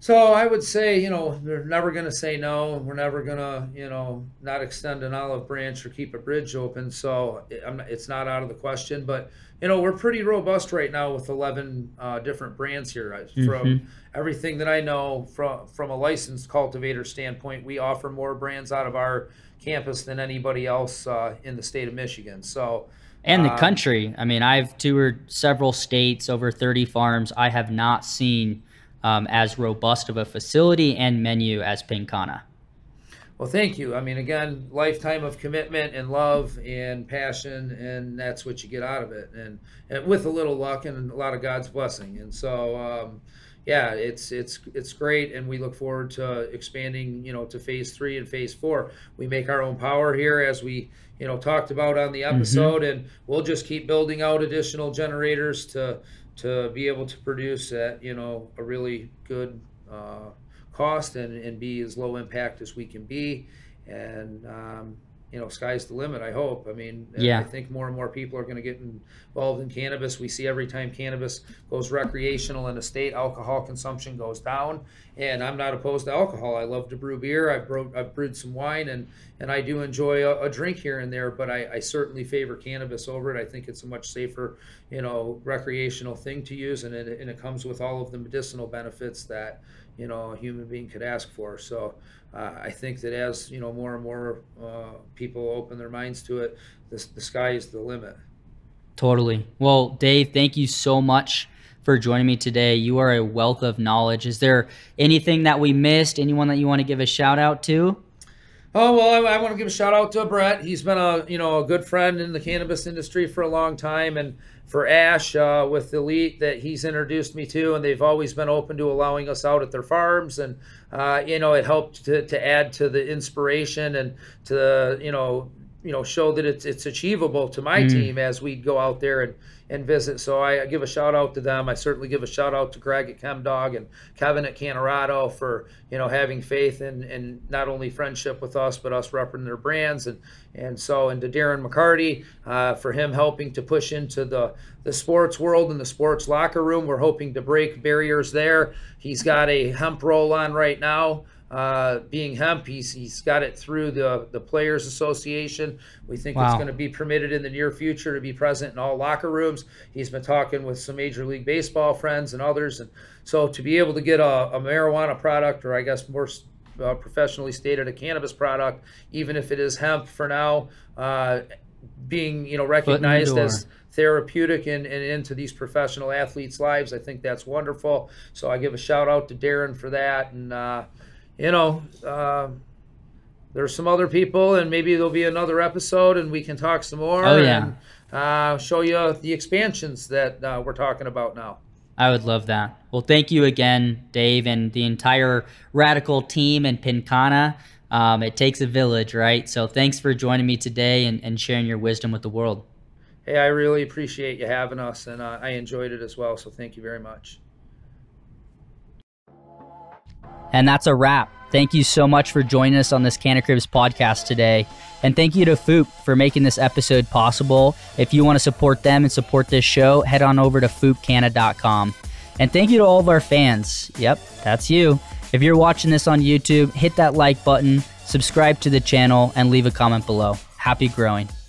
So I would say, you know, they're never going to say no. We're never going to, you know, not extend an olive branch or keep a bridge open. So it, I'm, it's not out of the question. But, you know, we're pretty robust right now with eleven uh, different brands here. Mm-hmm. From everything that I know from, from a licensed cultivator standpoint, we offer more brands out of our campus than anybody else uh, in the state of Michigan. So... And the country. I mean, I've toured several states, over thirty farms. I have not seen um, as robust of a facility and menu as Pincanna. Well, thank you. I mean, again, lifetime of commitment and love and passion, and that's what you get out of it. And, and with a little luck and a lot of God's blessing. And so, um, yeah, it's it's it's great, and we look forward to expanding, you know, to phase three and phase four. We make our own power here, as we, you know, talked about on the episode, mm-hmm. and we'll just keep building out additional generators to to be able to produce at, you know, a really good uh, cost and and be as low impact as we can be, and um, you know, sky's the limit, I hope. I mean, yeah. I think more and more people are going to get involved in cannabis. We see every time cannabis goes recreational in a state, alcohol consumption goes down. And I'm not opposed to alcohol. I love to brew beer. I've brewed, I've brewed some wine, and, and I do enjoy a, a drink here and there, but I, I certainly favor cannabis over it. I think it's a much safer, you know, recreational thing to use, and it, and it comes with all of the medicinal benefits that, you know, a human being could ask for. So uh, I think that as, you know, more and more uh, people open their minds to it, this, the sky is the limit. Totally. Well, Dave, thank you so much for joining me today. You are a wealth of knowledge. Is there anything that we missed? Anyone that you want to give a shout out to? Oh, well, I, I want to give a shout out to Brett. He's been a, you know, a good friend in the cannabis industry for a long time, and for Ash uh, with Elite, that he's introduced me to, and they've always been open to allowing us out at their farms, and uh, you know, it helped to, to add to the inspiration and to, you know, you know, show that it's it's achievable to my mm. team as we go out there and and visit. So I give a shout out to them. I certainly give a shout out to Greg at Chemdog and Kevin at Canarado for, you know, having faith and and not only friendship with us, but us repping their brands, and and so, and to Darren McCarty uh, for him helping to push into the the sports world and the sports locker room. We're hoping to break barriers there. He's got a hemp roll on right now. Uh, being hemp, he's, he's got it through the, the Players Association. We think wow. it's going to be permitted in the near future to be present in all locker rooms. He's been talking with some Major League Baseball friends and others. And so to be able to get a, a marijuana product, or I guess more uh, professionally stated, a cannabis product, even if it is hemp for now, uh, being, you know, recognized as therapeutic and, and into these professional athletes' lives, I think that's wonderful. So I give a shout out to Darren for that. And, uh, you know, uh, there's some other people, and maybe there'll be another episode, and we can talk some more. Oh, yeah. And, uh, show you the expansions that uh, we're talking about now. I would love that. Well, thank you again, Dave, and the entire Radicle team and Pincanna. Um, it takes a village, right? So thanks for joining me today and, and sharing your wisdom with the world. Hey, I really appreciate you having us, and uh, I enjoyed it as well, so thank you very much. And that's a wrap. Thank you so much for joining us on this CannaCribs podcast today. And thank you to FOOP for making this episode possible. If you want to support them and support this show, head on over to foop canna dot com. And thank you to all of our fans. Yep, that's you. If you're watching this on YouTube, hit that like button, subscribe to the channel, and leave a comment below. Happy growing.